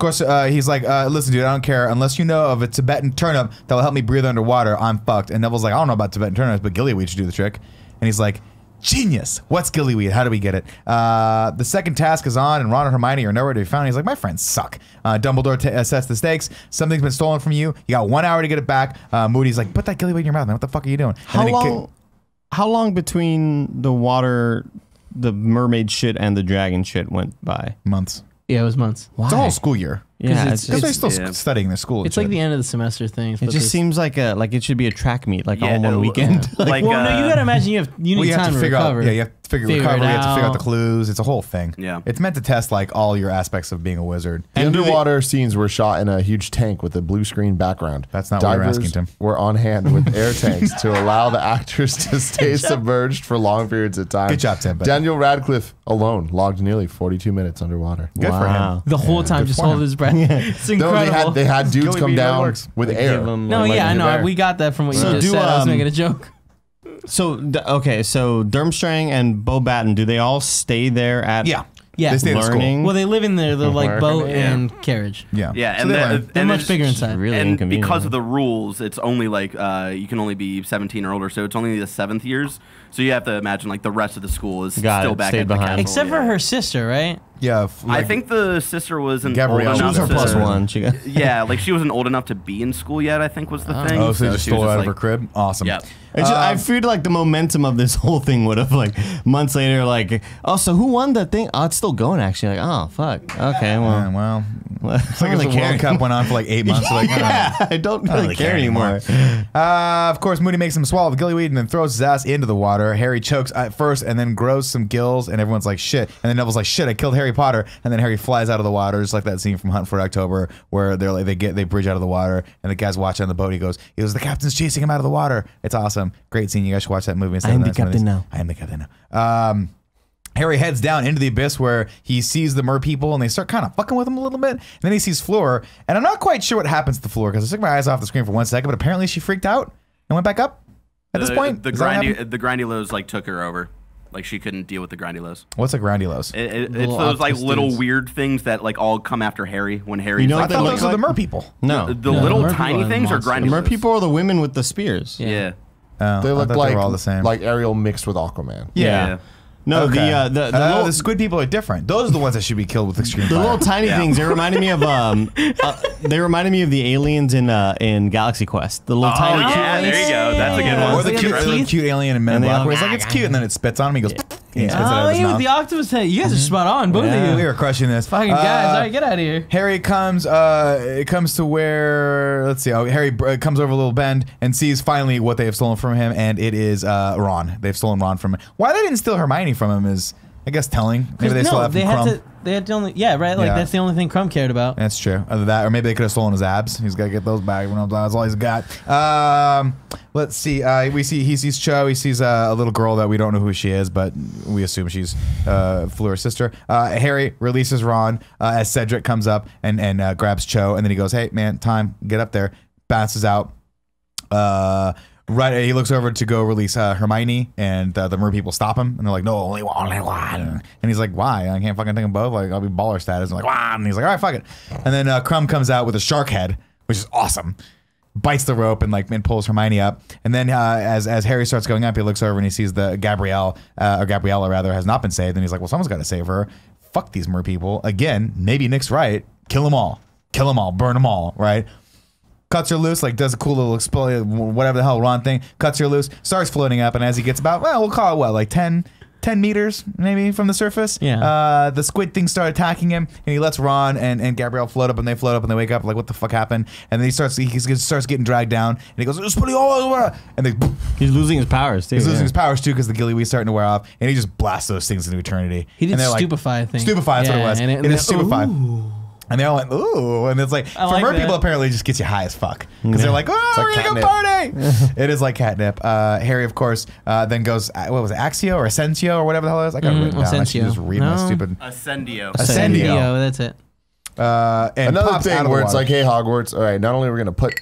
course, uh, he's like, uh, listen, dude, I don't care. Unless you know of a Tibetan turnip that will help me breathe underwater, I'm fucked. And Neville's like, I don't know about Tibetan turnips, but Gillyweed should do the trick. And he's like, genius. What's Gillyweed? How do we get it? Uh, the second task is on, and Ron and Hermione are nowhere to be found. He's like, my friends suck. Uh, Dumbledore assessed the stakes. Something's been stolen from you. You got one hour to get it back. Uh, Moody's like, put that Gillyweed in your mouth, man. What the fuck are you doing? And how long? How long between the water, the mermaid shit, and the dragon shit went by? Months. Yeah, it was months. Why? It's a whole school year. Yeah, it's because they're still yeah. studying their school. It's like shit. The end of the semester thing. It just seems like a like it should be a track meet, like yeah, all no, one weekend. Yeah. like, like, well, uh, no, you gotta imagine you have you need well, you time have to, to figure recover. Out, yeah, you have to figure, figure recovery. You have to figure out the clues. It's a whole thing. Yeah, it's meant to test like all your aspects of being a wizard. The and underwater scenes were shot in a huge tank with a blue screen background. That's not Divers what you're asking, Tim. Were on hand with air tanks to allow the actors to stay submerged for long periods of time. Good job, Tim. Buddy. Daniel Radcliffe alone logged nearly forty-two minutes underwater. Good wow. for him. The whole yeah, time, just holding his breath. Yeah. It's incredible. No, they had, they had dudes Gilly come down with they air. Them, no, like, yeah, I know. We got that from what you so just do, said. Um, I was making a joke. So, okay, so Durmstrang and Beauxbatton, do they all stay there at yeah. Yeah. They stay learning? Well, they live in their, their like, boat yeah. and carriage. Yeah. Yeah, so and they're, they're, they're and much bigger inside. Really and because of the rules, it's only like, uh, you can only be seventeen or older, so it's only the seventh years. So you have to imagine, like, the rest of the school is got still it, back at the castle. Except yeah. for her sister, right? Yeah. Like, I think the sister was an Gabrielle. Old enough she was her plus one. She got yeah, like, she wasn't old enough to be in school yet, I think was the oh. thing. Oh, so, so just she stole out like, of her crib? Awesome. Yeah. It's just, uh, I feared, like, the momentum of this whole thing would have, like, months later, like, oh, so who won that thing? Oh, it's still going, actually. Like, oh, fuck. Okay, well. Yeah, well. It's like really the World Cup went on for like eight months. So like, oh, yeah, I don't really, I don't really care, care anymore. anymore. Uh, of course, Moody makes him swallow the Gillyweed and then throws his ass into the water. Harry chokes at first and then grows some gills, and everyone's like, shit. And then Neville's like, shit, I killed Harry Potter. And then Harry flies out of the water, just like that scene from Hunt for October, where they're like, they get they bridge out of the water, and the guy's watching on the boat. He goes, it was the captain's chasing him out of the water. It's awesome, great scene. You guys should watch that movie. I am the captain now. I am the captain now. Um. Harry heads down into the abyss where he sees the mer people and they start kind of fucking with him a little bit. And then he sees Fleur, and I'm not quite sure what happens to Fleur because I took my eyes off the screen for one second, but apparently she freaked out and went back up at the, this point. The grindy, the Grindylows like took her over. Like she couldn't deal with the Grindylows. What's a Grindylows? It, it, it's those like little weird things that like all come after Harry when Harry. You know, like, I thought those like? Are the mer people. No, the, the no, little the tiny things are Grindylows. The mer people are the women with the spears. Yeah, yeah. Oh, they look like they all the same. Like Ariel mixed with Aquaman. Yeah. yeah. No, okay. the, uh, the the uh, little, the squid people are different. Those are the ones that should be killed with extreme fire. The little tiny yeah. things. They reminded me of um, uh, they reminded me of the aliens in uh in Galaxy Quest. The little oh, tiny. Oh yeah, there you go. That's a good yeah. one. Or the cute, the the cute alien in Men in Black. Where it's like it's cute, and then it spits on him. He goes. Yeah. He yeah. Oh, out yeah, with the octopus head. You guys mm-hmm. are spot on, both yeah. of you. We were crushing this. Fucking uh, guys, all right, get out of here. Harry comes, uh, it comes to where, let's see, oh, Harry uh, comes over a little bend and sees finally what they have stolen from him, and it is uh, Ron. They've stolen Ron from him. Why they didn't steal Hermione from him is, I guess, telling. Maybe they no, still have they had Krum. To, they had to only, yeah, right, like yeah. that's the only thing Krum cared about. That's true. Either that, or maybe they could have stolen his abs. He's got to get those back. That's all he's got. Um... Let's see. Uh, we see he sees Cho. He sees uh, a little girl that we don't know who she is, but we assume she's uh, Fleur's sister. Uh, Harry releases Ron uh, as Cedric comes up and and uh, grabs Cho, and then he goes, "Hey man, time get up there." Bounces out. Uh, right, he looks over to go release uh, Hermione, and uh, the mer people stop him, and they're like, "No, only one, only one." And he's like, "Why? I can't fucking think of both. Like I'll be baller status." And like, "Wow!" And he's like, "All right, fuck it." And then uh, Krum comes out with a shark head, which is awesome. Bites the rope and like and pulls Hermione up, and then uh, as as Harry starts going up, he looks over and he sees the Gabrielle uh, or Gabriella rather has not been saved, and he's like, well, someone's got to save her. Fuck these mer people again. Maybe Nick's right. Kill them all. Kill them all. Burn them all. Right. Cuts her loose, like does a cool little expel whatever the hell Ron thing. Cuts her loose. Starts floating up, and as he gets about, well, we'll call it what like ten. ten meters, maybe, from the surface. Yeah. Uh, the squid things start attacking him, and he lets Ron and, and Gabrielle float up, and they float up, and they wake up, like, what the fuck happened? And then he starts he starts getting dragged down, and he goes, it's pretty all and they, he's losing his powers, too. He's yeah. losing his powers, too, because the Gillyweed's starting to wear off, and he just blasts those things into eternity. He did Stupefy, like, I think. Stupefy, that's yeah, what it was. And it, and it is Stupefy. And they're all like, ooh. And it's like, I for like mer people, apparently, it just gets you high as fuck. Because yeah. they're like, oh, like we're going to go party. It is like catnip. Uh, Harry, of course, uh, then goes, what was it, Accio or Ascensio or whatever the hell it is? I got mm, written down. I should just read no. my stupid. Ascendio. Ascendio. Ascendio, that's it. Uh, and another thing where it's like, hey, Hogwarts, all right, not only are we going to put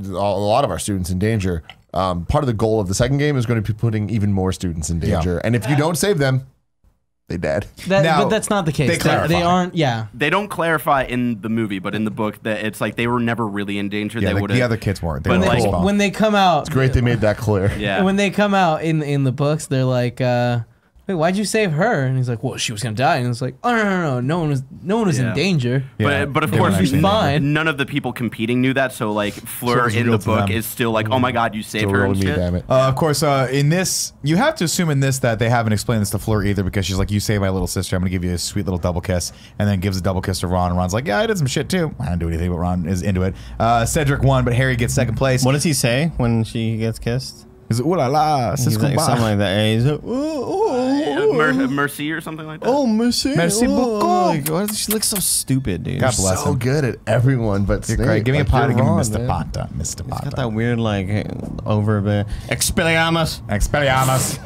a lot of our students in danger, um, part of the goal of the second game is going to be putting even more students in danger. Yeah. And if you don't save them, They dead. That, now, but that's not the case. They, they, they aren't. Yeah. They don't clarify in the movie, but in the book, that it's like they were never really in danger. Yeah, they like the other kids weren't. They but were like, cool. When they come out, it's great they made that clear. Yeah. When they come out in in the books, they're like, uh, "Wait, why'd you save her?" And he's like, "Well, she was gonna die." And it's like, "Oh no, no, no, no one was, no one was yeah. in danger." Yeah. But but of they course, she's fine. None of the people competing knew that. So like, Fleur so in the book is still like, "Oh my God, you saved so her." And me, shit. Damn it. Uh, of course, uh, in this, you have to assume in this that they haven't explained this to Fleur either, because she's like, "You saved my little sister. I'm gonna give you a sweet little double kiss," and then gives a double kiss to Ron, and Ron's like, "Yeah, I did some shit too." I didn't do anything, but Ron is into it. Uh, Cedric won, but Harry gets second place. What does he say when she gets kissed? He's like, ooh la la, he's like, something like that. He's like, ooh, ooh, ooh. Uh, yeah, mercy or something like that. Oh, mercy. Mercy beaucoup. Oh, she looks so stupid, dude. God bless so him. Good at everyone, but Snape. Great. Give me like, a pot and give me Mister Pata. Mister Pata. He's got that weird, like, over the Expelliarmus. Expelliarmus.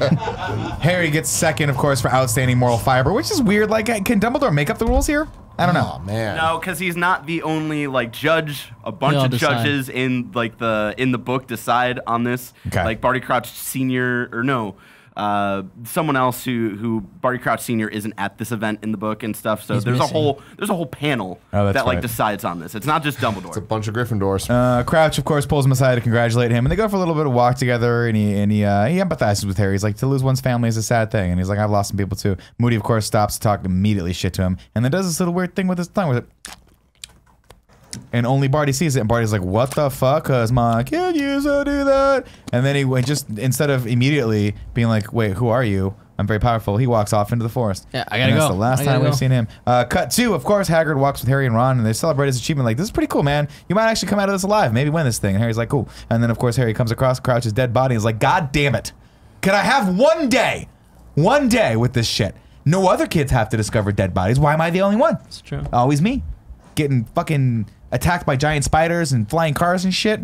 Harry gets second, of course, for outstanding moral fiber, which is weird. Like, can Dumbledore make up the rules here? I don't know. Oh, man. No, because he's not the only like judge. A bunch of decide. judges in like the in the book decide on this. Okay. Like Barty Crouch Senior or no, uh, someone else who who Barty Crouch Senior isn't at this event in the book and stuff. So he's there's missing. a whole there's a whole panel oh, that right. like decides on this. It's not just Dumbledore. It's a bunch of Gryffindors. Uh, Crouch, of course, pulls him aside to congratulate him, and they go for a little bit of walk together. And he and he, uh, he empathizes with Harry. He's like, to lose one's family is a sad thing, and he's like, I've lost some people too. Moody, of course, stops to talk immediately shit to him, and then does this little weird thing with his tongue with it. And only Barty sees it, and Barty's like, what the fuck? Cause my can you so do that? And then he went just instead of immediately being like, wait, who are you? I'm very powerful. He walks off into the forest. Yeah, I gotta and that's go. That's the last time go. we've seen him. Uh, cut two, of course, Hagrid walks with Harry and Ron, and they celebrate his achievement. Like, this is pretty cool, man. You might actually come out of this alive. Maybe win this thing. And Harry's like, cool. And then, of course, Harry comes across Crouch's dead body and is like, God damn it. Can I have one day? One day with this shit. No other kids have to discover dead bodies. Why am I the only one? It's true. Always me. Getting fucking attacked by giant spiders and flying cars and shit.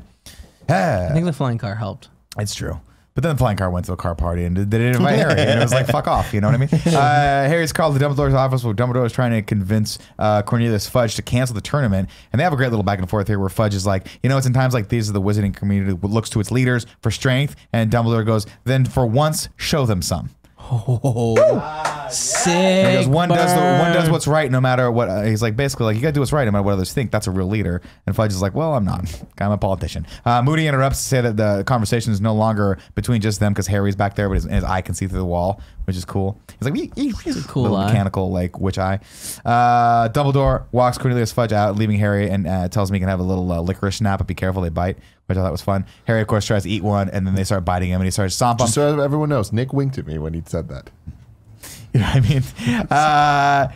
I think the flying car helped. It's true. But then the flying car went to a car party and they didn't invite Harry. And it was like, fuck off, you know what I mean? Uh, Harry's called to Dumbledore's office where Dumbledore is trying to convince uh, Cornelius Fudge to cancel the tournament. And they have a great little back and forth here where Fudge is like, you know, it's in times like these that the wizarding community looks to its leaders for strength. And Dumbledore goes, then for once, show them some. Oh, ah, sick yeah. goes, one, does the, one does what's right no matter what. Uh, he's like, basically, like, you gotta do what's right no matter what others think. That's a real leader. And Fudge is like, well, I'm not. I'm a politician. Uh, Moody interrupts to say that the conversation is no longer between just them because Harry's back there, but his, his eye can see through the wall, which is cool. He's like, he's a cool little mechanical, like, witch eye. Uh, Dumbledore walks Cornelius Fudge out, leaving Harry, and uh, tells him he can have a little uh, licorice snap, but be careful, they bite. Which I thought was fun. Harry, of course, tries to eat one, and then they start biting him, and he starts stomping. Just so everyone knows, Nick winked at me when he said that. You know what I mean? Uh,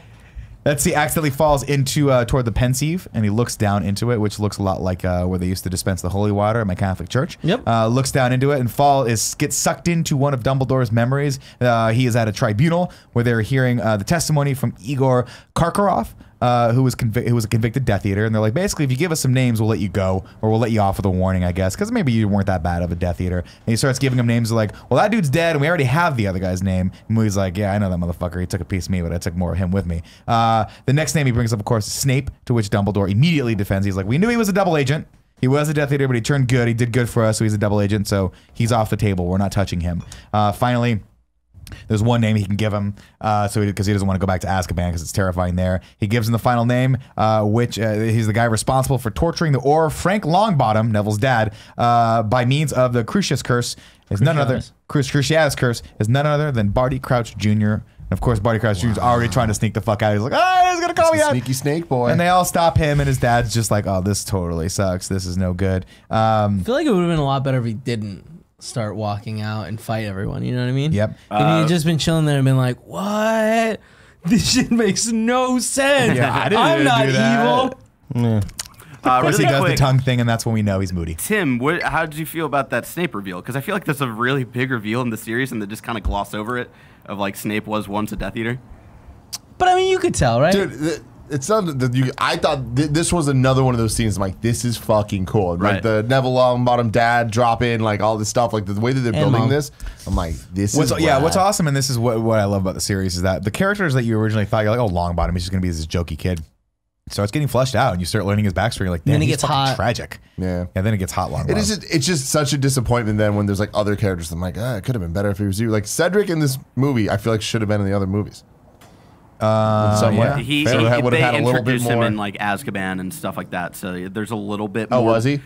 let's see. Accidentally falls into uh, toward the Pensieve, and he looks down into it, which looks a lot like uh, where they used to dispense the holy water at my Catholic church. Yep. Uh, looks down into it, and fall is gets sucked into one of Dumbledore's memories. Uh, he is at a tribunal where they're hearing uh, the testimony from Igor Karkaroff. Uh, who was convi who was a convicted Death Eater, and they're like, basically, if you give us some names, we'll let you go, or we'll let you off with a warning, I guess, because maybe you weren't that bad of a Death Eater. And he starts giving him names like, well, that dude's dead, and we already have the other guy's name. And Moody's like, yeah, I know that motherfucker. He took a piece of me, but I took more of him with me. Uh, the next name he brings up, of course, is Snape, to which Dumbledore immediately defends. He's like, we knew he was a double agent. He was a Death Eater, but he turned good. He did good for us, so he's a double agent, so he's off the table. We're not touching him. Uh, finally, there's one name he can give him, uh, so because he, he doesn't want to go back to Azkaban because it's terrifying there. He gives him the final name, uh, which uh, he's the guy responsible for torturing the Auror Frank Longbottom, Neville's dad, uh, by means of the Cruciatus Curse. Is Cruciatus. none other Cruci Cruciatus Curse is none other than Barty Crouch Junior And of course, Barty Crouch wow. Junior is already trying to sneak the fuck out. He's like, "Ah, he's gonna call it's me out, sneaky snake boy!" And they all stop him, and his dad's just like, "Oh, this totally sucks. This is no good." Um, I feel like it would have been a lot better if he didn't start walking out and fight everyone, you know what I mean? Yep. Uh, and he'd just been chilling there and been like, what? This shit makes no sense. Yeah, I didn't I'm not do that. evil. Yeah. Uh, really he does quick, the tongue thing, and that's when we know he's Moody. Tim, what, how did you feel about that Snape reveal? Because I feel like that's a really big reveal in the series, and they just kind of gloss over it, of like Snape was once a Death Eater. But I mean, you could tell, right? Dude, it's not that you. I thought th this was another one of those scenes. I'm like, this is fucking cool. Right. Like the Neville Longbottom dad drop in, like all this stuff, like the way that they're and building Mom. this. I'm like, this what's, is. Yeah, what's awesome, and this is what, what I love about the series is that the characters that you originally thought, you're like, oh, Longbottom, he's just going to be this jokey kid. So it's getting fleshed out, and you start learning his backstory. You're like, damn, then it gets hot. Tragic. Yeah. And yeah, then it gets hot. Long. It is. Just, it's just such a disappointment. Then when there's like other characters, I'm like, ah, it could have been better if it was you. Like Cedric in this movie, I feel like should have been in the other movies. Uh, yeah. He, he, he would have had a little bit more. They introduced him in like Azkaban and stuff like that, so there's a little bit more. Oh, was he?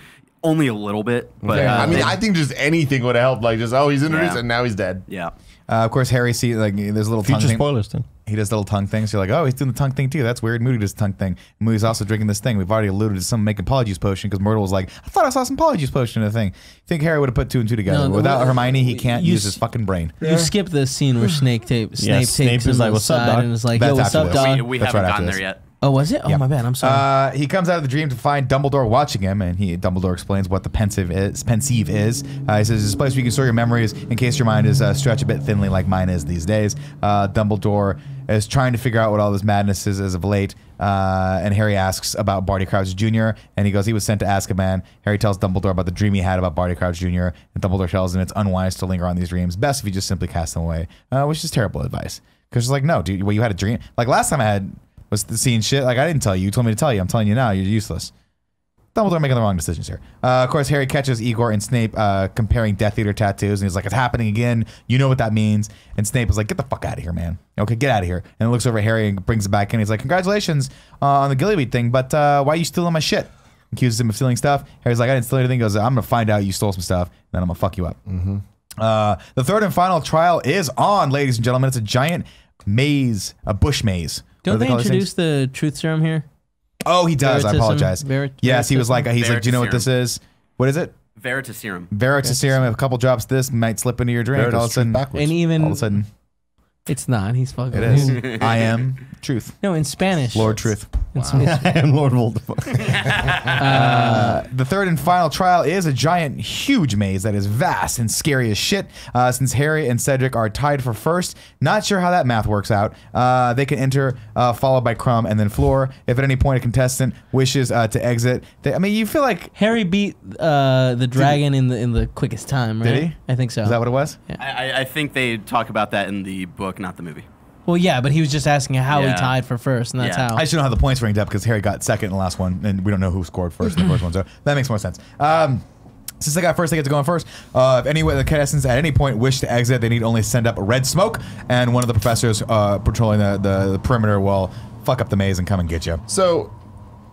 Only a little bit. But okay. uh, I mean, they, I think just anything would have helped. Like just, oh, he's introduced yeah. and now he's dead. Yeah. Uh, of course, Harry sees like there's little tongue thing. Spoilers, then. He does little tongue things. So you're like, oh, he's doing the tongue thing too. That's weird. Moody does the tongue thing. Moody's also drinking this thing. We've already alluded to some make apologies potion because Myrtle was like, I thought I saw some apologies potion in the thing. I think Harry would have put two and two together. No, no, Without no, Hermione, he can't use his fucking brain. You yeah. skip the scene where Snake tapes. Snape yeah, takes Snape is like, what's up, dog? And is like, yo, what's up, dog? We, we haven't right gotten there yet. Oh, was it? Oh, yep. My bad. I'm sorry. Uh, he comes out of the dream to find Dumbledore watching him, and he Dumbledore explains what the Pensieve is. Pensieve is. Uh, he says, it's a place where you can store your memories in case your mind is uh, stretched a bit thinly like mine is these days. Uh, Dumbledore is trying to figure out what all this madness is as of late, uh, and Harry asks about Barty Crouch Junior, and he goes, he was sent to Azkaban. Harry tells Dumbledore about the dream he had about Barty Crouch Junior, and Dumbledore tells him it's unwise to linger on these dreams. Best if you just simply cast them away, uh, which is terrible advice. Because it's like, no, dude, well, you had a dream. Like, last time I had... Was the scene shit? Like, I didn't tell you. You told me to tell you. I'm telling you now. You're useless. Dumbledore making the wrong decisions here. Uh, of course, Harry catches Igor and Snape uh, comparing Death Eater tattoos, and he's like, it's happening again. You know what that means. And Snape is like, get the fuck out of here, man. Okay, get out of here. And he looks over at Harry and brings it back in. He's like, congratulations uh, on the Gillyweed thing, but uh, why are you stealing my shit? Accuses him of stealing stuff. Harry's like, I didn't steal anything. He goes, I'm going to find out you stole some stuff, and then I'm going to fuck you up. Mm-hmm. uh, the third and final trial is on, ladies and gentlemen. It's a giant maze, a bush maze. Don't they, they introduce the truth serum here? Oh, he does. Veritaserum. I apologize. Verit yes, he was like, he's Veritaserum. Like, do you know what this is? What is it? Veritaserum. Veritaserum. If a couple drops, this might slip into your drink. Veritas all of a sudden, backwards. And even all of a sudden, it's not. He's fucking. It is. I am truth. No, in Spanish. Lord Truth. Wow. I am Lord Voldemort. uh, the third and final trial is a giant, huge maze that is vast and scary as shit. Uh, since Harry and Cedric are tied for first, not sure how that math works out. Uh, they can enter, uh, followed by Krum and then Fleur. If at any point a contestant wishes uh, to exit, they, I mean, you feel like Harry beat uh, the dragon in the in the quickest time, right? Did he? I think so. Is that what it was? Yeah. I, I think they talk about that in the book, not the movie. Well, yeah, but he was just asking how yeah. he tied for first, and that's yeah. how. I just don't know how the points ranked up because Harry got second in the last one, and we don't know who scored first in the first one, so that makes more sense. Um, since they got first, they get to go on first. Uh, if any of the contestants at any point wish to exit, they need only send up red smoke, and one of the professors uh, patrolling the, the, the perimeter will fuck up the maze and come and get you. So,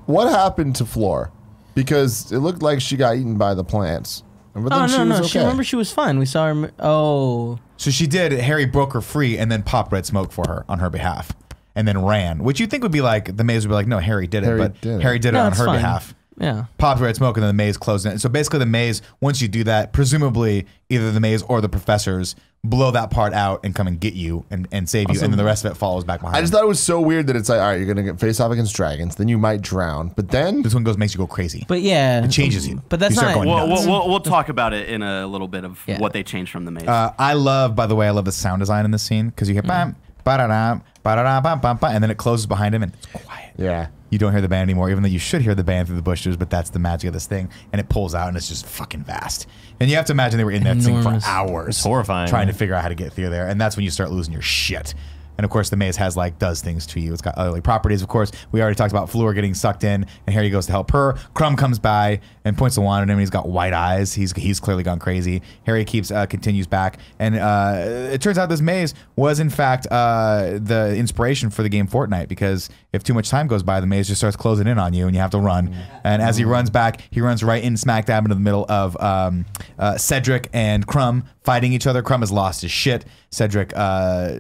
what happened to Fleur? Because it looked like she got eaten by the plants. But oh, no, she was no. Okay. She, remember, she was fine. We saw her. Oh. So she did. Harry broke her free and then popped red smoke for her on her behalf and then ran, which you think would be like the maze would be like, no, Harry did it, Harry but did Harry did it, it no, on her fine. behalf. Yeah. Popped red smoke and then the maze closed in. So basically the maze, once you do that, presumably either the maze or the professors blow that part out and come and get you and, and save you, awesome. And then the rest of it follows back behind. I just thought it was so weird that it's like, all right, you're going to face off against dragons, then you might drown, but then... This one goes makes you go crazy. But yeah. It changes you. But that's you not... We'll, we'll, we'll, we'll talk about it in a little bit of yeah. what they changed from the maze. Uh, I love, by the way, I love the sound design in this scene, because you hear bam, ba-da-da, ba-da-da, ba-ba-ba, and then it closes behind him and it's quiet. Yeah. You don't hear the band anymore, even though you should hear the band through the bushes, but that's the magic of this thing. And it pulls out and it's just fucking vast. And you have to imagine they were in that Enormous. thing for hours. It's horrifying. Trying to figure out how to get through there. And that's when you start losing your shit. And of course the maze has like, does things to you. It's got otherly properties. Of course, we already talked about Fleur getting sucked in and Harry goes to help her. Krum comes by and points a wand at him and he's got white eyes. He's he's clearly gone crazy. Harry keeps, uh, continues back. And uh, it turns out this maze was in fact uh, the inspiration for the game Fortnite, because if too much time goes by, the maze just starts closing in on you and you have to run. And as he runs back, he runs right in smack dab into the middle of um, uh, Cedric and Krum fighting each other. Krum has lost his shit. Cedric, uh,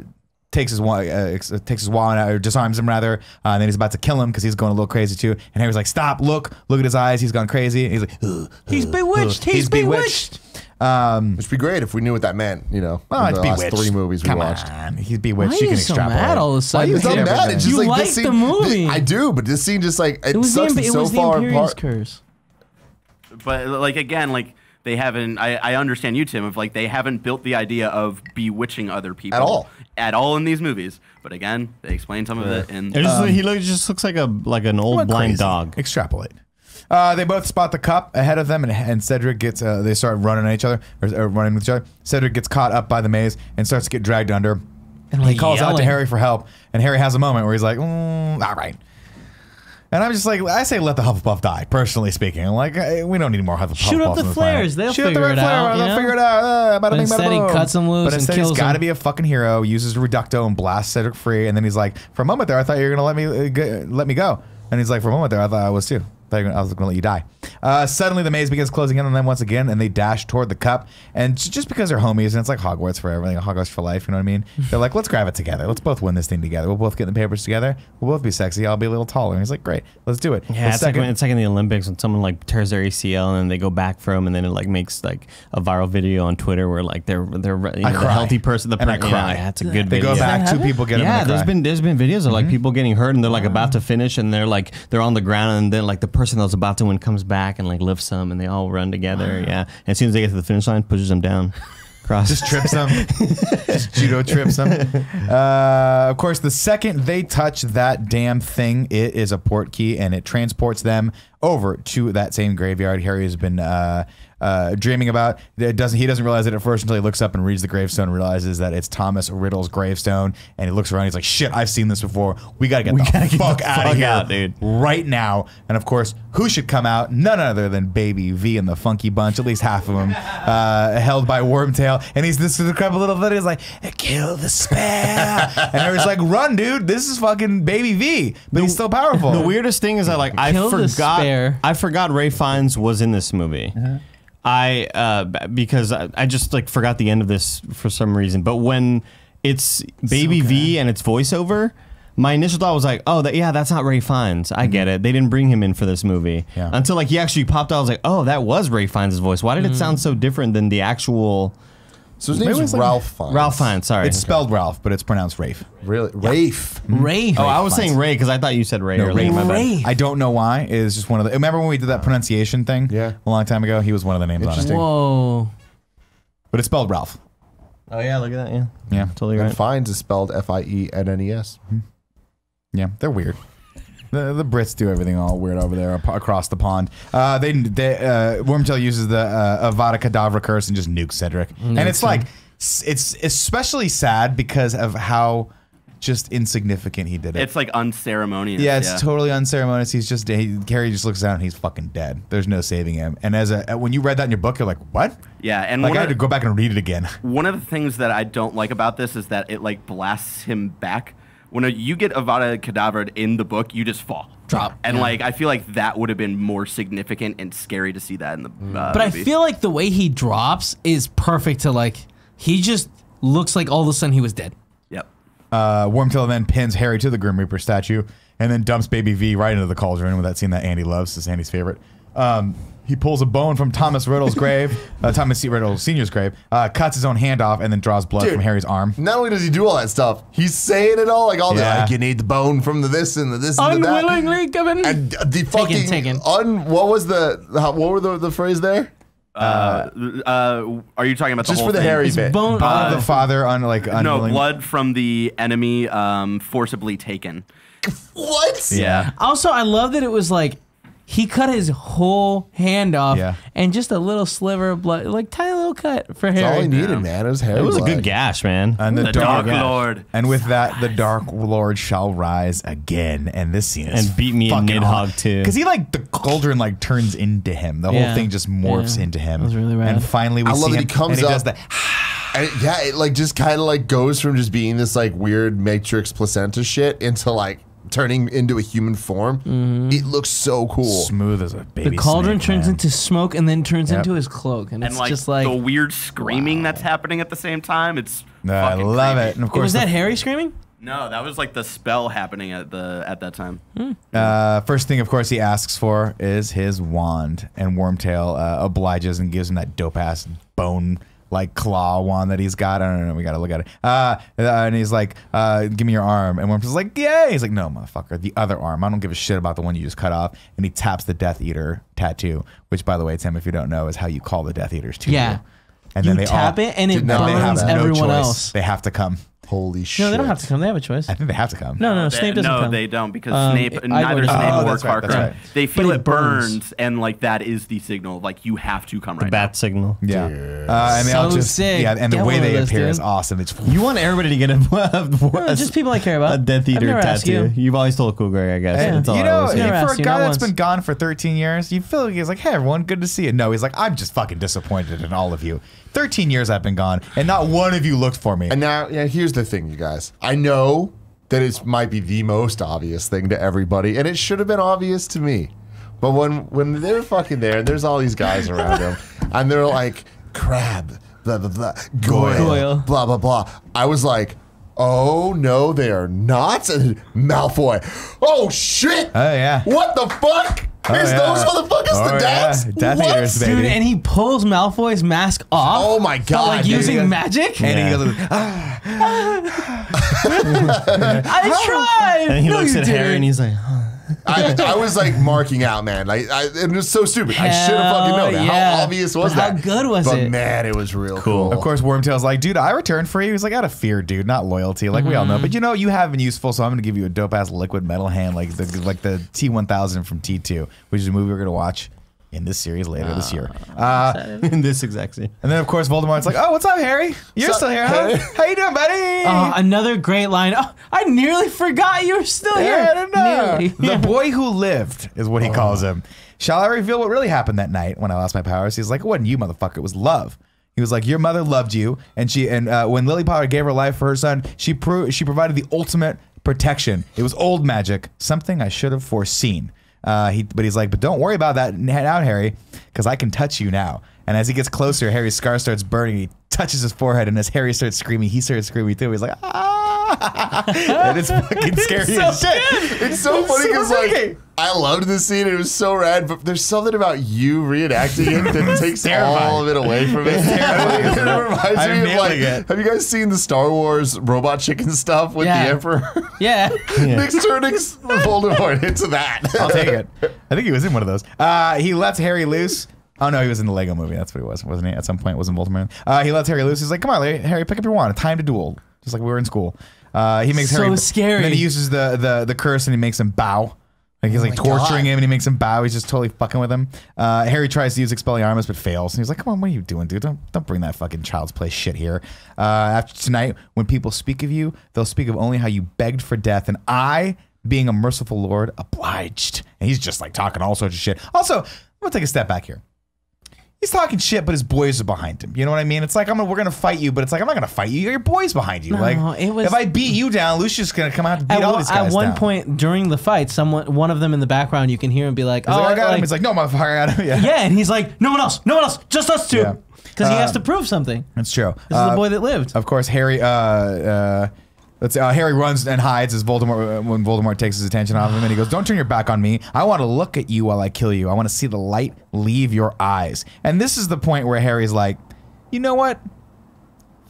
Takes his wand, uh, takes his wand out, or disarms him rather, uh, and then he's about to kill him because he's going a little crazy too. And Harry's like, "Stop! Look! Look at his eyes! He's gone crazy!" And he's like, ugh, "He's ugh, bewitched! Ugh. He's, he's bewitched!" bewitched. Um, Which would be great if we knew what that meant, you know? Well, it's the bewitched. Last three movies we Come watched. On. He's bewitched. Why you can so extrapolate. Mad all of a sudden? Why are you so mad? Everything. It's just you like, like this scene, the movie. This, I do, but this scene just like it, it sucks the, it so was far the Imperious apart. Curse. But like again, like. They haven't. I, I understand you, Tim. Of like they haven't built the idea of bewitching other people at all, at all in these movies. But again, they explain some yeah. of it. And it just, um, he looks, just looks like a like an old blind crazy. dog. Extrapolate. Uh, they both spot the cup ahead of them, and, and Cedric gets. Uh, they start running at each other or, or running with each other. Cedric gets caught up by the maze and starts to get dragged under. And like he calls yelling. out to Harry for help, and Harry has a moment where he's like, mm, "All right." And I'm just like, I say let the Hufflepuff die, personally speaking. I'm like, hey, we don't need more Hufflepuffs. Shoot up the flares. They'll Shoot figure, the it out, they'll figure it out. They'll figure it out. Instead, he cuts him loose but and kills him. He's got to be a fucking hero, uses Reducto and blasts Cedric free. And then he's like, for a moment there, I thought you were going to let me uh, let me go. And he's like, for a moment there, I thought I was too. I was going to let you die. Uh, suddenly, the maze begins closing in on them once again, and they dash toward the cup. And just because they're homies, and it's like Hogwarts for everything, Hogwarts for life, you know what I mean? They're like, let's grab it together. Let's both win this thing together. We'll both get in the papers together. We'll both be sexy. I'll be a little taller. And he's like, great. Let's do it. Yeah, it's like, when, it's like in the Olympics when someone like tears their A C L, and then they go back for him, and then it like makes like a viral video on Twitter where like they're they're you know, the healthy person. The and I cry. Yeah, that's a good they video. They go back, two people get yeah, him. Yeah, there's been, there's been videos of like mm-hmm. people getting hurt, and they're like about to finish, and they're like, they're on the ground, and then like the person that was about to win comes back and like lifts them, and they all run together. Wow. Yeah, and as soon as they get to the finish line, pushes them down, crosses, just trips them, just judo trips them. Uh, of course, the second they touch that damn thing, it is a portkey, and it transports them over to that same graveyard Harry has been uh, uh, dreaming about. It doesn't, he doesn't realize it at first until he looks up and reads the gravestone and realizes that it's Thomas Riddle's gravestone, and he looks around, he's like, shit, I've seen this before. We gotta get we the gotta fuck, get the out, fuck out of here out, dude. Right now. And of course, who should come out? None other than Baby V and the Funky Bunch, at least half of them, uh, held by Wormtail. And he's this incredible little thing, he's like, kill the spell. And everyone's like, run, dude, this is fucking Baby V, but the, he's still powerful. The weirdest thing is that like, I forgot I forgot Ralph Fiennes was in this movie. Uh-huh. I uh, because I, I just like forgot the end of this for some reason. But when it's Baby so V and it's voiceover, my initial thought was like, oh, that, yeah, that's not Ralph Fiennes. I mm-hmm. get it. They didn't bring him in for this movie. Yeah. Until like he actually popped out. I was like, oh, that was Ralph Fiennes' voice. Why did mm-hmm. it sound so different than the actual... So his name is Ralph Fiennes. Ralph Fiennes, sorry. It's spelled Ralph, but it's pronounced Rafe. Really? Rafe. Yeah. Rafe. Oh, I was saying Ray because I thought you said Ray. No, Rafe. My bad. I don't know why. It was just one of the... Remember when we did that pronunciation thing? Yeah. A long time ago? He was one of the names on it. Whoa. But it's spelled Ralph. Oh, yeah. Look at that. Yeah. Yeah. Totally right. Fiennes is spelled F I E N N E S. Mm-hmm. Yeah. They're weird. The, the Brits do everything all weird over there across the pond. Uh, they, they uh, Wormtail uses the uh, Avada Kedavra curse and just nukes Cedric. Nukes and it's him. Like, it's especially sad because of how just insignificant he did it. It's like unceremonious. Yeah, it's yeah. totally unceremonious. He's just, he, Harry just looks down and he's fucking dead. There's no saving him. And as a, when you read that in your book, you're like, what? Yeah, and like I had to go back and read it again. One of the things that I don't like about this is that it like blasts him back. When a, you get Avada Kedavra in the book, you just fall. Drop. And yeah. like, I feel like that would have been more significant and scary to see that in the uh, But movie. I feel like the way he drops is perfect to like, he just looks like all of a sudden he was dead. Yep. Uh, Wormtail then pins Harry to the Grim Reaper statue and then dumps Baby V right into the cauldron with that scene that Andy loves. It's Andy's favorite. Um, he pulls a bone from Thomas Riddle's grave, uh, Thomas C. Riddle Senior's grave, uh, cuts his own hand off, and then draws blood Dude, from Harry's arm. Not only does he do all that stuff, he's saying it all, like all yeah. the, like, you need the bone from the this and the this and the that. Unwillingly given. And the fucking, taken, taken. Un, what was the, what were the, the phrase there? Uh, uh, are you talking about the just whole for the thing? Harry bit? Bone uh, the father, on like no blood from the enemy, um, forcibly taken. What? Yeah. Also, I love that it was like, he cut his whole hand off, yeah. and just a little sliver of blood, like tiny little cut for Harry. That's all he needed, man. It was Harry. It was blood. A good gash, man. And the, the Dark, dark Lord. And with that, the Dark Lord shall rise again. And this scene is and beat me in Nidhogg too, because he like the cauldron like turns into him. The yeah. whole thing just morphs yeah. into him. That was really rad. And finally, we I see love him. That he comes and he up. Does that. And it, yeah, it like just kind of like goes from just being this like weird Matrix placenta shit into like. Turning into a human form, mm-hmm. it looks so cool. Smooth as a baby. The cauldron snake, turns man. Into smoke and then turns yep. into his cloak, and, and it's like, just like the weird screaming wow. that's happening at the same time. It's no, I love creepy. It. And of course, was that Harry screaming? No, that was like the spell happening at the at that time. Hmm. Uh, first thing, of course, he asks for is his wand, and Wormtail uh, obliges and gives him that dope ass bone. Like claw wand that he's got. I don't know. We gotta look at it. Uh, and he's like, uh, "Give me your arm." And Wormtail's like, "Yay!" He's like, "No, motherfucker, the other arm. I don't give a shit about the one you just cut off." And he taps the Death Eater tattoo, which, by the way, Tim, if you don't know, is how you call the Death Eaters to yeah. you. And you then they tap all, it, and it burns everyone no else. They have to come. Holy shit. No, they don't have to come. They have a choice. I think they have to come. No, no, no they, Snape doesn't no, come. No, they don't, because um, Snape, it, neither Snape oh, or Karkaroff. Right, right. They feel but it, it burns. burns, and like that is the signal. Like, you have to come right the bat now. bat signal. Yeah. Uh, I mean, so I'll just, sick. Yeah, and get the way they appear dude. is awesome. It's, you want everybody to get a, a, a just people I care about. A Death Eater tattoo. You. You've always told a cool guy, I guess. Yeah. That's all you know, for a guy that's been gone for thirteen years, you feel like he's like, hey, everyone, good to see you. No, he's like, I'm just fucking disappointed in all of you. thirteen years I've been gone, and not one of you looked for me. And now, yeah, here's the thing, you guys. I know that it might be the most obvious thing to everybody, and it should have been obvious to me. But when when they're fucking there, and there's all these guys around them, and they're like, Crab, blah, blah, blah, Goyle, Goyle, blah, blah, blah. I was like, oh, no, they are not. And Malfoy, oh, shit. Oh, yeah. What the fuck? Oh, is yeah. those motherfuckers oh, the dads? Yeah. Death what? Eaters, baby. Dude, and he pulls Malfoy's mask off. Oh my god. Like dude. using goes, magic? And yeah. he goes, ah. I tried. And he no, looks at Harry and he's like, huh. I, I was like marking out, man. Like, I, it was so stupid. Hell I should have fucking known that. Yeah. How obvious was but that? How good was but it? But man, it was real cool. cool. Of course, Wormtail's like, dude, I returned for you. He's like, out of fear, dude, not loyalty. Like mm-hmm. we all know. But you know, you have been useful, so I'm gonna give you a dope ass liquid metal hand, like the like the T one thousand from T two, which is a movie we're gonna watch in this series later uh, this year. Uh, in this exact scene. And then of course Voldemort's like, oh, what's up, Harry? You're what's still up, here, huh? Harry? How you doing, buddy? Uh, another great line. Oh, I nearly forgot you were still yeah, here. I don't know. Nearly. The boy who lived is what he oh. calls him. Shall I reveal what really happened that night when I lost my powers? He's like, it wasn't you, motherfucker. It was love. He was like, your mother loved you. And she and uh, when Lily Potter gave her life for her son, she pro she provided the ultimate protection. It was old magic, something I should have foreseen. Uh, he, but he's like, but don't worry about that now, Harry, because I can touch you now. And as he gets closer, Harry's scar starts burning. He touches his forehead, and as Harry starts screaming, he starts screaming too. He's like, ah! And it's fucking scary it's as so shit. Good. It's so it's funny because so like, I loved this scene. It was so rad, but there's something about you reenacting it that takes terrifying. all of it away from it. It reminds I'm me of like, it. have you guys seen the Star Wars robot chicken stuff with yeah. the Emperor? Yeah. yeah. Nick's turning Voldemort into that. I'll take it. I think he was in one of those. Uh, he left Harry loose. Oh no, he was in the Lego movie. That's what he was, wasn't he? At some point, it was in Voldemort. Uh, he left Harry loose. He's like, come on, Larry, Harry, pick up your wand. Time to duel. Just like we were in school. Uh, he makes so Harry- So scary. And then he uses the, the, the curse and he makes him bow. Like he's oh like torturing God. him and he makes him bow. He's just totally fucking with him. Uh, Harry tries to use Expelliarmus but fails. And he's like, come on, what are you doing, dude? Don't don't bring that fucking child's play shit here. Uh, after tonight, when people speak of you, they'll speak of only how you begged for death. And I, being a merciful lord, obliged. And he's just like talking all sorts of shit. Also, I'm gonna take a step back here. He's talking shit, but his boys are behind him. You know what I mean? It's like, I'm gonna, we're going to fight you, but it's like, I'm not going to fight you. Your boys behind you. No, like, it was, if I beat you down, Lucius is going to come out and beat all these guys At one down. point during the fight, someone, one of them in the background, you can hear him be like, he's oh, like, I got like, him. He's like, no, my fire got him. Yeah. yeah, and he's like, no one else, no one else, just us two. Because yeah. uh, he has to prove something. That's true. This uh, is the boy that lived. Of course, Harry, uh, uh, let's uh, Harry runs and hides as Voldemort, when Voldemort takes his attention off him, and he goes, don't turn your back on me. I want to look at you while I kill you. I want to see the light leave your eyes. And this is the point where Harry's like, you know what?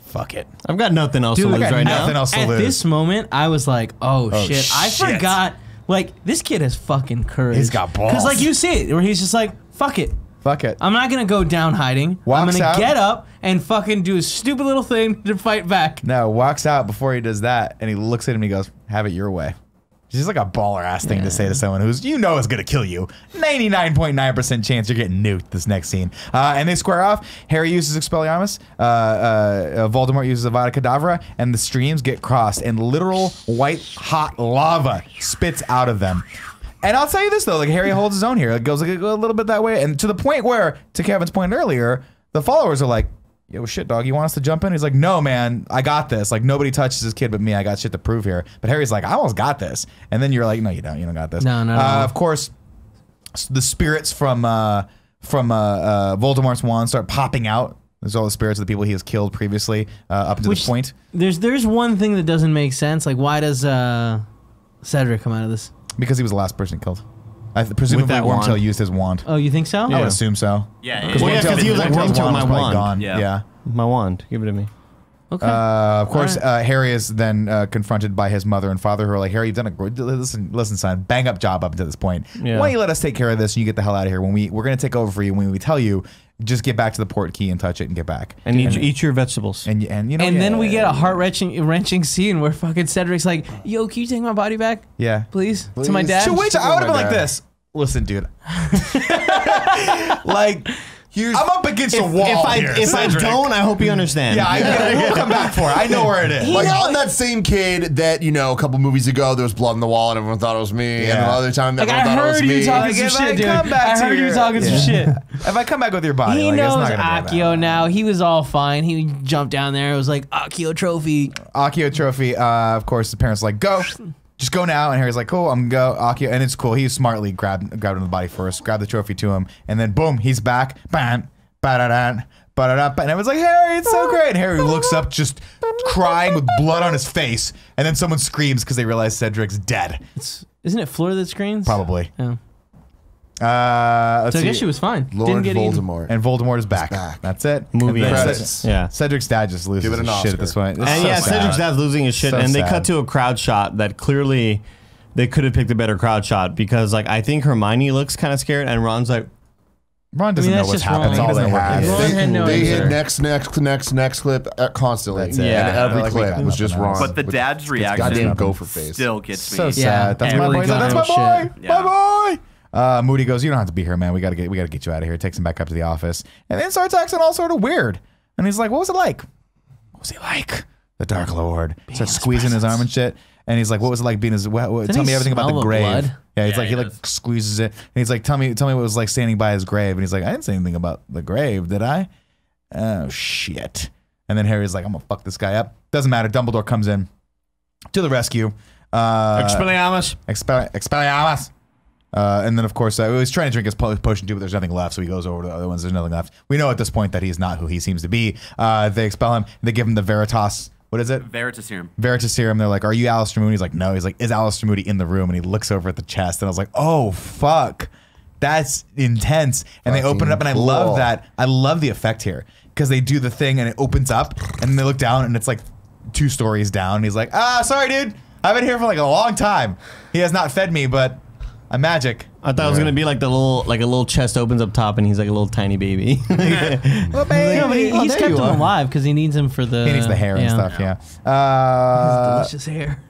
Fuck it. I've got nothing else Dude, to lose right now. Nothing else to at lose. this moment, I was like, oh, oh shit. shit. I forgot. Like, this kid has fucking courage. He's got balls. Because, like, you see it, where he's just like, fuck it. Fuck it. I'm not going to go down hiding. Walks I'm going to get up and fucking do a stupid little thing to fight back. No, walks out before he does that, and he looks at him and he goes, have it your way. It's just like a baller-ass thing yeah. to say to someone who's, you know, is going to kill you. ninety-nine point nine percent chance you're getting nuked this next scene. Uh, and they square off. Harry uses Expelliarmus. Uh, uh, Voldemort uses Avada Kedavra. And the streams get crossed, and literal white-hot lava spits out of them. And I'll tell you this, though, like Harry holds his own here. It goes like a little bit that way. And to the point where, to Kevin's point earlier, the followers are like, yo, shit, dog, you want us to jump in? He's like, no, man, I got this. Like, nobody touches this kid but me. I got shit to prove here. But Harry's like, I almost got this. And then you're like, no, you don't. You don't got this. No, no, uh, no. Of course, the spirits from, uh, from uh, uh, Voldemort's wand start popping out. There's all the spirits of the people he has killed previously uh, up to Which, this point. There's, there's one thing that doesn't make sense. Like, why does uh, Cedric come out of this? Because he was the last person killed. I presumably Wormtail used his wand. Oh, you think so? Yeah. I would assume so. Yeah, because well, yeah, he was like, Wormtail, my wand. Gone. Yeah. yeah, my wand. Give it to me. Okay. Uh, of course, right. uh, Harry is then uh, confronted by his mother and father, who are like, "Harry, you've done a great listen, listen, son, bang up job up to this point. Yeah. Why don't you let us take care of this and you get the hell out of here? When we we're gonna take over for you when we tell you, just get back to the Portkey and touch it and get back and, and, eat, and eat your vegetables." And and you know, and yeah, then we get a heart wrenching wrenching scene where fucking Cedric's like, "Yo, can you take my body back? Yeah, please, please. to my dad." So wait, I would have been like this. Listen, dude, like. Here's, I'm up against if, a wall. If I, here, if I don't, I hope you understand. Yeah, I, yeah, we'll come back for it. I know where it is. Like, you know, I'm that same kid that, you know, a couple movies ago, there was blood on the wall and everyone thought it was me. Yeah. And another time, everyone like, thought it was me. Like, shit, I heard you talking some shit, dude. I heard you talking some shit. If I come back with your body, he like, knows it's not gonna Accio now. He was all fine. He jumped down there. It was like, Accio trophy. Accio trophy. Uh, of course, the parents were like, go. Just go now, and Harry's like, "Cool, I'm gonna go." Accio, and it's cool. He smartly grabbed grabbed him the body first, grabbed the trophy to him, and then boom, he's back. Bam, ba-da-da, ba-da-da, and I was like, "Harry, it's so great!" And Harry looks up, just crying with blood on his face, and then someone screams because they realize Cedric's dead. It's, isn't it Fleur that screams? Probably. Yeah. Uh, let's so I guess see. She was fine. Lord Didn't get Voldemort. Eaten. And Voldemort is back. back. That's it. Movie credits. Yeah. Cedric's dad just loses his Oscar. shit at this point. It's and so yeah, sad. Cedric's dad's losing his shit, so and they sad. cut to a crowd shot that clearly they could have picked a better crowd shot because, like, I think Hermione looks kind of scared, and Ron's like, Ron doesn't I mean, know what's happening. That's all they have. They, they, no they hit next, next, next, next clip constantly. That's yeah, and every like clip was just Ron. But the dad's reaction still gets me. So sad. That's my boy. That's my boy. My boy. Uh, Moody goes, "You don't have to be here, man. We gotta get, we gotta get you out of here." Takes him back up to the office, and then starts acting all sort of weird. And he's like, "What was it like? What was he like? The Dark Lord." Being starts squeezing his, his arm and shit. And he's like, "What was it like being his? What, what, tell me everything about the grave." Blood? Yeah, he's yeah, like, he, he like squeezes it, and he's like, "Tell me, tell me what it was like standing by his grave." And he's like, "I didn't say anything about the grave, did I?" Oh shit! And then Harry's like, "I'm gonna fuck this guy up." Doesn't matter. Dumbledore comes in to the rescue. Uh, Expelliarmus. Expelli Expelliarmus. Uh, and then, of course, uh, he was trying to drink his potion too, but there's nothing left. So he goes over to the other ones. There's nothing left. We know at this point that he's not who he seems to be. Uh, they expel him. They give him the Veritas. What is it? Veritaserum. Veritaserum. They're like, "Are you Alistair Moody?" He's like, "No." He's like, "Is Alistair Moody in the room?" And he looks over at the chest. And I was like, "Oh, fuck. That's intense." And Fucking they open it up. And I cool. love that. I love the effect here because they do the thing and it opens up. And then they look down and it's like two stories down. And he's like, "Ah, sorry, dude. I've been here for like a long time. He has not fed me, but... I'm magic." I thought yeah. it was gonna be like the little, like a little chest opens up top, and he's like a little tiny baby. Well, baby. No, but he, oh, he's kept him alive because he needs him for the. He needs the hair yeah. and stuff. Yeah. Uh, his delicious hair.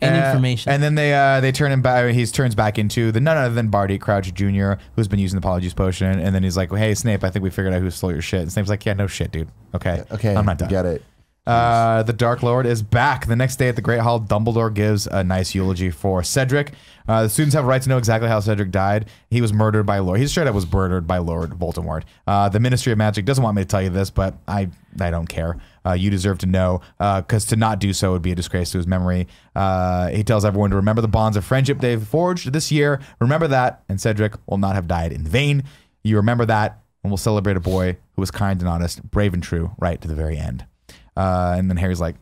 And uh, information. And then they uh, they turn him back. He turns back into the none other than Barty Crouch Junior, who's been using the Polyjuice potion. And then he's like, "Hey, Snape, I think we figured out who stole your shit." And Snape's like, "Yeah, no shit, dude. Okay, okay, I'm not done. Get it." Uh, the Dark Lord is back. The next day at the Great Hall, Dumbledore gives a nice eulogy for Cedric. Uh, the students have a right to know exactly how Cedric died. He was murdered by Lord. He straight up was murdered by Lord Voldemort. Uh, the Ministry of Magic doesn't want me to tell you this, but I I don't care. Uh, you deserve to know, because uh, to not do so would be a disgrace to his memory. Uh, he tells everyone to remember the bonds of friendship they've forged this year. Remember that, and Cedric will not have died in vain. You remember that, and we'll celebrate a boy who was kind and honest, brave and true, right to the very end. Uh, and then Harry's like,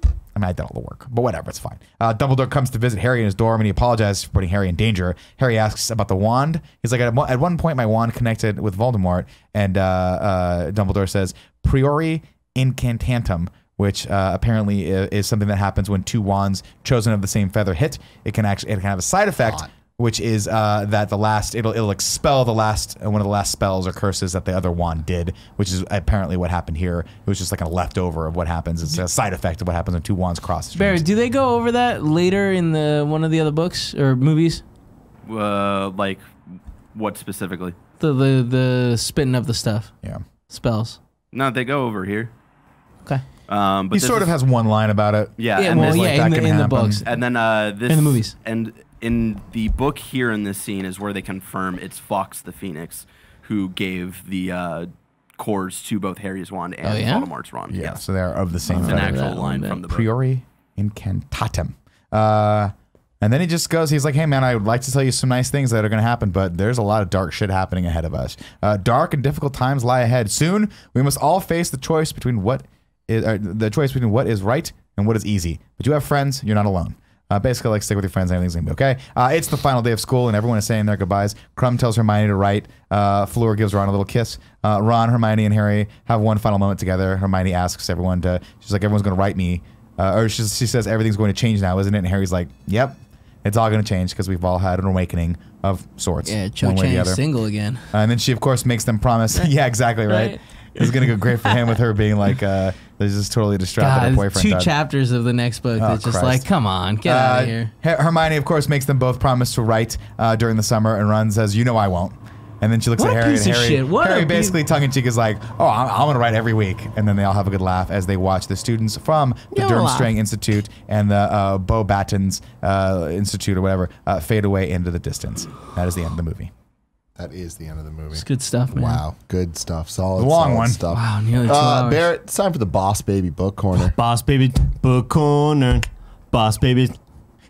I mean, I did all the work, but whatever, it's fine. Uh, Dumbledore comes to visit Harry in his dorm, and he apologizes for putting Harry in danger. Harry asks about the wand. He's like, at one, at one point, my wand connected with Voldemort. And uh, uh, Dumbledore says, priori incantatum, which uh, apparently is, is something that happens when two wands chosen of the same feather hit. It can actually it can have a side effect, which is uh, that the last it'll it'll expel the last uh, one of the last spells or curses that the other wand did, which is apparently what happened here. It was just like a leftover of what happens. It's a side effect of what happens when two wands cross. Barry, do they go over that later in the one of the other books or movies? Uh, like what specifically? The the the spitting of the stuff. Yeah, spells. No, they go over here. Okay. Um, but he sort of has one line about it. Yeah, yeah, and well, yeah, like in, the, in the books, and then uh, this in the movies and. In the book here in this scene is where they confirm it's Fox the Phoenix who gave the uh, cores to both Harry's wand and oh, yeah? Voldemort's wand. Yeah, yeah, so they're of the same. It's an actual line from the book. Priori incantatum. Uh, and then he just goes, he's like, "Hey, man, I would like to tell you some nice things that are going to happen, but there's a lot of dark shit happening ahead of us. Uh, dark and difficult times lie ahead. Soon, we must all face the choice between what is, uh, the choice between what is right and what is easy. But you have friends, you're not alone. Uh, basically, like, stick with your friends and everything's going to be okay. Uh, it's the final day of school and everyone is saying their goodbyes. Krum tells Hermione to write. Uh, Fleur gives Ron a little kiss. Uh, Ron, Hermione, and Harry have one final moment together. Hermione asks everyone to, she's like, everyone's going to write me. Uh, or she, she says, everything's going to change now, isn't it? And Harry's like, yep. It's all going to change because we've all had an awakening of sorts. Yeah, Cho Chang is single again. Uh, and then she, of course, makes them promise. Yeah, exactly, right? Right. It's going to go great for him with her being like, uh, they're just totally distracted. God, her boyfriend two died. Chapters of the next book that's oh, just Christ. Like, come on, get uh, out of here. Her Hermione, of course, makes them both promise to write uh, during the summer, and Ron says, you know I won't. And then she looks what at Harry, piece and Harry, of shit. What Harry basically tongue-in-cheek is like, oh, I'm, I'm going to write every week. And then they all have a good laugh as they watch the students from the no Durmstrang laugh. Institute and the uh, Beauxbatons uh, Institute or whatever uh, fade away into the distance. That is the end of the movie. That is the end of the movie. It's good stuff, man. Wow, good stuff. Solid, long solid one. Stuff. Wow, nearly two uh, hours. Barrett, it's time for the Boss Baby Book Corner. Boss Baby Book Corner. Boss Baby...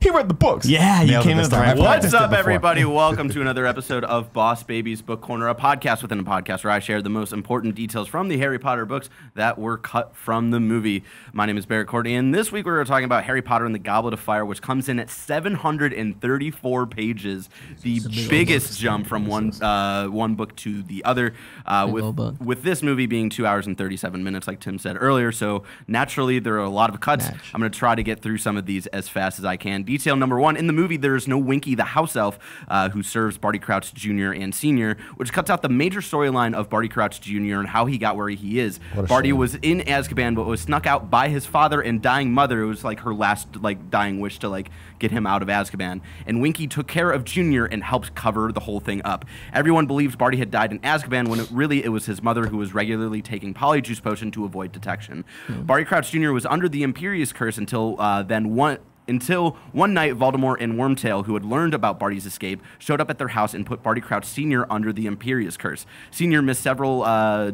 He read the books. Yeah, you Nailed came in the right. What's up, everybody? Welcome to another episode of Boss Baby's Book Corner, a podcast within a podcast where I share the most important details from the Harry Potter books that were cut from the movie. My name is Barrett Courtney, and this week we're talking about Harry Potter and the Goblet of Fire, which comes in at seven hundred thirty-four pages, the biggest jump from one uh, one book to the other, uh, with, with this movie being two hours and thirty-seven minutes, like Tim said earlier. So naturally, there are a lot of cuts. I'm going to try to get through some of these as fast as I can. Detail number one, in the movie, there is no Winky the house elf uh, who serves Barty Crouch Junior and Senior, which cuts out the major storyline of Barty Crouch Junior and how he got where he is. Barty shame. Was in Azkaban, but was snuck out by his father and dying mother. It was like her last like dying wish to like get him out of Azkaban. And Winky took care of Junior and helped cover the whole thing up. Everyone believed Barty had died in Azkaban when it really it was his mother who was regularly taking Polyjuice Potion to avoid detection. Mm. Barty Crouch Junior was under the Imperious Curse until uh, then one... Until one night, Voldemort and Wormtail, who had learned about Barty's escape, showed up at their house and put Barty Crouch Senior under the Imperious Curse. Senior missed several uh,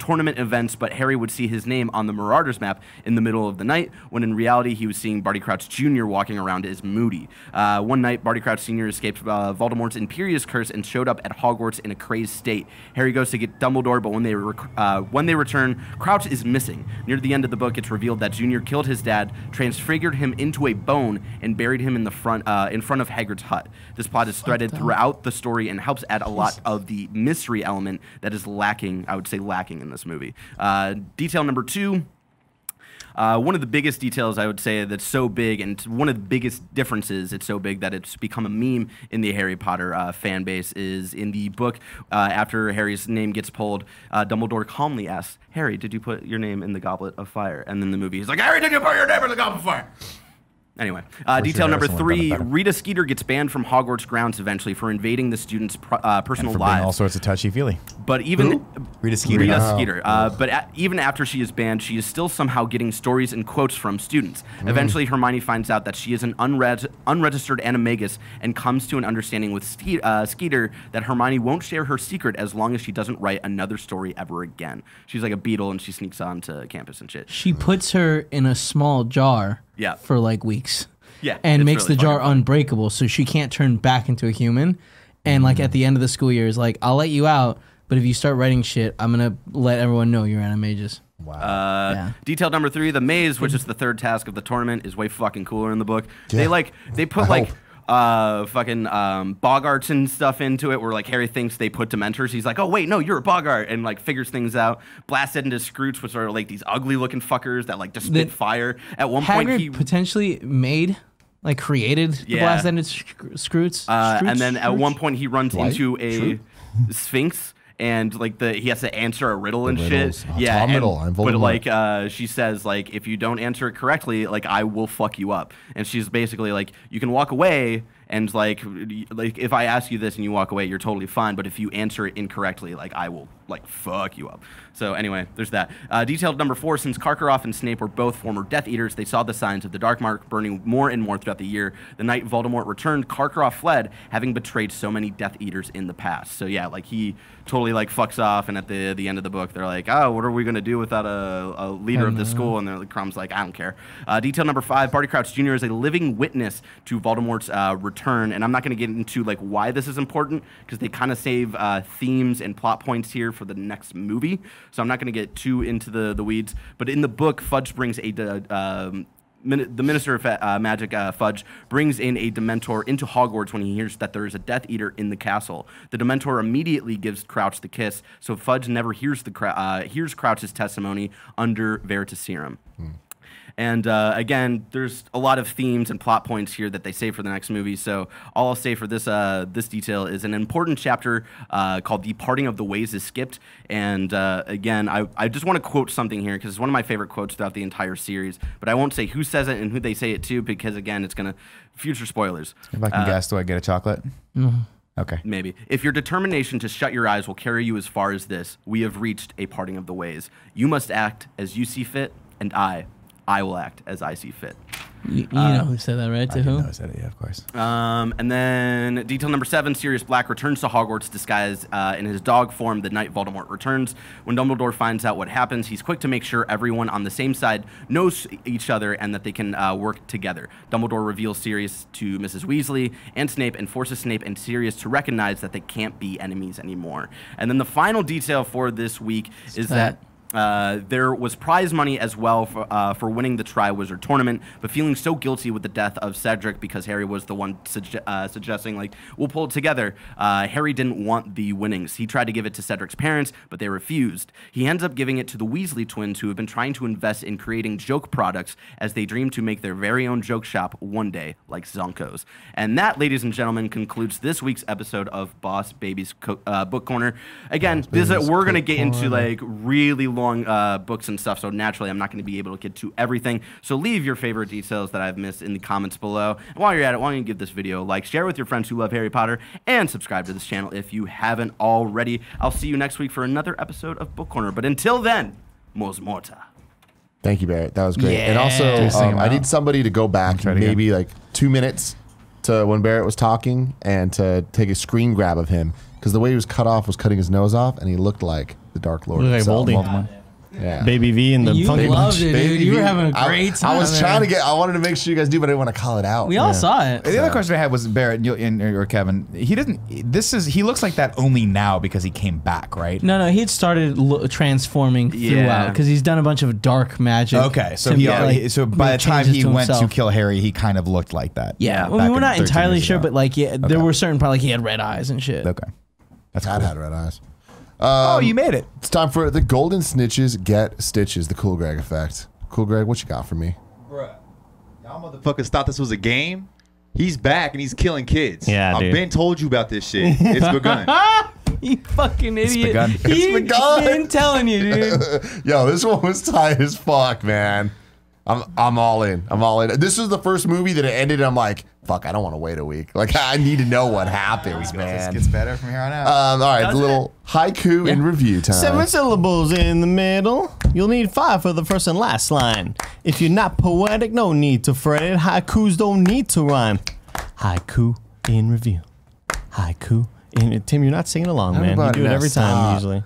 tournament events, but Harry would see his name on the Marauders map in the middle of the night, when in reality he was seeing Barty Crouch Junior walking around as Moody. Uh, one night, Barty Crouch Senior escaped uh, Voldemort's Imperious Curse and showed up at Hogwarts in a crazed state. Harry goes to get Dumbledore, but when they, rec uh, when they return, Crouch is missing. Near the end of the book, it's revealed that Junior killed his dad, transfigured him into a bone, and buried him in the front uh, in front of Hagrid's hut. This plot is threaded throughout the story and helps add a lot of the mystery element that is lacking, I would say lacking in this movie. Uh, detail number two. Uh, one of the biggest details I would say that's so big, and one of the biggest differences, it's so big that it's become a meme in the Harry Potter uh, fan base, is in the book, uh, after Harry's name gets pulled, uh, Dumbledore calmly asks, Harry, did you put your name in the Goblet of Fire? And then the movie, he's like, Harry, did you put your name in the Goblet of Fire? Anyway, uh, detail number three, Rita Skeeter gets banned from Hogwarts grounds eventually for invading the students' pr uh, personal and for lives. Being all sorts of touchy-feely. But even Who? Rita Skeeter. Rita oh. Skeeter. Uh, but a even after she is banned, she is still somehow getting stories and quotes from students. Mm. Eventually, Hermione finds out that she is an unre unregistered animagus and comes to an understanding with Ske uh, Skeeter that Hermione won't share her secret as long as she doesn't write another story ever again. She's like a beetle and she sneaks onto campus and shit. She puts her in a small jar. Yeah. For like weeks. Yeah. And makes really the jar funny. Unbreakable, so she can't turn back into a human. And like mm-hmm. at the end of the school year, is like, I'll let you out, but if you start writing shit, I'm gonna let everyone know you're animagus. Wow. Uh, yeah. Detail number three, the maze, which is the third task of the tournament, is way fucking cooler in the book. Yeah. They like they put I like hope. Uh, fucking um, Bogarts and stuff into it, where like Harry thinks they put Dementors. He's like, oh wait, no, you're a Bogart, and like figures things out. Blasted into Scroots, which are like these ugly looking fuckers that like just spit the, fire. At one Hagrid point, he potentially made. Like created the yeah. Blasted Sc Scroots, uh, Scroots, and then Scroots? At one point he runs what? Into a Sphinx. And like the he has to answer a riddle the and riddles. Shit. Oh, yeah, and, I'm but like uh, she says, like if you don't answer it correctly, like I will fuck you up. And she's basically like, you can walk away, and like like if I ask you this and you walk away, you're totally fine. But if you answer it incorrectly, like I will like fuck you up. So anyway, there's that. Uh, detailed number four, since Karkaroff and Snape were both former Death Eaters, they saw the signs of the Dark Mark burning more and more throughout the year. The night Voldemort returned, Karkaroff fled, having betrayed so many Death Eaters in the past. So yeah, like he totally like fucks off, and at the the end of the book, they're like, oh, what are we gonna do without a, a leader of the school? And the Krum's like, I don't care. Uh, detail number five, Barty Crouch Junior is a living witness to Voldemort's uh, return, and I'm not gonna get into like why this is important, because they kind of save uh, themes and plot points here for the next movie. So I'm not going to get too into the, the weeds, but in the book, Fudge brings a uh, um, Min the Minister of uh, Magic, uh, Fudge, brings in a Dementor into Hogwarts when he hears that there is a Death Eater in the castle. The Dementor immediately gives Crouch the kiss, so Fudge never hears, the, uh, hears Crouch's testimony under Veritaserum. Hmm. And uh, again, there's a lot of themes and plot points here that they save for the next movie. So all I'll say for this uh, this detail is an important chapter uh, called "The Parting of the Ways" is skipped. And uh, again, I, I just want to quote something here because it's one of my favorite quotes throughout the entire series. But I won't say who says it and who they say it to because again, it's gonna future spoilers. If I can uh, guess, do I get a chocolate? Mm-hmm. Okay. Maybe. If your determination to shut your eyes will carry you as far as this, we have reached a parting of the ways. You must act as you see fit, and I. I will act as I see fit. You, you uh, know who said that, right? To I who? Know who said it, yeah, of course. Um, and then detail number seven, Sirius Black returns to Hogwarts disguised uh, in his dog form the night Voldemort returns. When Dumbledore finds out what happens, he's quick to make sure everyone on the same side knows each other and that they can uh, work together. Dumbledore reveals Sirius to Missus Weasley and Snape and forces Snape and Sirius to recognize that they can't be enemies anymore. And then the final detail for this week it's is that... that Uh, there was prize money as well for, uh, for winning the Triwizard Tournament, but feeling so guilty with the death of Cedric because Harry was the one suge uh, suggesting, like, we'll pull it together. Uh, Harry didn't want the winnings. He tried to give it to Cedric's parents, but they refused. He ends up giving it to the Weasley twins who have been trying to invest in creating joke products as they dream to make their very own joke shop one day, like Zonko's. And that, ladies and gentlemen, concludes this week's episode of Boss Baby's Co uh, Book Corner. Again, this is, we're going to get into, like, really long Long, uh, books and stuff, so naturally I'm not going to be able to get to everything. So leave your favorite details that I've missed in the comments below. And while you're at it, why don't you give this video a like, share with your friends who love Harry Potter, and subscribe to this channel if you haven't already. I'll see you next week for another episode of Book Corner. But until then, Mos Morta. Thank you, Barrett. That was great. Yeah. And also, um, I need somebody to go back maybe go. like two minutes to when Barrett was talking and to take a screen grab of him because the way he was cut off was cutting his nose off, and he looked like the Dark Lord. Like so, yeah. Yeah. Baby V and the you funky loved it, dude. You were having a great I, time. I was trying to get. I wanted to make sure you guys do, but I didn't want to call it out. We all yeah. saw it. The so. other question I had was Barrett and, or Kevin. He didn't. This is. He looks like that only now because he came back, right? No, no. He had started lo transforming throughout because yeah. he's done a bunch of dark magic. Okay, so he, yeah, like, so by the time he to went himself. to kill Harry, he kind of looked like that. Yeah, well, we're not entirely sure, ago. but like, yeah, okay. there were certain probably like he had red eyes and shit. Okay, that's God cool. had red eyes. Um, oh, you made it. It's time for the Golden Snitches Get Stitches, the Cool Greg effect. Cool Greg, what you got for me? Bruh, y'all motherfuckers thought this was a game? He's back and he's killing kids. Yeah, I've been told you about this shit. It's begun. You fucking idiot. It's begun. It's he, begun. He ain't telling you, dude. Yo, this one was tight as fuck, man. I'm, I'm all in. I'm all in. This is the first movie that it ended and I'm like, fuck, I don't want to wait a week. Like, I need to know what happens, man. This gets better from here on out. Um, all right, a little haiku yeah. in review time. Seven syllables in the middle. You'll need five for the first and last line. If you're not poetic, no need to fret. Haikus don't need to rhyme. Haiku in review. Haiku in... Tim, you're not singing along, man. You do it every time, usually.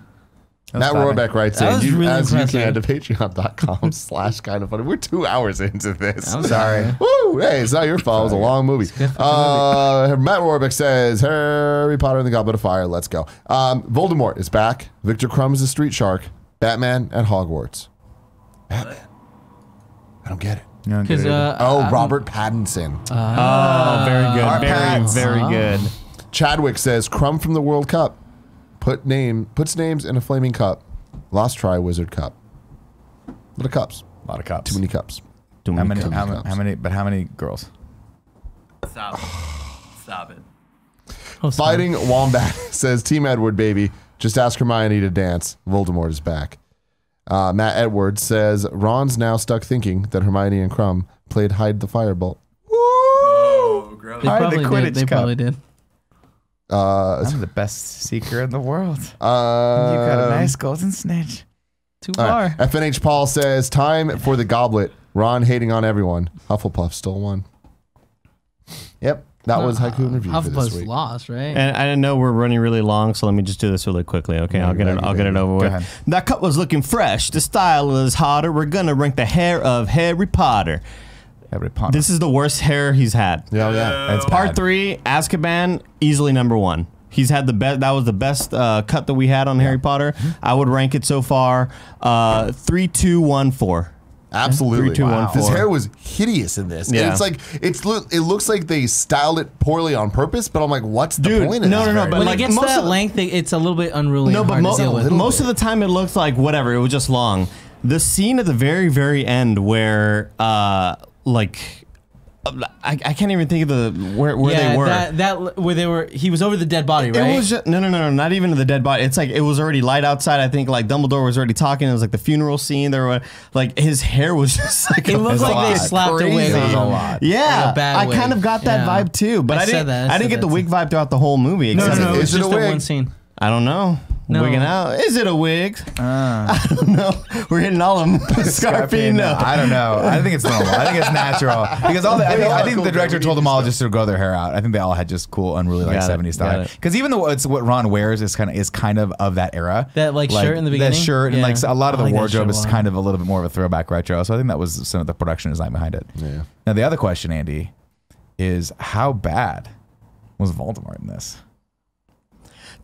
Matt Rohrbeck writes in, you, really as impressive. you can, to patreon.com slash kind of funny. We're two hours into this. I'm sorry. Woo! Hey, it's not your fault. It was a long movie. Uh, Matt Rohrbeck says, Harry Potter and the Goblet of Fire, let's go. Um, Voldemort is back. Victor Krum is a street shark. Batman at Hogwarts. Batman? I don't get it. No, don't get it uh, oh, I'm, Robert Pattinson. Uh, oh, very good. Our very, Pats. very oh. good. Chadwick says, Krum from the World Cup. Put name puts names in a flaming cup. Lost Triwizard Cup. A lot of cups. A lot of cups. Too many cups. Too many, how many, cups. How many, how many but how many girls? Stop it. Stop it. Oh, Fighting sorry. Wombat says Team Edward, baby. Just ask Hermione to dance. Voldemort is back. Uh, Matt Edwards says Ron's now stuck thinking that Hermione and Krum played hide the firebolt. Woo! Oh, gross. They probably the did. They cup. probably did. Uh, I'm the best seeker in the world. Uh, you got a nice golden snitch. Too far. Right. F N H Paul says, time for the goblet. Ron hating on everyone. Hufflepuff still won. Yep. That uh, was Haiku Review for this week. Hufflepuff's lost, right? And I know we're running really long, so let me just do this really quickly. Okay, I'll get it. I'll get it over with. That cup was looking fresh. The style was hotter. We're gonna rank the hair of Harry Potter. This is the worst hair he's had. Yeah, yeah. It's part three, Azkaban, easily number one. He's had the best. That was the best uh, cut that we had on yeah. Harry Potter. I would rank it so far uh, three, two, one, four. Absolutely. Three, two, wow. one, four. His hair was hideous in this. Yeah. It's like it's it looks like they styled it poorly on purpose, but I'm like, what's the Dude, point? No, of no, no. Hair? But when like it gets most that of length, it's a little bit unruly. No, and hard but mo to deal with. most of the time it looks like whatever. It was just long. The scene at the very, very end where, uh, like, I, I can't even think of the where, where yeah, they were. That, that where they were. He was over the dead body, right? It was just, no, no, no, no, not even the dead body. It's like it was already light outside. I think like Dumbledore was already talking. It was like the funeral scene. There were like his hair was just like it a looked like lot. they slapped Crazy. a wig on. A lot. Yeah, like a I kind of got that yeah. vibe too, but I, I didn't. That, I, I didn't get the wig vibe throughout the whole movie. No, no, no, it was just a one scene. I don't know. No. Wigging out. Is it a wig? Uh, I don't know. We're hitting all of them. Scarpino. I don't know. I think it's normal. I think it's natural. Because all the, I think, I think cool the director told them all just to grow their hair out. I think they all had just cool, unruly, like seventies style. Because even though it's what Ron wears is kind of is kind of of that era. That like, like shirt in the beginning. That shirt yeah. and like a lot of the like wardrobe is kind of a little bit more of a throwback retro. So I think that was some of the production design behind it. Yeah. Now the other question, Andy, is how bad was Voldemort in this?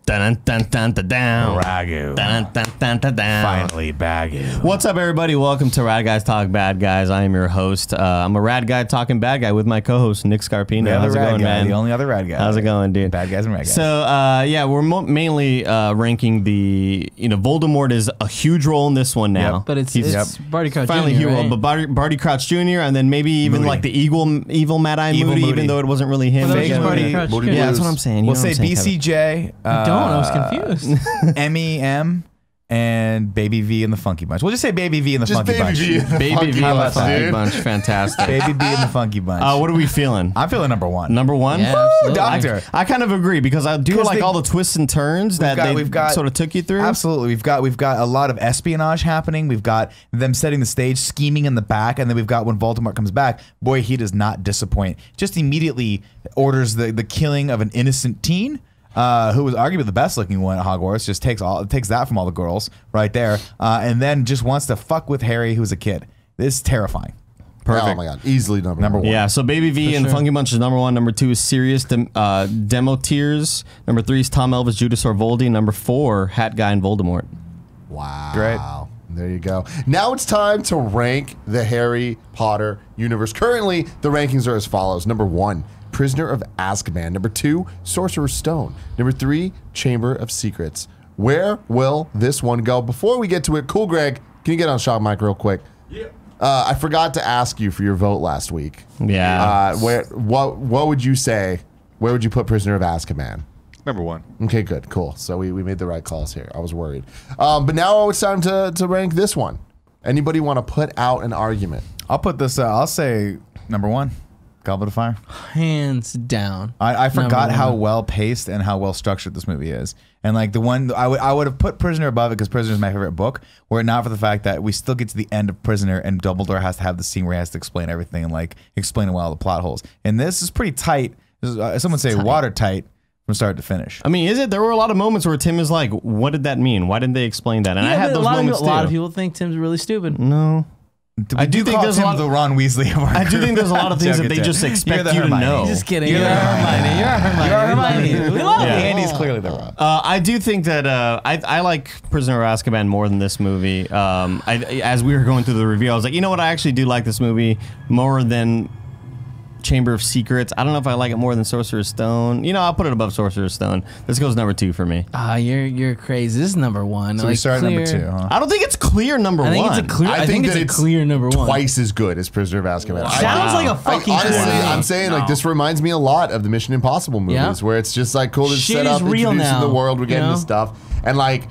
Dun dun dun dun down. Ragu. Dun dun dun dun down. Finally, Bagu. What's up, everybody? Welcome to Rad Guys Talk Bad Guys. I am your host. Uh, I'm a rad guy talking bad guy with my co-host Nick Scarpino. How's it going, guy, man? The only other rad guy. How's it going, dude? Bad guys and rad guys. So uh, yeah, we're mo mainly uh, ranking the. You know, Voldemort is a huge role in this one now. Yep. But it's, He's, it's yep. Barty Crouch finally Junior Finally, right? But Barty, Barty Crouch Jr. And then maybe even Moody. like the evil, evil Mad-Eye Moody, Moody, even though it wasn't really him. Well, was Barty Crouch Junior Yeah, that's what I'm saying. You we'll know say B C J. Uh, Oh, I was confused. M E M and Baby V and the Funky Bunch. We'll just say Baby V and the just Funky Baby Bunch. V the Baby funky V and the Funky Bunch. Fantastic. Baby V and the Funky Bunch. Uh, what are we feeling? I'm feeling number one. Number one? Yeah, Woo, doctor. I, I kind of agree because I do like they, all the twists and turns that got, they got, sort of took you through. Absolutely. We've got we've got a lot of espionage happening. We've got them setting the stage, scheming in the back, and then we've got when Voldemort comes back, boy, he does not disappoint. Just immediately orders the, the killing of an innocent teen. Uh, who was arguably the best looking one at Hogwarts, just takes all takes that from all the girls right there, uh, and then just wants to fuck with Harry, who's a kid. This is terrifying. Perfect. Oh my god, easily number number one. Yeah, so Baby V For and sure. Funky Bunch is number one. Number two is Sirius Dem uh, Demotears. Number three is Tom Elvis, Judas Orvoldi. Number four, Hat Guy and Voldemort. Wow. Great. There you go. Now it's time to rank the Harry Potter universe. Currently, the rankings are as follows. Number one, Prisoner of Azkaban. Number two, Sorcerer's Stone. Number three, Chamber of Secrets. Where will this one go? Before we get to it, Cool Greg, can you get on shot mic real quick? Yeah. Uh, I forgot to ask you for your vote last week. Yeah. Uh, where? What? What would you say? Where would you put Prisoner of Azkaban? Number one. Okay, good, cool. So we, we made the right calls here. I was worried. Um, but now it's time to, to rank this one. Anybody want to put out an argument? I'll put this, uh, I'll say number one. Goblet of Fire, hands down. I, I forgot how well paced and how well structured this movie is, and like the one I would I would have put Prisoner above it because Prisoner is my favorite book. Were it not for the fact that we still get to the end of Prisoner and Dumbledore has to have the scene where he has to explain everything and like explain away all the plot holes. And this is pretty tight. Is, uh, someone say tight. watertight. From start to finish. I mean, is it? There were a lot of moments where Tim is like, "What did that mean? Why didn't they explain that?" And yeah, I had those a lot moments of, too. A lot of people think Tim's really stupid. No. I do think there's a lot of the Ron Weasley. I do think there's a lot of things that they just expect you to know. I'm just kidding. You're Hermione. You're Hermione. You're Hermione. We love you. Andy's clearly the Ron. Uh, I do think that uh, I I like Prisoner of Azkaban more than this movie. Um, I, as we were going through the review, I was like, you know what? I actually do like this movie more than Chamber of Secrets. I don't know if I like it more than Sorcerer's Stone. You know, I'll put it above Sorcerer's Stone. This goes number two for me. Ah, uh, you're you're crazy. This is number one. So like we start clear. number two. Huh? I don't think it's clear number I think one. It's a clear, I, I think, think it's, that it's a clear number one. Twice as good as Prisoner of Azkaban. Sounds wow. like a fucking. I, honestly, wow. I'm saying no. like this reminds me a lot of the Mission Impossible movies, yeah. where it's just like cool to Shit set up, introducing the world, we're getting you know? this stuff, and like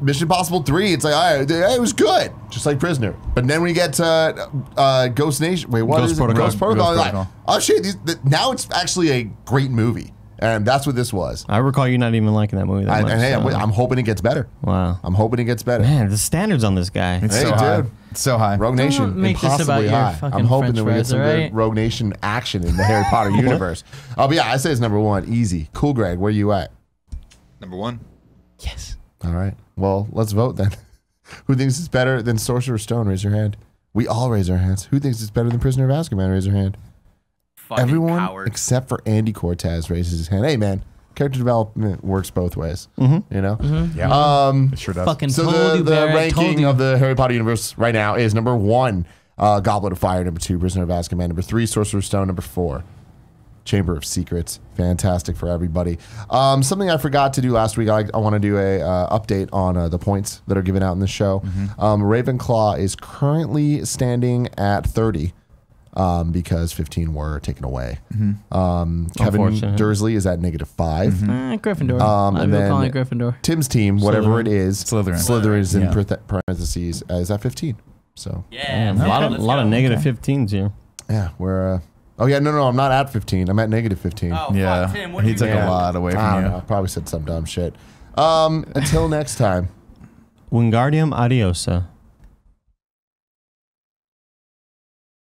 Mission Impossible three, it's like, all right, it was good, just like Prisoner. But then when you get to uh, Ghost Nation, wait, what Ghost is it? Protocol. Ghost Protocol. Ghost Protocol. Like, oh shit, these, the, now it's actually a great movie. And that's what this was. I recall you not even liking that movie that I, much. And hey, so. I'm, I'm hoping it gets better. Wow. I'm hoping it gets better. Man, the standards on this guy. It's hey, so high. Dude. It's so high. Rogue Nation, impossibly high. I'm hoping French that we get some right? good Rogue Nation action in the Harry Potter universe. Oh, but yeah, I say it's number one, easy. Cool, Greg, where you at? Number one. Yes. All right. Well, let's vote then. Who thinks it's better than Sorcerer's Stone? Raise your hand. We all raise our hands. Who thinks it's better than Prisoner of Azkaban? Raise your hand. Fucking Everyone coward. except for Andy Cortez raises his hand. Hey, man. Character development works both ways. Mm-hmm. You know? Mm-hmm. Yeah. Um, it sure does. Fucking so the, the ranking of the Harry Potter universe right now is number one. Uh, Goblet of Fire, number two. Prisoner of Azkaban, number three. Sorcerer's Stone, number four. Chamber of Secrets. Fantastic for everybody. Um, something I forgot to do last week, I, I want to do a uh, update on uh, the points that are given out in this show. Mm-hmm. um, Ravenclaw is currently standing at thirty um, because fifteen were taken away. Mm-hmm. um, Kevin Dursley is at negative five. Mm-hmm. uh, Gryffindor. Um, and then calling it Gryffindor. Tim's team, whatever Slytherin. It is, Slytherin, Slytherin is in yeah. parentheses, uh, is at fifteen. So yeah, yeah. a lot of, a lot of negative okay. fifteens here. Yeah, we're... Uh, Oh, yeah, no, no, I'm not at fifteen. I'm at negative fifteen. Oh, yeah. Fuck, Tim, what he took mean? A lot away from I don't you. Know, I probably said some dumb shit. Um, until next time. Wingardium Adiosa.